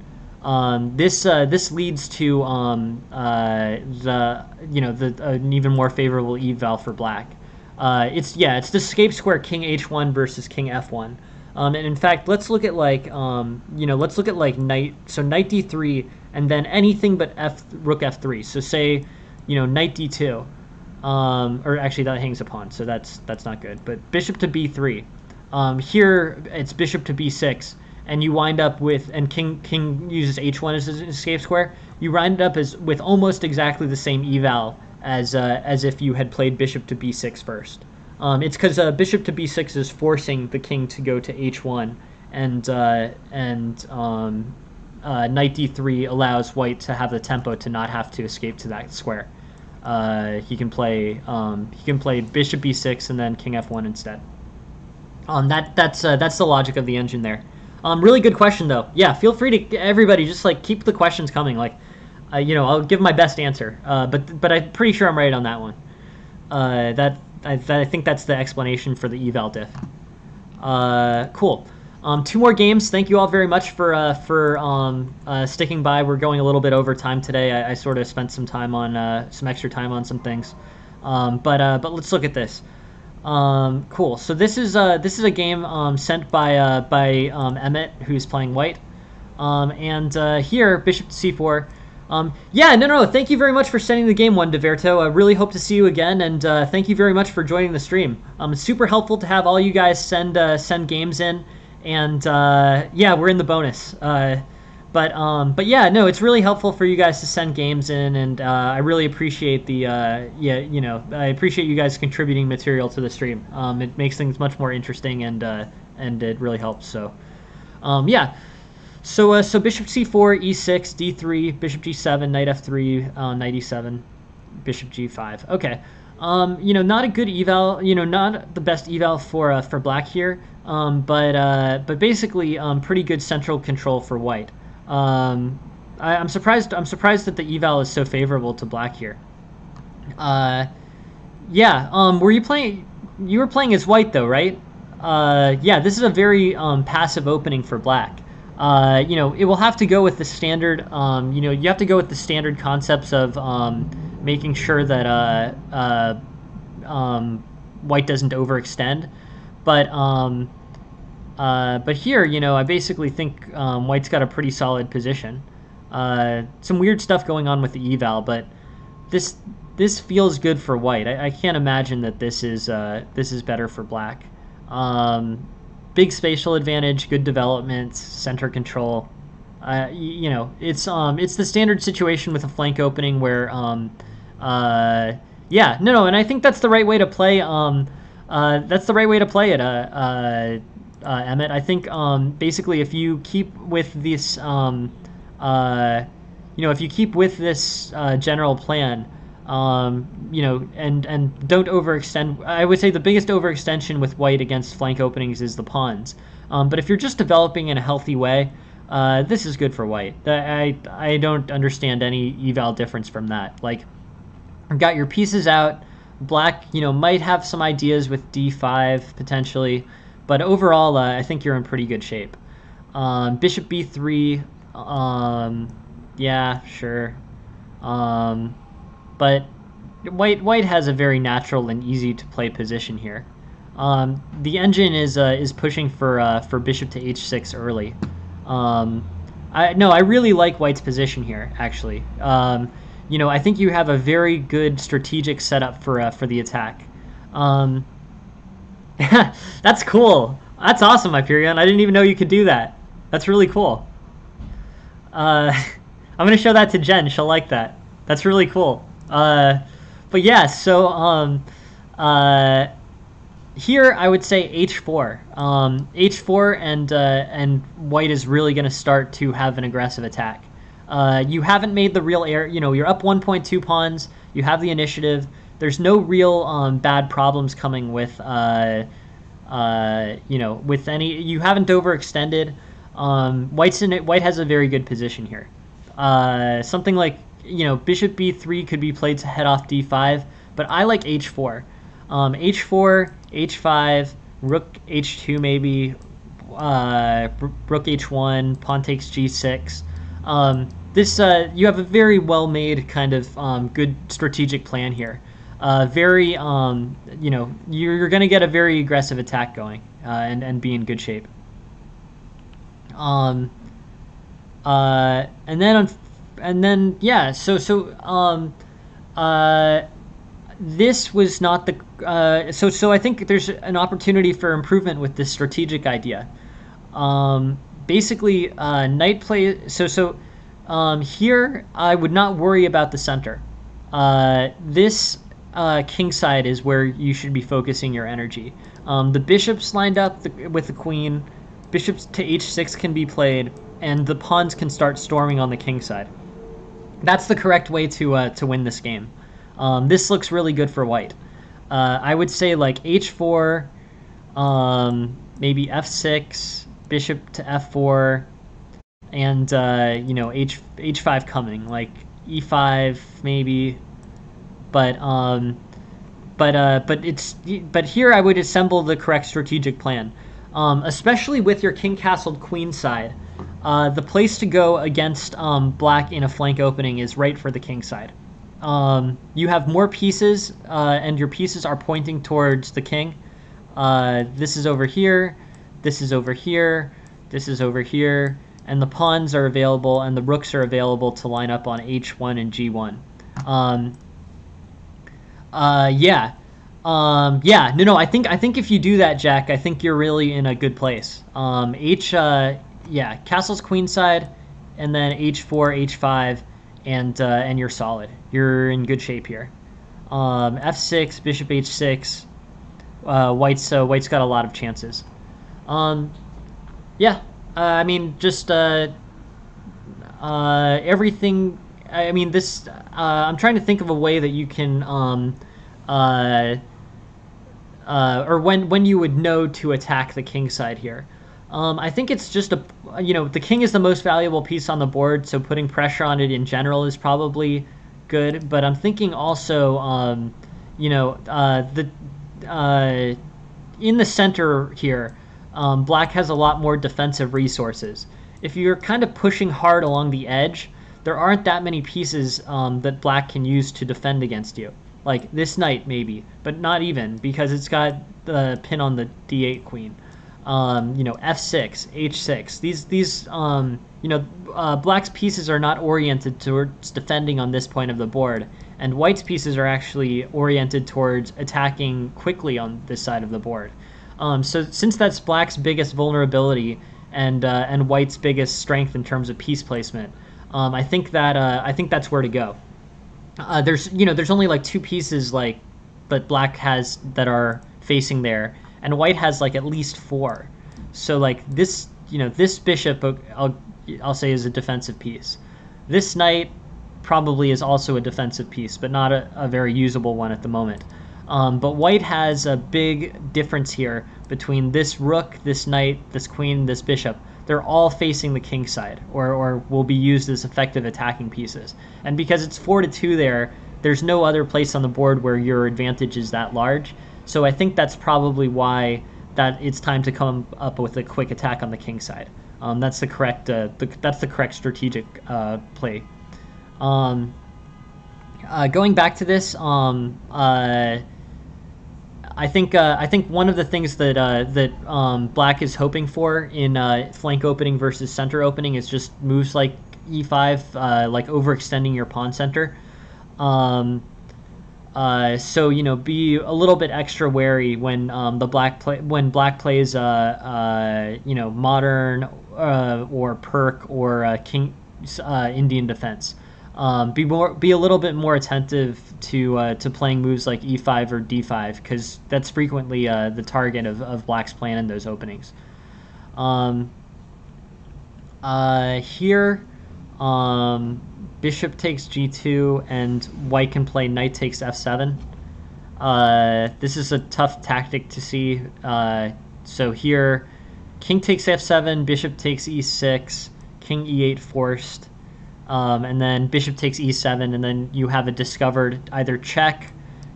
Um, this uh, this leads to um, uh, the you know the uh, an even more favorable eval for black. Uh, it's yeah it's the escape square king h one versus king f one. Um, and in fact, let's look at like um, you know let's look at like knight so knight d three and then anything but f rook f three. So say you know knight d two, um, or actually that hangs a pawn, so that's that's not good. But bishop to b three. Um, here it's bishop to b six. And you wind up with, and king king uses h one as an escape square. You wind up as with almost exactly the same eval as uh, as if you had played bishop to b six first. Um, it's because uh, bishop to b six is forcing the king to go to h one, and uh, and um, uh, knight d three allows white to have the tempo to not have to escape to that square. uh, he can play um, he can play bishop b six and then king f one instead. Um, that that's uh, that's the logic of the engine there. Um, really good question though. Yeah, feel free to everybody just like keep the questions coming. Like, uh, you know, I'll give my best answer. Uh, but but I'm pretty sure I'm right on that one. Uh, that, I, that I think that's the explanation for the eval diff. Uh, cool. Um, two more games. Thank you all very much for uh, for um, uh, sticking by. We're going a little bit over time today. I, I sort of spent some time on uh, some extra time on some things. Um, but uh, but let's look at this. Um, cool. So this is uh, this is a game um, sent by uh, by um, Emmett, who's playing white, um, and uh, here bishop to c four. Um, yeah, no, no, no. Thank you very much for sending the game one, Diverto. I really hope to see you again, and uh, thank you very much for joining the stream. Um, it's super helpful to have all you guys send uh, send games in, and uh, yeah, we're in the bonus. Uh, but um, but yeah, no, it's really helpful for you guys to send games in, and uh, I really appreciate the uh, yeah, you know, I appreciate you guys contributing material to the stream. Um, it makes things much more interesting, and uh, and it really helps. So, um, yeah. So, uh, so bishop c four, e six, d three, bishop g seven, knight f three, uh, knight e seven, bishop g five. Okay, um, you know, not a good eval, you know, not the best eval for uh, for black here, um, but uh, but basically, um, pretty good central control for white. Um, I, I'm surprised. I'm surprised that the eval is so favorable to black here. Uh, yeah. Um, were you playing? You were playing as white though, right? Uh, yeah. This is a very um, passive opening for black. Uh, you know, it will have to go with the standard, um, you know, you have to go with the standard concepts of um, making sure that uh, uh, um, white doesn't overextend. But um, uh, but here, you know, I basically think um, white's got a pretty solid position. Uh, some weird stuff going on with the eval, but this this feels good for white. I, I can't imagine that this is uh, this is better for black. Um, Big spatial advantage, good development, center control. Uh, you know, it's um, it's the standard situation with a flank opening where, um, uh, yeah, no, no, and I think that's the right way to play. Um, uh, that's the right way to play it, uh, uh, uh, Emmett. I think um, basically if you keep with this, um, uh, you know, if you keep with this uh, general plan, um, you know, and, and don't overextend. I would say the biggest overextension with white against flank openings is the pawns. Um, but if you're just developing in a healthy way, uh, this is good for white. I, I don't understand any eval difference from that. Like, you've got your pieces out. Black, you know, might have some ideas with d five potentially, but overall, uh, I think you're in pretty good shape. Um, bishop b three, um, yeah, sure. Um... But white white has a very natural and easy to play position here. Um, the engine is uh, is pushing for uh, for bishop to h six early. Um, I no, I really like white's position here actually. Um, you know, I think you have a very good strategic setup for uh, for the attack. Um, that's cool. That's awesome, Hyperion. I didn't even know you could do that. That's really cool. Uh, I'm gonna show that to Jen. She'll like that. That's really cool. Uh, but yeah, so um, uh, here I would say h four, um, h four, and uh, and white is really going to start to have an aggressive attack. Uh, you haven't made the real error. You know, you're up one point two pawns. You have the initiative. There's no real um, bad problems coming with uh, uh, you know, with any. You haven't overextended. Um, white's in it. White has a very good position here. Uh, something like, you know, bishop b three could be played to head off d five, but I like h four. Um, h four, h five, rook h two maybe, uh, rook h one, pawn takes g six. Um, this uh, you have a very well-made kind of um, good strategic plan here. Uh, very, um, you know, you're, you're going to get a very aggressive attack going uh, and, and be in good shape. Um, uh, and then on... And then yeah, so so um, uh, this was not the uh, so so I think there's an opportunity for improvement with this strategic idea. Um, basically, uh, knight play. So so um, here I would not worry about the center. Uh, this uh, king side is where you should be focusing your energy. Um, the bishops lined up the, with the queen. Bishops to h six can be played, and the pawns can start storming on the king side. That's the correct way to uh, to win this game. Um, this looks really good for white. Uh, I would say like h four, um, maybe f six, bishop to f four, and uh, you know h h5 coming, like e five maybe. But um, but uh, but it's but here I would assemble the correct strategic plan, um, especially with your king castled queen side. Uh, the place to go against um, black in a flank opening is right for the king side. Um, you have more pieces, uh, and your pieces are pointing towards the king. Uh, this is over here, this is over here, this is over here, and the pawns are available and the rooks are available to line up on h one and g one. Um, uh, yeah, um, yeah, no, no, I think, I think if you do that, Jack, I think you're really in a good place. Um, h, uh, yeah, castle's queenside, and then h four, h five, and uh, and you're solid. You're in good shape here. Um, f six, bishop h six. Uh, white's uh, white's got a lot of chances. Um, yeah, uh, I mean just uh, uh, everything. I mean this. Uh, I'm trying to think of a way that you can, um, uh, uh, or when when you would know to attack the king side here. Um, I think it's just a, you know, the king is the most valuable piece on the board, so putting pressure on it in general is probably good. But I'm thinking also, um, you know, uh, the uh, in the center here, um, black has a lot more defensive resources. If you're kind of pushing hard along the edge, there aren't that many pieces um, that black can use to defend against you. Like this knight maybe, but not even, because it's got the pin on the d eight queen. Um, you know, f six, h six. These, these, um, you know, uh, black's pieces are not oriented towards defending on this point of the board, and white's pieces are actually oriented towards attacking quickly on this side of the board. Um, so since that's black's biggest vulnerability and uh, and white's biggest strength in terms of piece placement, um, I think that uh, I think that's where to go. Uh, there's, you know, there's only like two pieces like that black has that are facing there. And white has like at least four, so like this, you know, this bishop I'll I'll say is a defensive piece. This knight probably is also a defensive piece, but not a, a very usable one at the moment. Um, but white has a big difference here between this rook, this knight, this queen, this bishop. They're all facing the king side, or or will be used as effective attacking pieces. And because it's four to two there, there's no other place on the board where your advantage is that large. So I think that's probably why that it's time to come up with a quick attack on the king side. Um, that's the correct uh, the, that's the correct strategic uh, play. Um, uh, going back to this, um, uh, I think uh, I think one of the things that uh, that um, black is hoping for in uh, flank opening versus center opening is just moves like e five, uh, like overextending your pawn center. Um, Uh, so you know, be a little bit extra wary when um, the black play when black plays uh, uh, you know, modern uh, or perk or uh, king uh, Indian defense. Um, be more be a little bit more attentive to uh, to playing moves like e five or d five, because that's frequently uh, the target of, of black's plan in those openings. Um, uh, here. Um, Bishop takes g two, and white can play knight takes f seven. Uh, this is a tough tactic to see. Uh, so here, king takes f seven, bishop takes e six, king e eight forced, um, and then bishop takes e seven, and then you have a discovered either check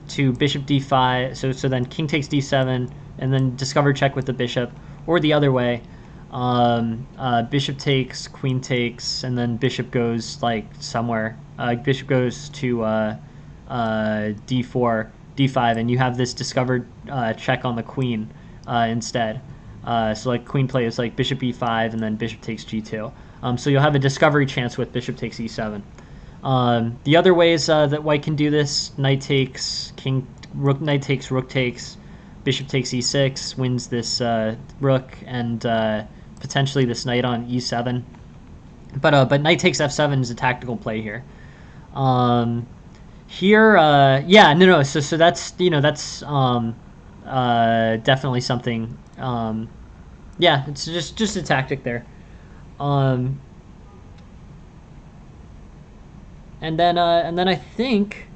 to bishop d five, so, so then king takes d seven, and then discovered check with the bishop, or the other way. Um, uh, bishop takes, queen takes, and then bishop goes like somewhere. Uh, bishop goes to uh, uh, d four, d five, and you have this discovered uh, check on the queen uh, instead. Uh, so like queen plays like bishop e five, and then bishop takes g two. Um, so you'll have a discovery chance with bishop takes e seven. Um, the other ways uh, that white can do this: knight takes, king, rook, knight takes, rook takes, bishop takes e six, wins this uh, rook, and uh, potentially this knight on e seven, but uh, but knight takes f seven is a tactical play here. Um, here, uh, yeah, no, no. So so that's, you know, that's um, uh, definitely something. Um, yeah, it's just just a tactic there. Um, and then uh, and then I think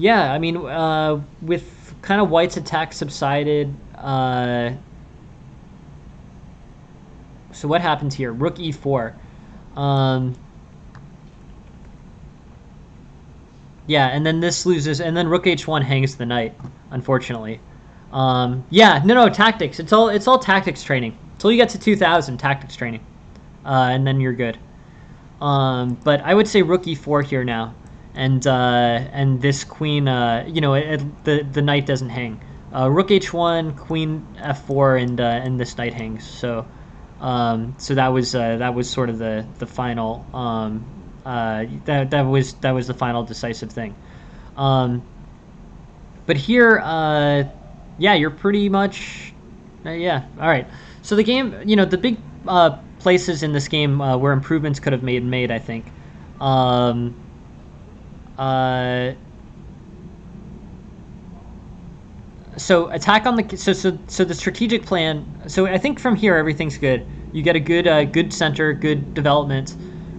Yeah, I mean, uh, with kind of White's attack subsided, uh, so what happens here? Rook e four. Um, yeah, and then this loses, and then Rook h one hangs the knight, unfortunately. Um, yeah, no, no, tactics. It's all it's all tactics training. Until you get to two thousand, tactics training. Uh, and then you're good. Um, but I would say Rook e four here now. And uh, and this queen, uh, you know, it, it, the, the knight doesn't hang. Uh, Rook h one, queen f four, and uh, and this knight hangs. So um, so that was uh, that was sort of the the final um, uh, that that was that was the final decisive thing. Um, but here, uh, yeah, you're pretty much uh, yeah. All right. So the game, you know, the big uh, places in this game uh, where improvements could have made made, I think. Um, Uh, so attack on the so so so the strategic plan. So I think from here everything's good. You get a good uh, good center, good development.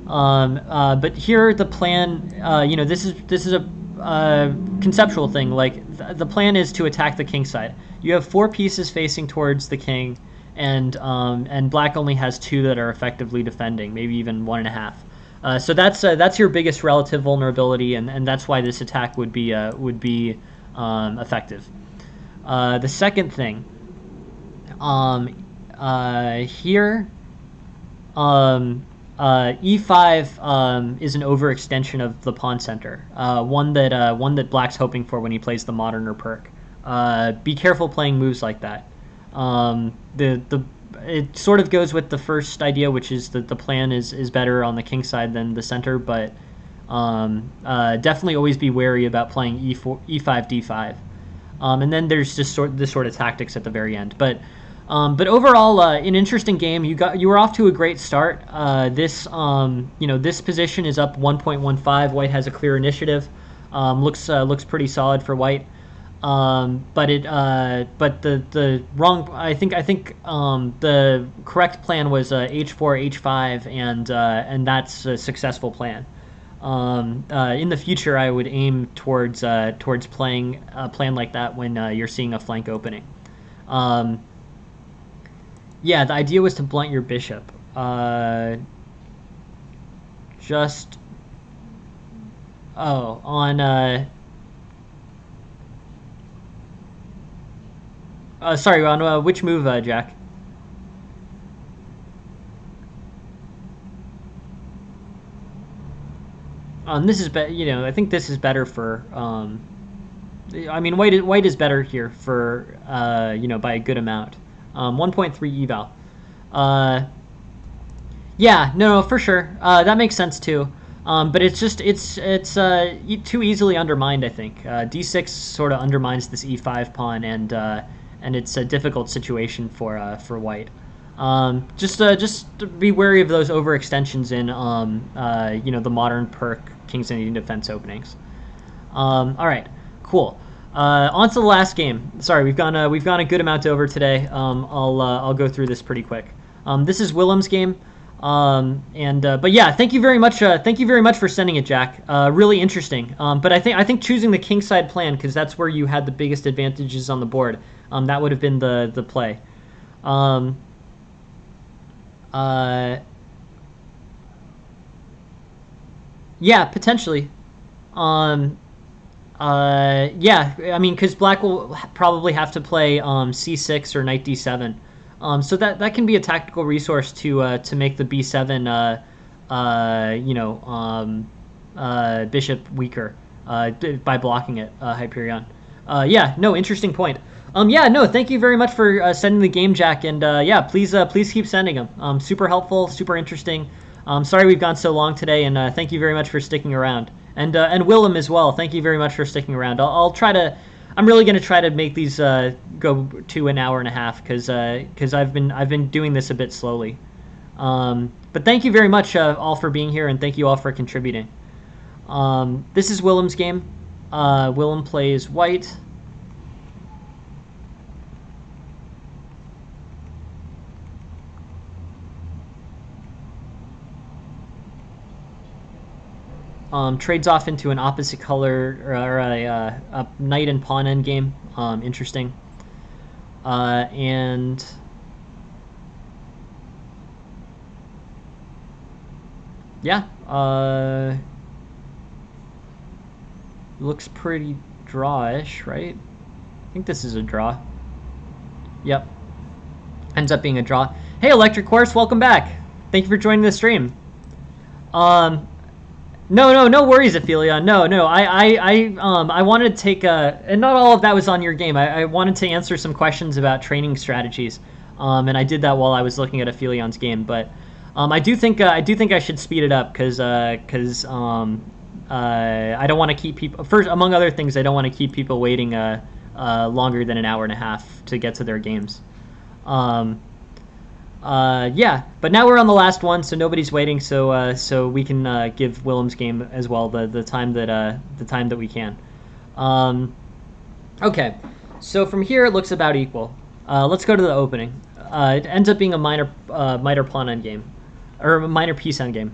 Um, uh, but here the plan. Uh, you know this is this is a uh, conceptual thing. Like th the plan is to attack the king side. You have four pieces facing towards the king, and um, and Black only has two that are effectively defending. Maybe even one and a half. Uh, so that's uh, that's your biggest relative vulnerability, and, and that's why this attack would be uh, would be um, effective. Uh, the second thing, um, uh, here, um, uh, e five um, is an overextension of the pawn center, uh, one that uh, one that Black's hoping for when he plays the Moderner perk. Uh, be careful playing moves like that. Um, the the It sort of goes with the first idea, which is that the plan is, is better on the king side than the center, but um, uh, definitely always be wary about playing e four, e five, d five. Um, and then there's just sort this sort of tactics at the very end. But um, but overall, uh, an interesting game. You got you were off to a great start. Uh, this um, you know this position is up one point one five. White has a clear initiative. Um, looks uh, looks pretty solid for White. Um, but it, uh, but the, the wrong, I think, I think, um, the correct plan was, uh, h four, h five, and, uh, and that's a successful plan. Um, uh, in the future, I would aim towards, uh, towards playing a plan like that when, uh, you're seeing a flank opening. Um, yeah, the idea was to blunt your bishop. Uh, just, oh, on, uh... Uh, sorry, on uh, which move, uh, Jack? Um, this is be you know, I think this is better for. Um, I mean, white is, white is better here for uh, you know by a good amount. Um, one point three eval. Uh, yeah, no, no, for sure. Uh, that makes sense too. Um, but it's just it's it's uh, too easily undermined, I think. Uh, d six sort of undermines this e five pawn and. Uh, And it's a difficult situation for uh, for White. Um, just uh, just be wary of those overextensions in um, uh, you know the modern perk Kings and defense openings. Um, all right, cool. Uh, on to the last game. Sorry, we've gone uh, we've gone a good amount over today. Um, I'll uh, I'll go through this pretty quick. Um, this is Willem's game. Um, and uh, but yeah, thank you very much. Uh, thank you very much for sending it, Jack. Uh, really interesting. Um, but I think I think choosing the kingside plan, because that's where you had the biggest advantages on the board. Um, that would have been the the play. Um, uh, yeah, potentially. Um, uh, yeah, I mean, because Black will probably have to play um, c six or knight d seven. Um, so that that can be a tactical resource to uh, to make the b seven uh, uh, you know um, uh, bishop weaker uh, by blocking it. Uh, Hyperion. Uh, yeah, no, interesting point. Um, yeah, no, thank you very much for uh, sending the game, Jack, and uh, yeah, please uh, please keep sending them. Um, super helpful, super interesting. Um, sorry we've gone so long today, and uh, thank you very much for sticking around. And uh, and Willem as well, thank you very much for sticking around. I'll, I'll try to, I'm really going to try to make these uh, go to an hour and a half, because uh, because I've been I've been doing this a bit slowly. Um, but thank you very much uh, all for being here, and thank you all for contributing. Um, this is Willem's game. Uh, Willem plays White. Um, trades off into an opposite color, or, or a, uh, a knight and pawn endgame. Um, interesting. Uh, and... Yeah. Uh, looks pretty drawish, right? I think this is a draw. Yep. Ends up being a draw. Hey, Electric Horse, welcome back. Thank you for joining the stream. Um... No, no, no worries, Aphelion. No, no, I, I, I, um, I wanted to take a, and not all of that was on your game. I, I wanted to answer some questions about training strategies, um, and I did that while I was looking at Aphelion's game. But, um, I do think, uh, I do think I should speed it up because, uh, because, um, uh, I don't want to keep people. First, among other things, I don't want to keep people waiting, uh, uh, longer than an hour and a half to get to their games. Um. Uh, yeah, but now we're on the last one, so nobody's waiting, so uh, so we can uh, give Willem's game as well the the time that uh, the time that we can. Um, okay, so from here it looks about equal. Uh, let's go to the opening. Uh, it ends up being a minor uh, minor pawn endgame, or a minor piece endgame.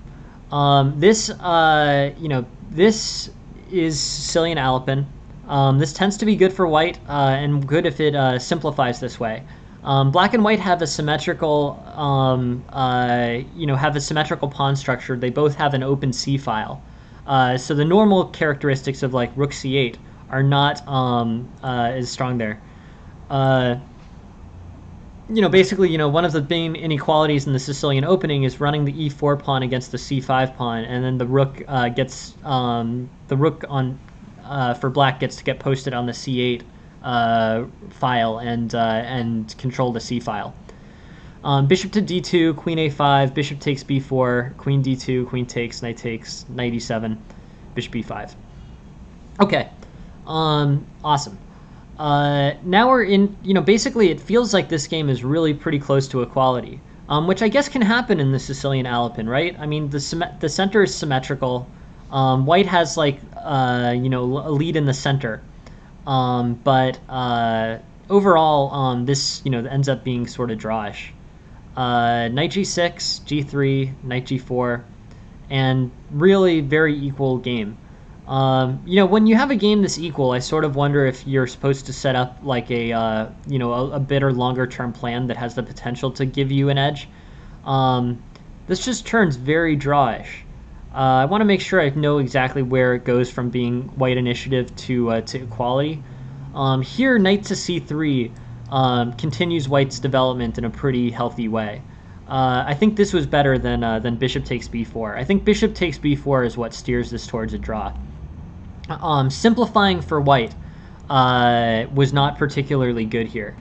Um, this uh, you know this is Sicilian Alapin. Um, this tends to be good for white uh, and good if it uh, simplifies this way. Um, black and white have a symmetrical, um, uh, you know, have a symmetrical pawn structure. They both have an open c file, uh, so the normal characteristics of like rook c eight are not um, uh, as strong there. Uh, you know, basically, you know, one of the main inequalities in the Sicilian opening is running the e four pawn against the c five pawn, and then the rook uh, gets um, the rook on uh, for black gets to get posted on the c eight. Uh, file and uh, and control the c file. Um, bishop to d two, queen a five, bishop takes b four, queen d two, queen takes, knight takes, knight e seven, bishop b five. Okay, um, awesome. Uh, now we're in. You know, basically, it feels like this game is really pretty close to equality, um, which I guess can happen in the Sicilian Alapin, right? I mean, the the center is symmetrical. Um, white has like uh, you know a lead in the center. Um, but uh, overall, um, this you know ends up being sort of drawish. Uh, knight g six, g three, knight g four, and really very equal game. Um, you know, when you have a game this equal, I sort of wonder if you're supposed to set up like a uh, you know a, a bit or longer term plan that has the potential to give you an edge. Um, this just turns very drawish. Uh, I want to make sure I know exactly where it goes from being white initiative to uh, to equality. Um, here, knight to c three um, continues white's development in a pretty healthy way. Uh, I think this was better than uh, than bishop takes b four. I think bishop takes b four is what steers this towards a draw. Um, simplifying for white uh, was not particularly good here.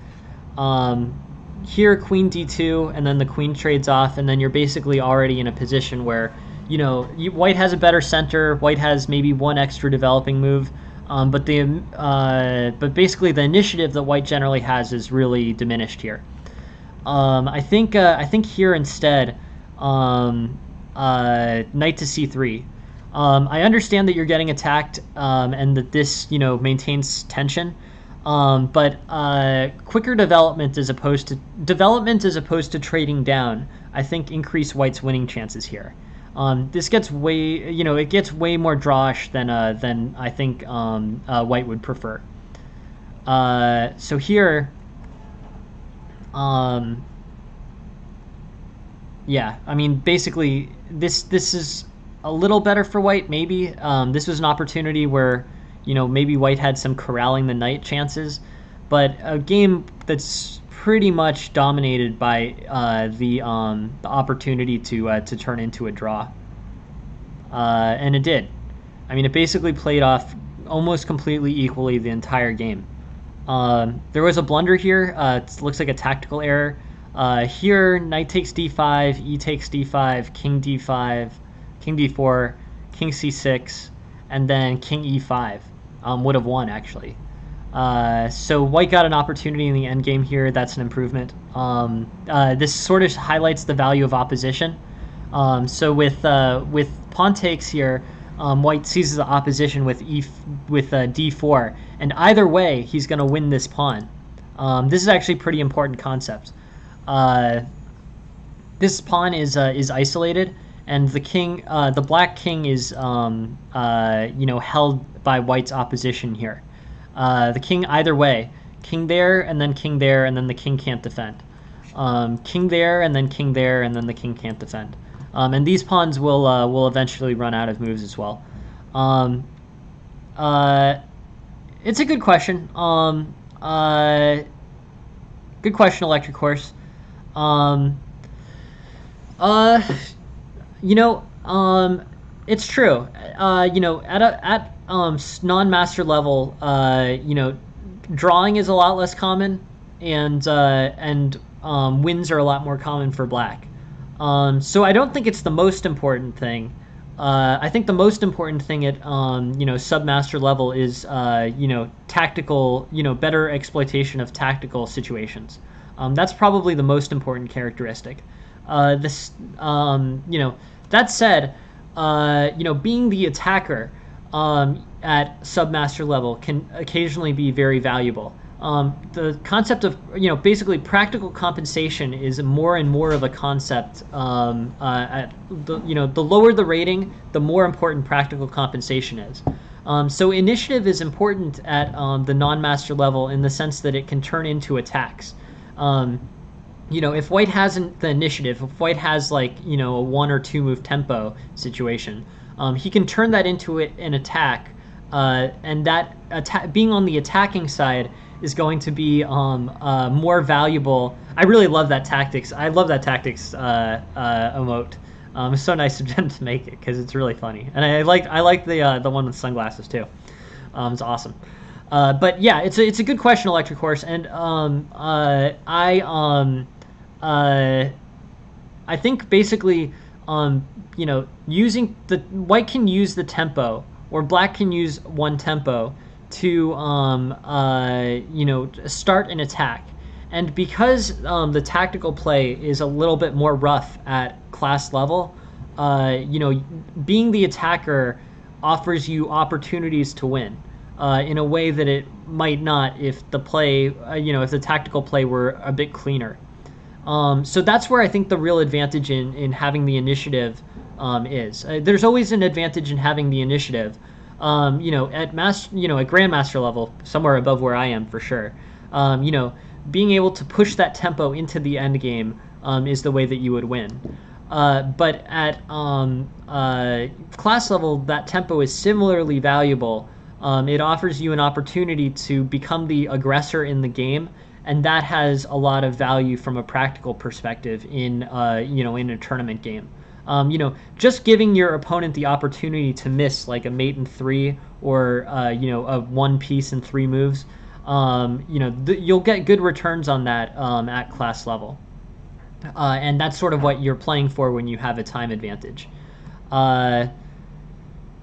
Um, here, queen d two, and then the queen trades off, and then you're basically already in a position where you know, white has a better center. White has maybe one extra developing move, um, but the uh, but basically the initiative that white generally has is really diminished here. Um, I think uh, I think here instead, um, uh, knight to c three. Um, I understand that you're getting attacked um, and that this you know maintains tension, um, but uh, quicker development as opposed to development as opposed to trading down, I think increase white's winning chances here. Um, this gets way, you know, it gets way more drawish than uh, than I think um, uh, white would prefer. Uh, so here, um, yeah, I mean, basically, this this is a little better for white. Maybe um, this was an opportunity where, you know, maybe white had some corralling the knight chances, but a game that's pretty much dominated by uh, the um, the opportunity to uh, to turn into a draw, uh, and it did. I mean, it basically played off almost completely equally the entire game. Um, there was a blunder here. Uh, it looks like a tactical error. Uh, here, knight takes d five, e takes d five, king d five, king d four, king c six, and then king e five um, would have won actually. Uh, so white got an opportunity in the endgame here. That's an improvement. Um, uh, this sort of highlights the value of opposition. Um, so with uh, with pawn takes here, um, white seizes the opposition with e with uh, d four, and either way he's going to win this pawn. Um, this is actually a pretty important concept. Uh, this pawn is uh, is isolated, and the king, uh, the black king is, um, uh, you know, held by white's opposition here. Uh, the king either way, king there, and then king there, and then the king can't defend. Um, king there, and then king there, and then the king can't defend. Um, and these pawns will uh, will eventually run out of moves as well. Um, uh, it's a good question. Um, uh, good question, Electric Horse. Um, uh, you know, um, it's true. Uh, you know, at a, at um, non-master level, uh, you know, drawing is a lot less common, and uh, and um, wins are a lot more common for black. Um, so I don't think it's the most important thing. Uh, I think the most important thing at um, you know submaster level is uh, you know tactical, you know better exploitation of tactical situations. Um, that's probably the most important characteristic. Uh, this um, you know that said, uh, you know being the attacker um, at submaster level can occasionally be very valuable. Um, the concept of, you know, basically practical compensation is more and more of a concept. Um, uh, at the, you know, the lower the rating, the more important practical compensation is. Um, so initiative is important at um, the non-master level in the sense that it can turn into attacks. Um, you know, if white hasn't the initiative, if white has like, you know, a one or two move tempo situation, um, he can turn that into it, an attack. Uh, and that atta- being on the attacking side is going to be um, uh, more valuable. I really love that tactics. I love that tactics uh, uh, emote. Um, it's so nice of them to make it because it's really funny, and I like I like the uh, the one with sunglasses too. Um, it's awesome. Uh, but yeah, it's a, it's a good question, Electric Horse, and um, uh, I um, uh, I think basically um, you know using the white can use the tempo or black can use one tempo to um, uh, you know start an attack, and because um, the tactical play is a little bit more rough at class level, uh, you know being the attacker offers you opportunities to win uh, in a way that it might not if the play uh, you know if the tactical play were a bit cleaner. Um, so that's where I think the real advantage in in having the initiative um, is. Uh, there's always an advantage in having the initiative. Um, you know, at master, you know, at grandmaster level, somewhere above where I am for sure. Um, you know, being able to push that tempo into the end game um, is the way that you would win. Uh, but at um, uh, class level, that tempo is similarly valuable. Um, it offers you an opportunity to become the aggressor in the game, and that has a lot of value from a practical perspective in uh, you know in a tournament game. Um, you know, just giving your opponent the opportunity to miss like a mate in three or, uh, you know, a one piece in three moves, um, you know, th you'll get good returns on that um, at class level. Uh, and that's sort of what you're playing for when you have a time advantage. Uh,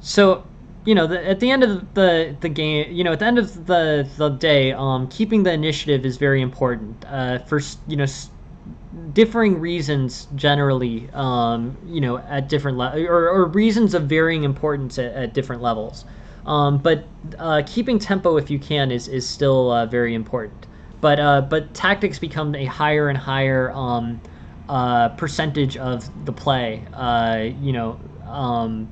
so, you know, the, at the end of the, the game, you know, at the end of the, the day, um, keeping the initiative is very important uh, for, you know, differing reasons generally, um, you know, at different levels, or, or reasons of varying importance at, at different levels. Um, but uh, keeping tempo, if you can, is is still uh, very important. But uh, but tactics become a higher and higher um, uh, percentage of the play, uh, you know, um,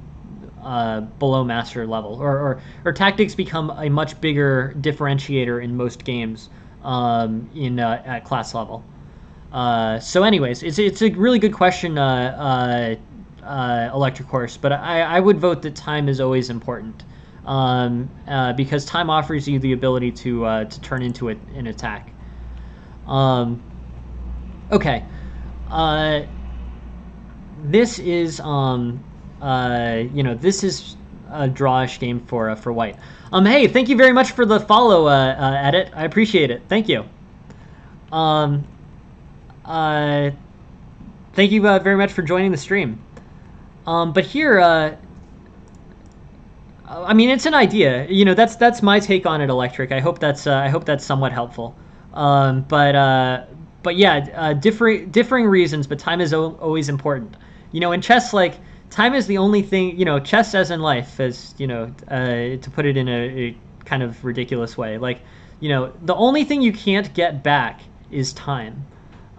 uh, below master level, or, or or tactics become a much bigger differentiator in most games um, in uh, at class level. Uh, so, anyways, it's it's a really good question, uh, uh, uh, Electric Horse. But I, I would vote that time is always important, um, uh, because time offers you the ability to uh, to turn into a, an attack. Um, okay, uh, this is um, uh, you know this is a drawish game for uh, for white. Um, hey, thank you very much for the follow uh, uh, edit. I appreciate it. Thank you. Um. Uh, thank you uh, very much for joining the stream. Um, but here, uh, I mean, it's an idea. You know, that's that's my take on it, Electric. I hope that's uh, I hope that's somewhat helpful. Um, but uh, but yeah, uh, differing differing reasons, but time is always important. You know, in chess, like time is the only thing. You know, chess as in life, as you know, uh, to put it in a, a kind of ridiculous way. Like, you know, the only thing you can't get back is time.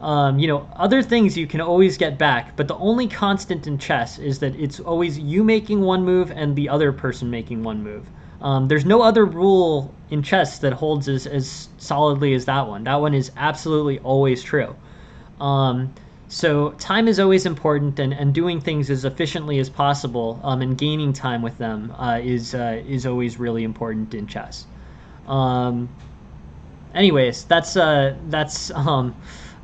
Um, you know, other things you can always get back, but the only constant in chess is that it's always you making one move and the other person making one move. Um, there's no other rule in chess that holds as, as solidly as that one. That one is absolutely always true. Um, so time is always important, and, and doing things as efficiently as possible um, and gaining time with them uh, is, uh, is always really important in chess. Um, anyways, that's, uh, that's, um...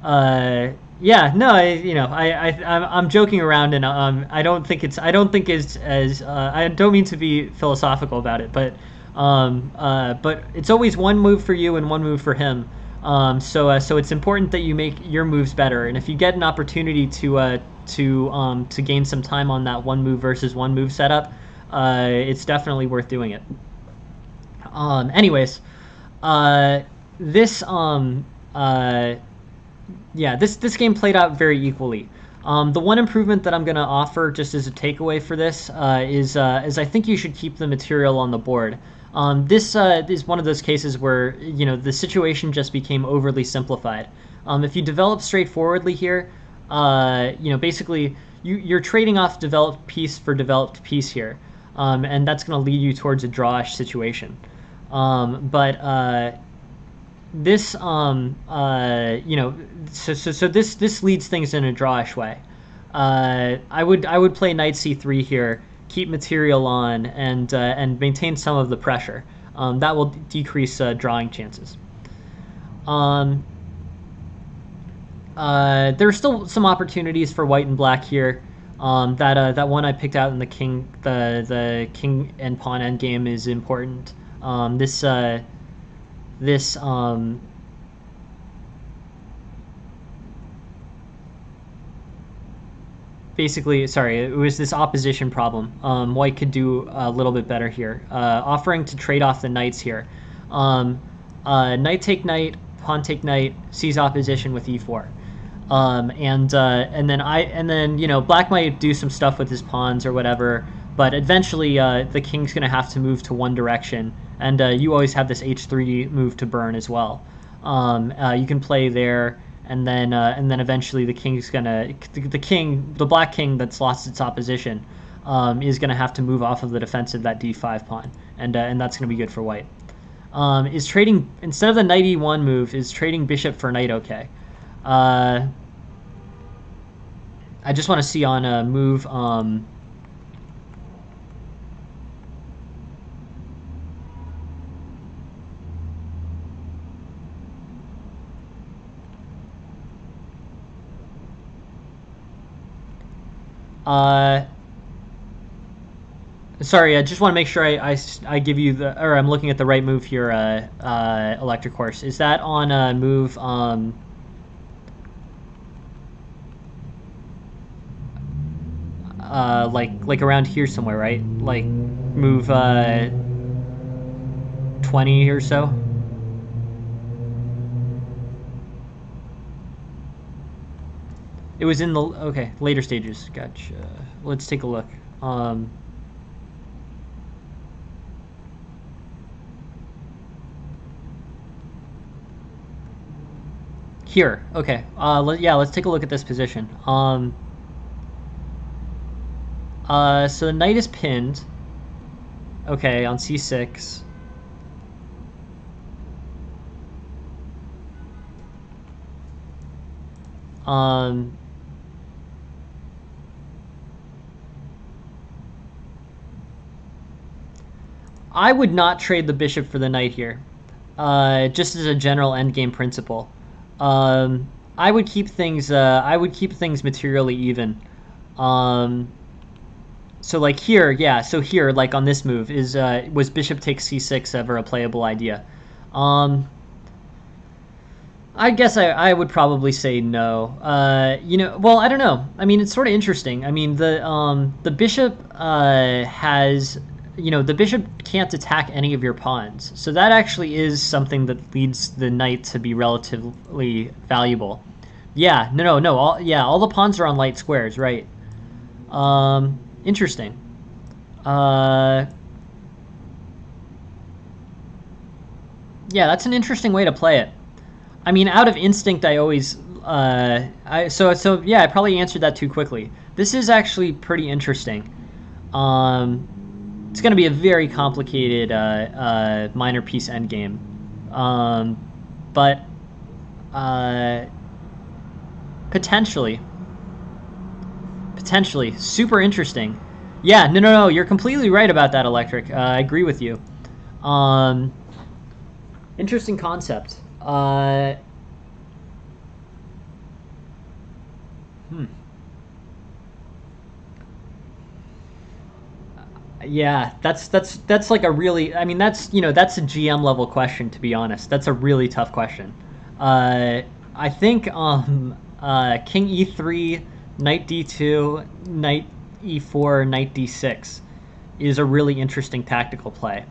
Uh, yeah, no, I, you know, I, I, I'm joking around, and um, I don't think it's, I don't think it's as, uh, I don't mean to be philosophical about it, but, um, uh, but it's always one move for you and one move for him. Um, so, uh, so it's important that you make your moves better, and if you get an opportunity to, uh, to, um, to gain some time on that one move versus one move setup, uh, it's definitely worth doing it. Um, anyways, uh, this, um, uh. Yeah, this, this game played out very equally. Um, the one improvement that I'm going to offer just as a takeaway for this uh, is, uh, is I think you should keep the material on the board. Um, this uh, is one of those cases where, you know, the situation just became overly simplified. Um, if you develop straightforwardly here, uh, you know, basically you, you're trading off developed piece for developed piece here. Um, and that's going to lead you towards a drawish situation. Um, but... Uh, This, um, uh, you know, so, so, so this, this leads things in a drawish way. Uh, I would, I would play knight c three here, keep material on, and, uh, and maintain some of the pressure. Um, that will decrease, uh, drawing chances. Um, uh, there are still some opportunities for white and black here. Um, that, uh, that one I picked out in the king, the, the king and pawn endgame is important. Um, this, uh... This, um, basically, sorry, it was this opposition problem. Um, white could do a little bit better here. Uh, offering to trade off the knights here. Um, uh, knight take knight, pawn take knight, seize opposition with e four. Um, and, uh, and then I, and then, you know, black might do some stuff with his pawns or whatever, but eventually, uh, the king's going to have to move to one direction. And uh, you always have this h three move to burn as well. Um, uh, you can play there, and then uh, and then eventually the king's gonna the, the king the black king that's lost its opposition um, is gonna have to move off of the defense of that d five pawn, and uh, and that's gonna be good for white. Um, is trading instead of the knight e one move is trading bishop for knight okay? Uh, I just want to see on a move. Um, Uh, sorry, I just want to make sure I, I, I give you the, or I'm looking at the right move here, uh, uh, Electric Horse. Is that on a move, um, uh, like, like around here somewhere, right? Like move, uh, twenty or so? It was in the, okay, later stages, gotcha. Let's take a look. Um, here, okay, uh, let, yeah, let's take a look at this position. Um, uh, so the knight is pinned, okay, on c six. Um... I would not trade the bishop for the knight here, uh, just as a general endgame principle. Um, I would keep things. Uh, I would keep things materially even. Um, so like here, yeah. So here, like on this move, is uh, was bishop takes c six ever a playable idea? Um, I guess I, I would probably say no. Uh, you know, well, I don't know. I mean, it's sort of interesting. I mean, the um, the bishop uh, has. You know, the bishop can't attack any of your pawns. So that actually is something that leads the knight to be relatively valuable. Yeah, no, no, no. All, yeah, all the pawns are on light squares, right? Um, interesting. Uh, yeah, that's an interesting way to play it. I mean, out of instinct, I always... uh, I, so so yeah, I probably answered that too quickly. This is actually pretty interesting. Um, it's going to be a very complicated uh, uh, minor piece endgame, um, but uh, potentially, potentially super interesting. Yeah, no, no, no. You're completely right about that, Electric. Uh, I agree with you. Um, interesting concept. Uh, hmm. Yeah, that's that's that's like a really. I mean, that's you know that's a G M level question, to be honest. That's a really tough question. Uh, I think um, uh, King E three, Knight D two, Knight E four, Knight D six is a really interesting tactical play.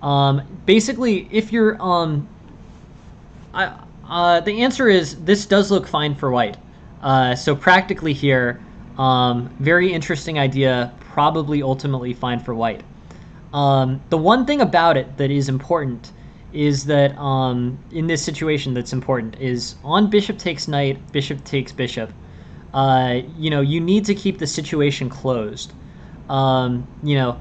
Um, basically, if you're um, I, uh, the answer is this does look fine for white. Uh, so practically here, um, very interesting idea. Probably ultimately fine for white. Um, the one thing about it that is important is that um, in this situation that's important is on bishop takes knight, bishop takes bishop. Uh, you know, you need to keep the situation closed. Um, you know,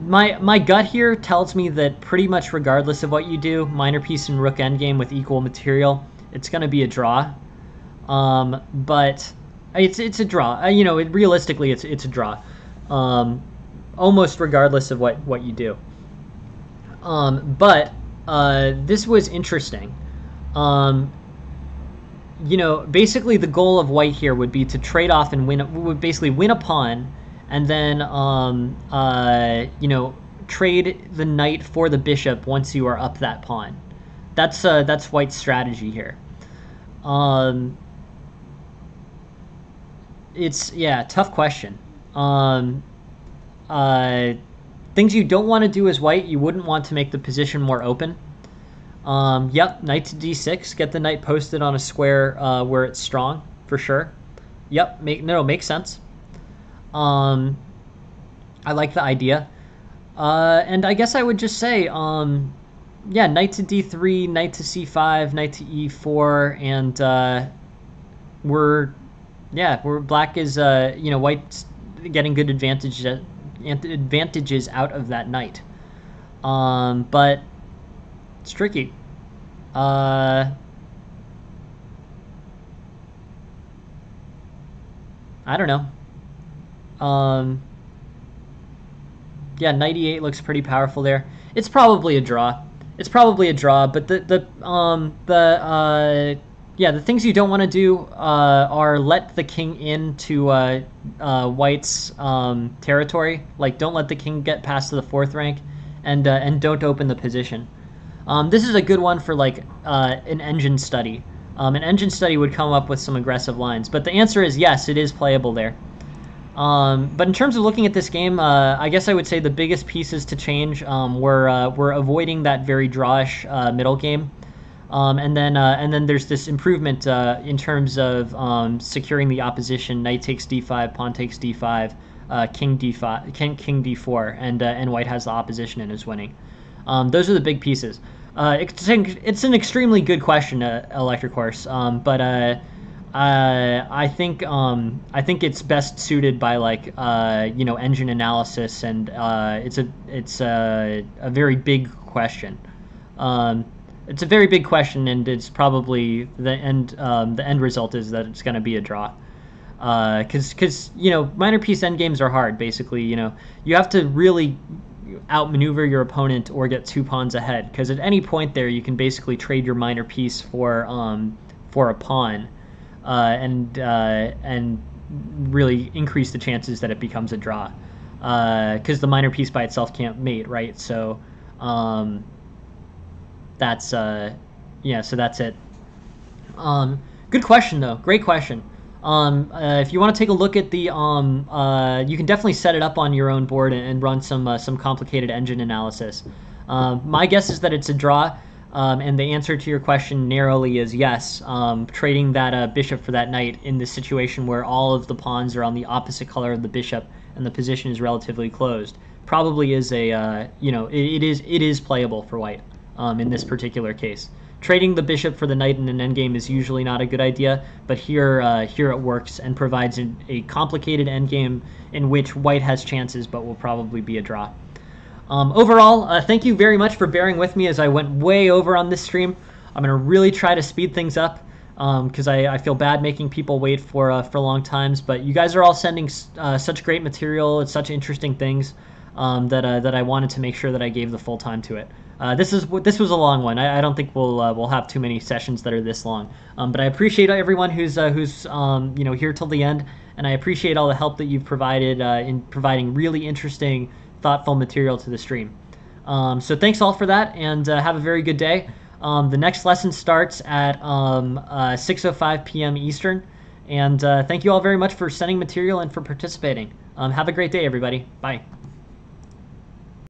my my gut here tells me that pretty much regardless of what you do, minor piece and rook endgame with equal material, it's going to be a draw. Um, but it's it's a draw. Uh, you know, it, realistically, it's it's a draw, um, almost regardless of what what you do. Um, but uh, this was interesting. Um, You know, basically the goal of white here would be to trade off and win, would basically win a pawn, and then, um, uh, you know, trade the knight for the bishop once you are up that pawn. That's uh, that's white's strategy here. Um, it's, yeah, tough question. Um, uh, things you don't want to do as white, you wouldn't want to make the position more open. Um, yep, knight to d six, get the knight posted on a square uh, where it's strong, for sure. Yep, make, no, makes sense. Um, I like the idea. Uh, and I guess I would just say, um, yeah, knight to d three, knight to c five, knight to e four, and uh, we're, yeah, we're black is, uh, you know, white's getting good advantage, advantages out of that knight. Um, but... It's tricky. Uh, I don't know. Um, yeah, knight e eight looks pretty powerful there. It's probably a draw. It's probably a draw, but the the um the uh yeah the things you don't want to do uh, are let the king into uh, uh, white's um, territory. Like, don't let the king get past to the fourth rank, and uh, and don't open the position. Um, this is a good one for like uh, an engine study. Um, an engine study would come up with some aggressive lines, but the answer is yes, it is playable there. Um, but in terms of looking at this game, uh, I guess I would say the biggest pieces to change um, were uh, were avoiding that very drawish uh, middle game, um, and then uh, and then there's this improvement uh, in terms of um, securing the opposition. Knight takes d five, pawn takes d five, uh, king d five, king king d four, and uh, and white has the opposition and is winning. Um, those are the big pieces. Uh, it's, an, it's an extremely good question, uh, Electric Horse, um, but uh, uh, I think um, I think it's best suited by like uh, you know engine analysis, and uh, it's a it's a, a very big question. Um, it's a very big question, and it's probably the end um, the end result is that it's going to be a draw. Because uh, because you know minor piece end games are hard. Basically, you know you have to really outmaneuver your opponent or get two pawns ahead, because at any point there you can basically trade your minor piece for um for a pawn, uh, and uh, and really increase the chances that it becomes a draw, because uh, the minor piece by itself can't mate, right? So um, that's uh yeah so that's it. Um, good question though, great question. Um, uh, if you want to take a look at the, um, uh, you can definitely set it up on your own board and, and run some uh, some complicated engine analysis. Um, my guess is that it's a draw, um, and the answer to your question narrowly is yes. Um, trading that uh, bishop for that knight in this situation where all of the pawns are on the opposite color of the bishop and the position is relatively closed probably is a, uh, you know, it, it is it is playable for white um, in this particular case. Trading the bishop for the knight in an endgame is usually not a good idea, but here uh, here it works and provides an, a complicated endgame in which white has chances but will probably be a draw. Um, overall, uh, thank you very much for bearing with me as I went way over on this stream. I'm going to really try to speed things up because um, I, I feel bad making people wait for, uh, for long times, but you guys are all sending uh, such great material and such interesting things um, that, uh, that I wanted to make sure that I gave the full time to it. Uh, this is this was a long one. I, I don't think we'll uh, we'll have too many sessions that are this long. Um, but I appreciate everyone who's uh, who's um, you know, here till the end, and I appreciate all the help that you've provided uh, in providing really interesting, thoughtful material to the stream. Um, so thanks all for that, and uh, have a very good day. Um, the next lesson starts at um, uh, six oh five p m Eastern, and uh, thank you all very much for sending material and for participating. Um, have a great day, everybody. Bye.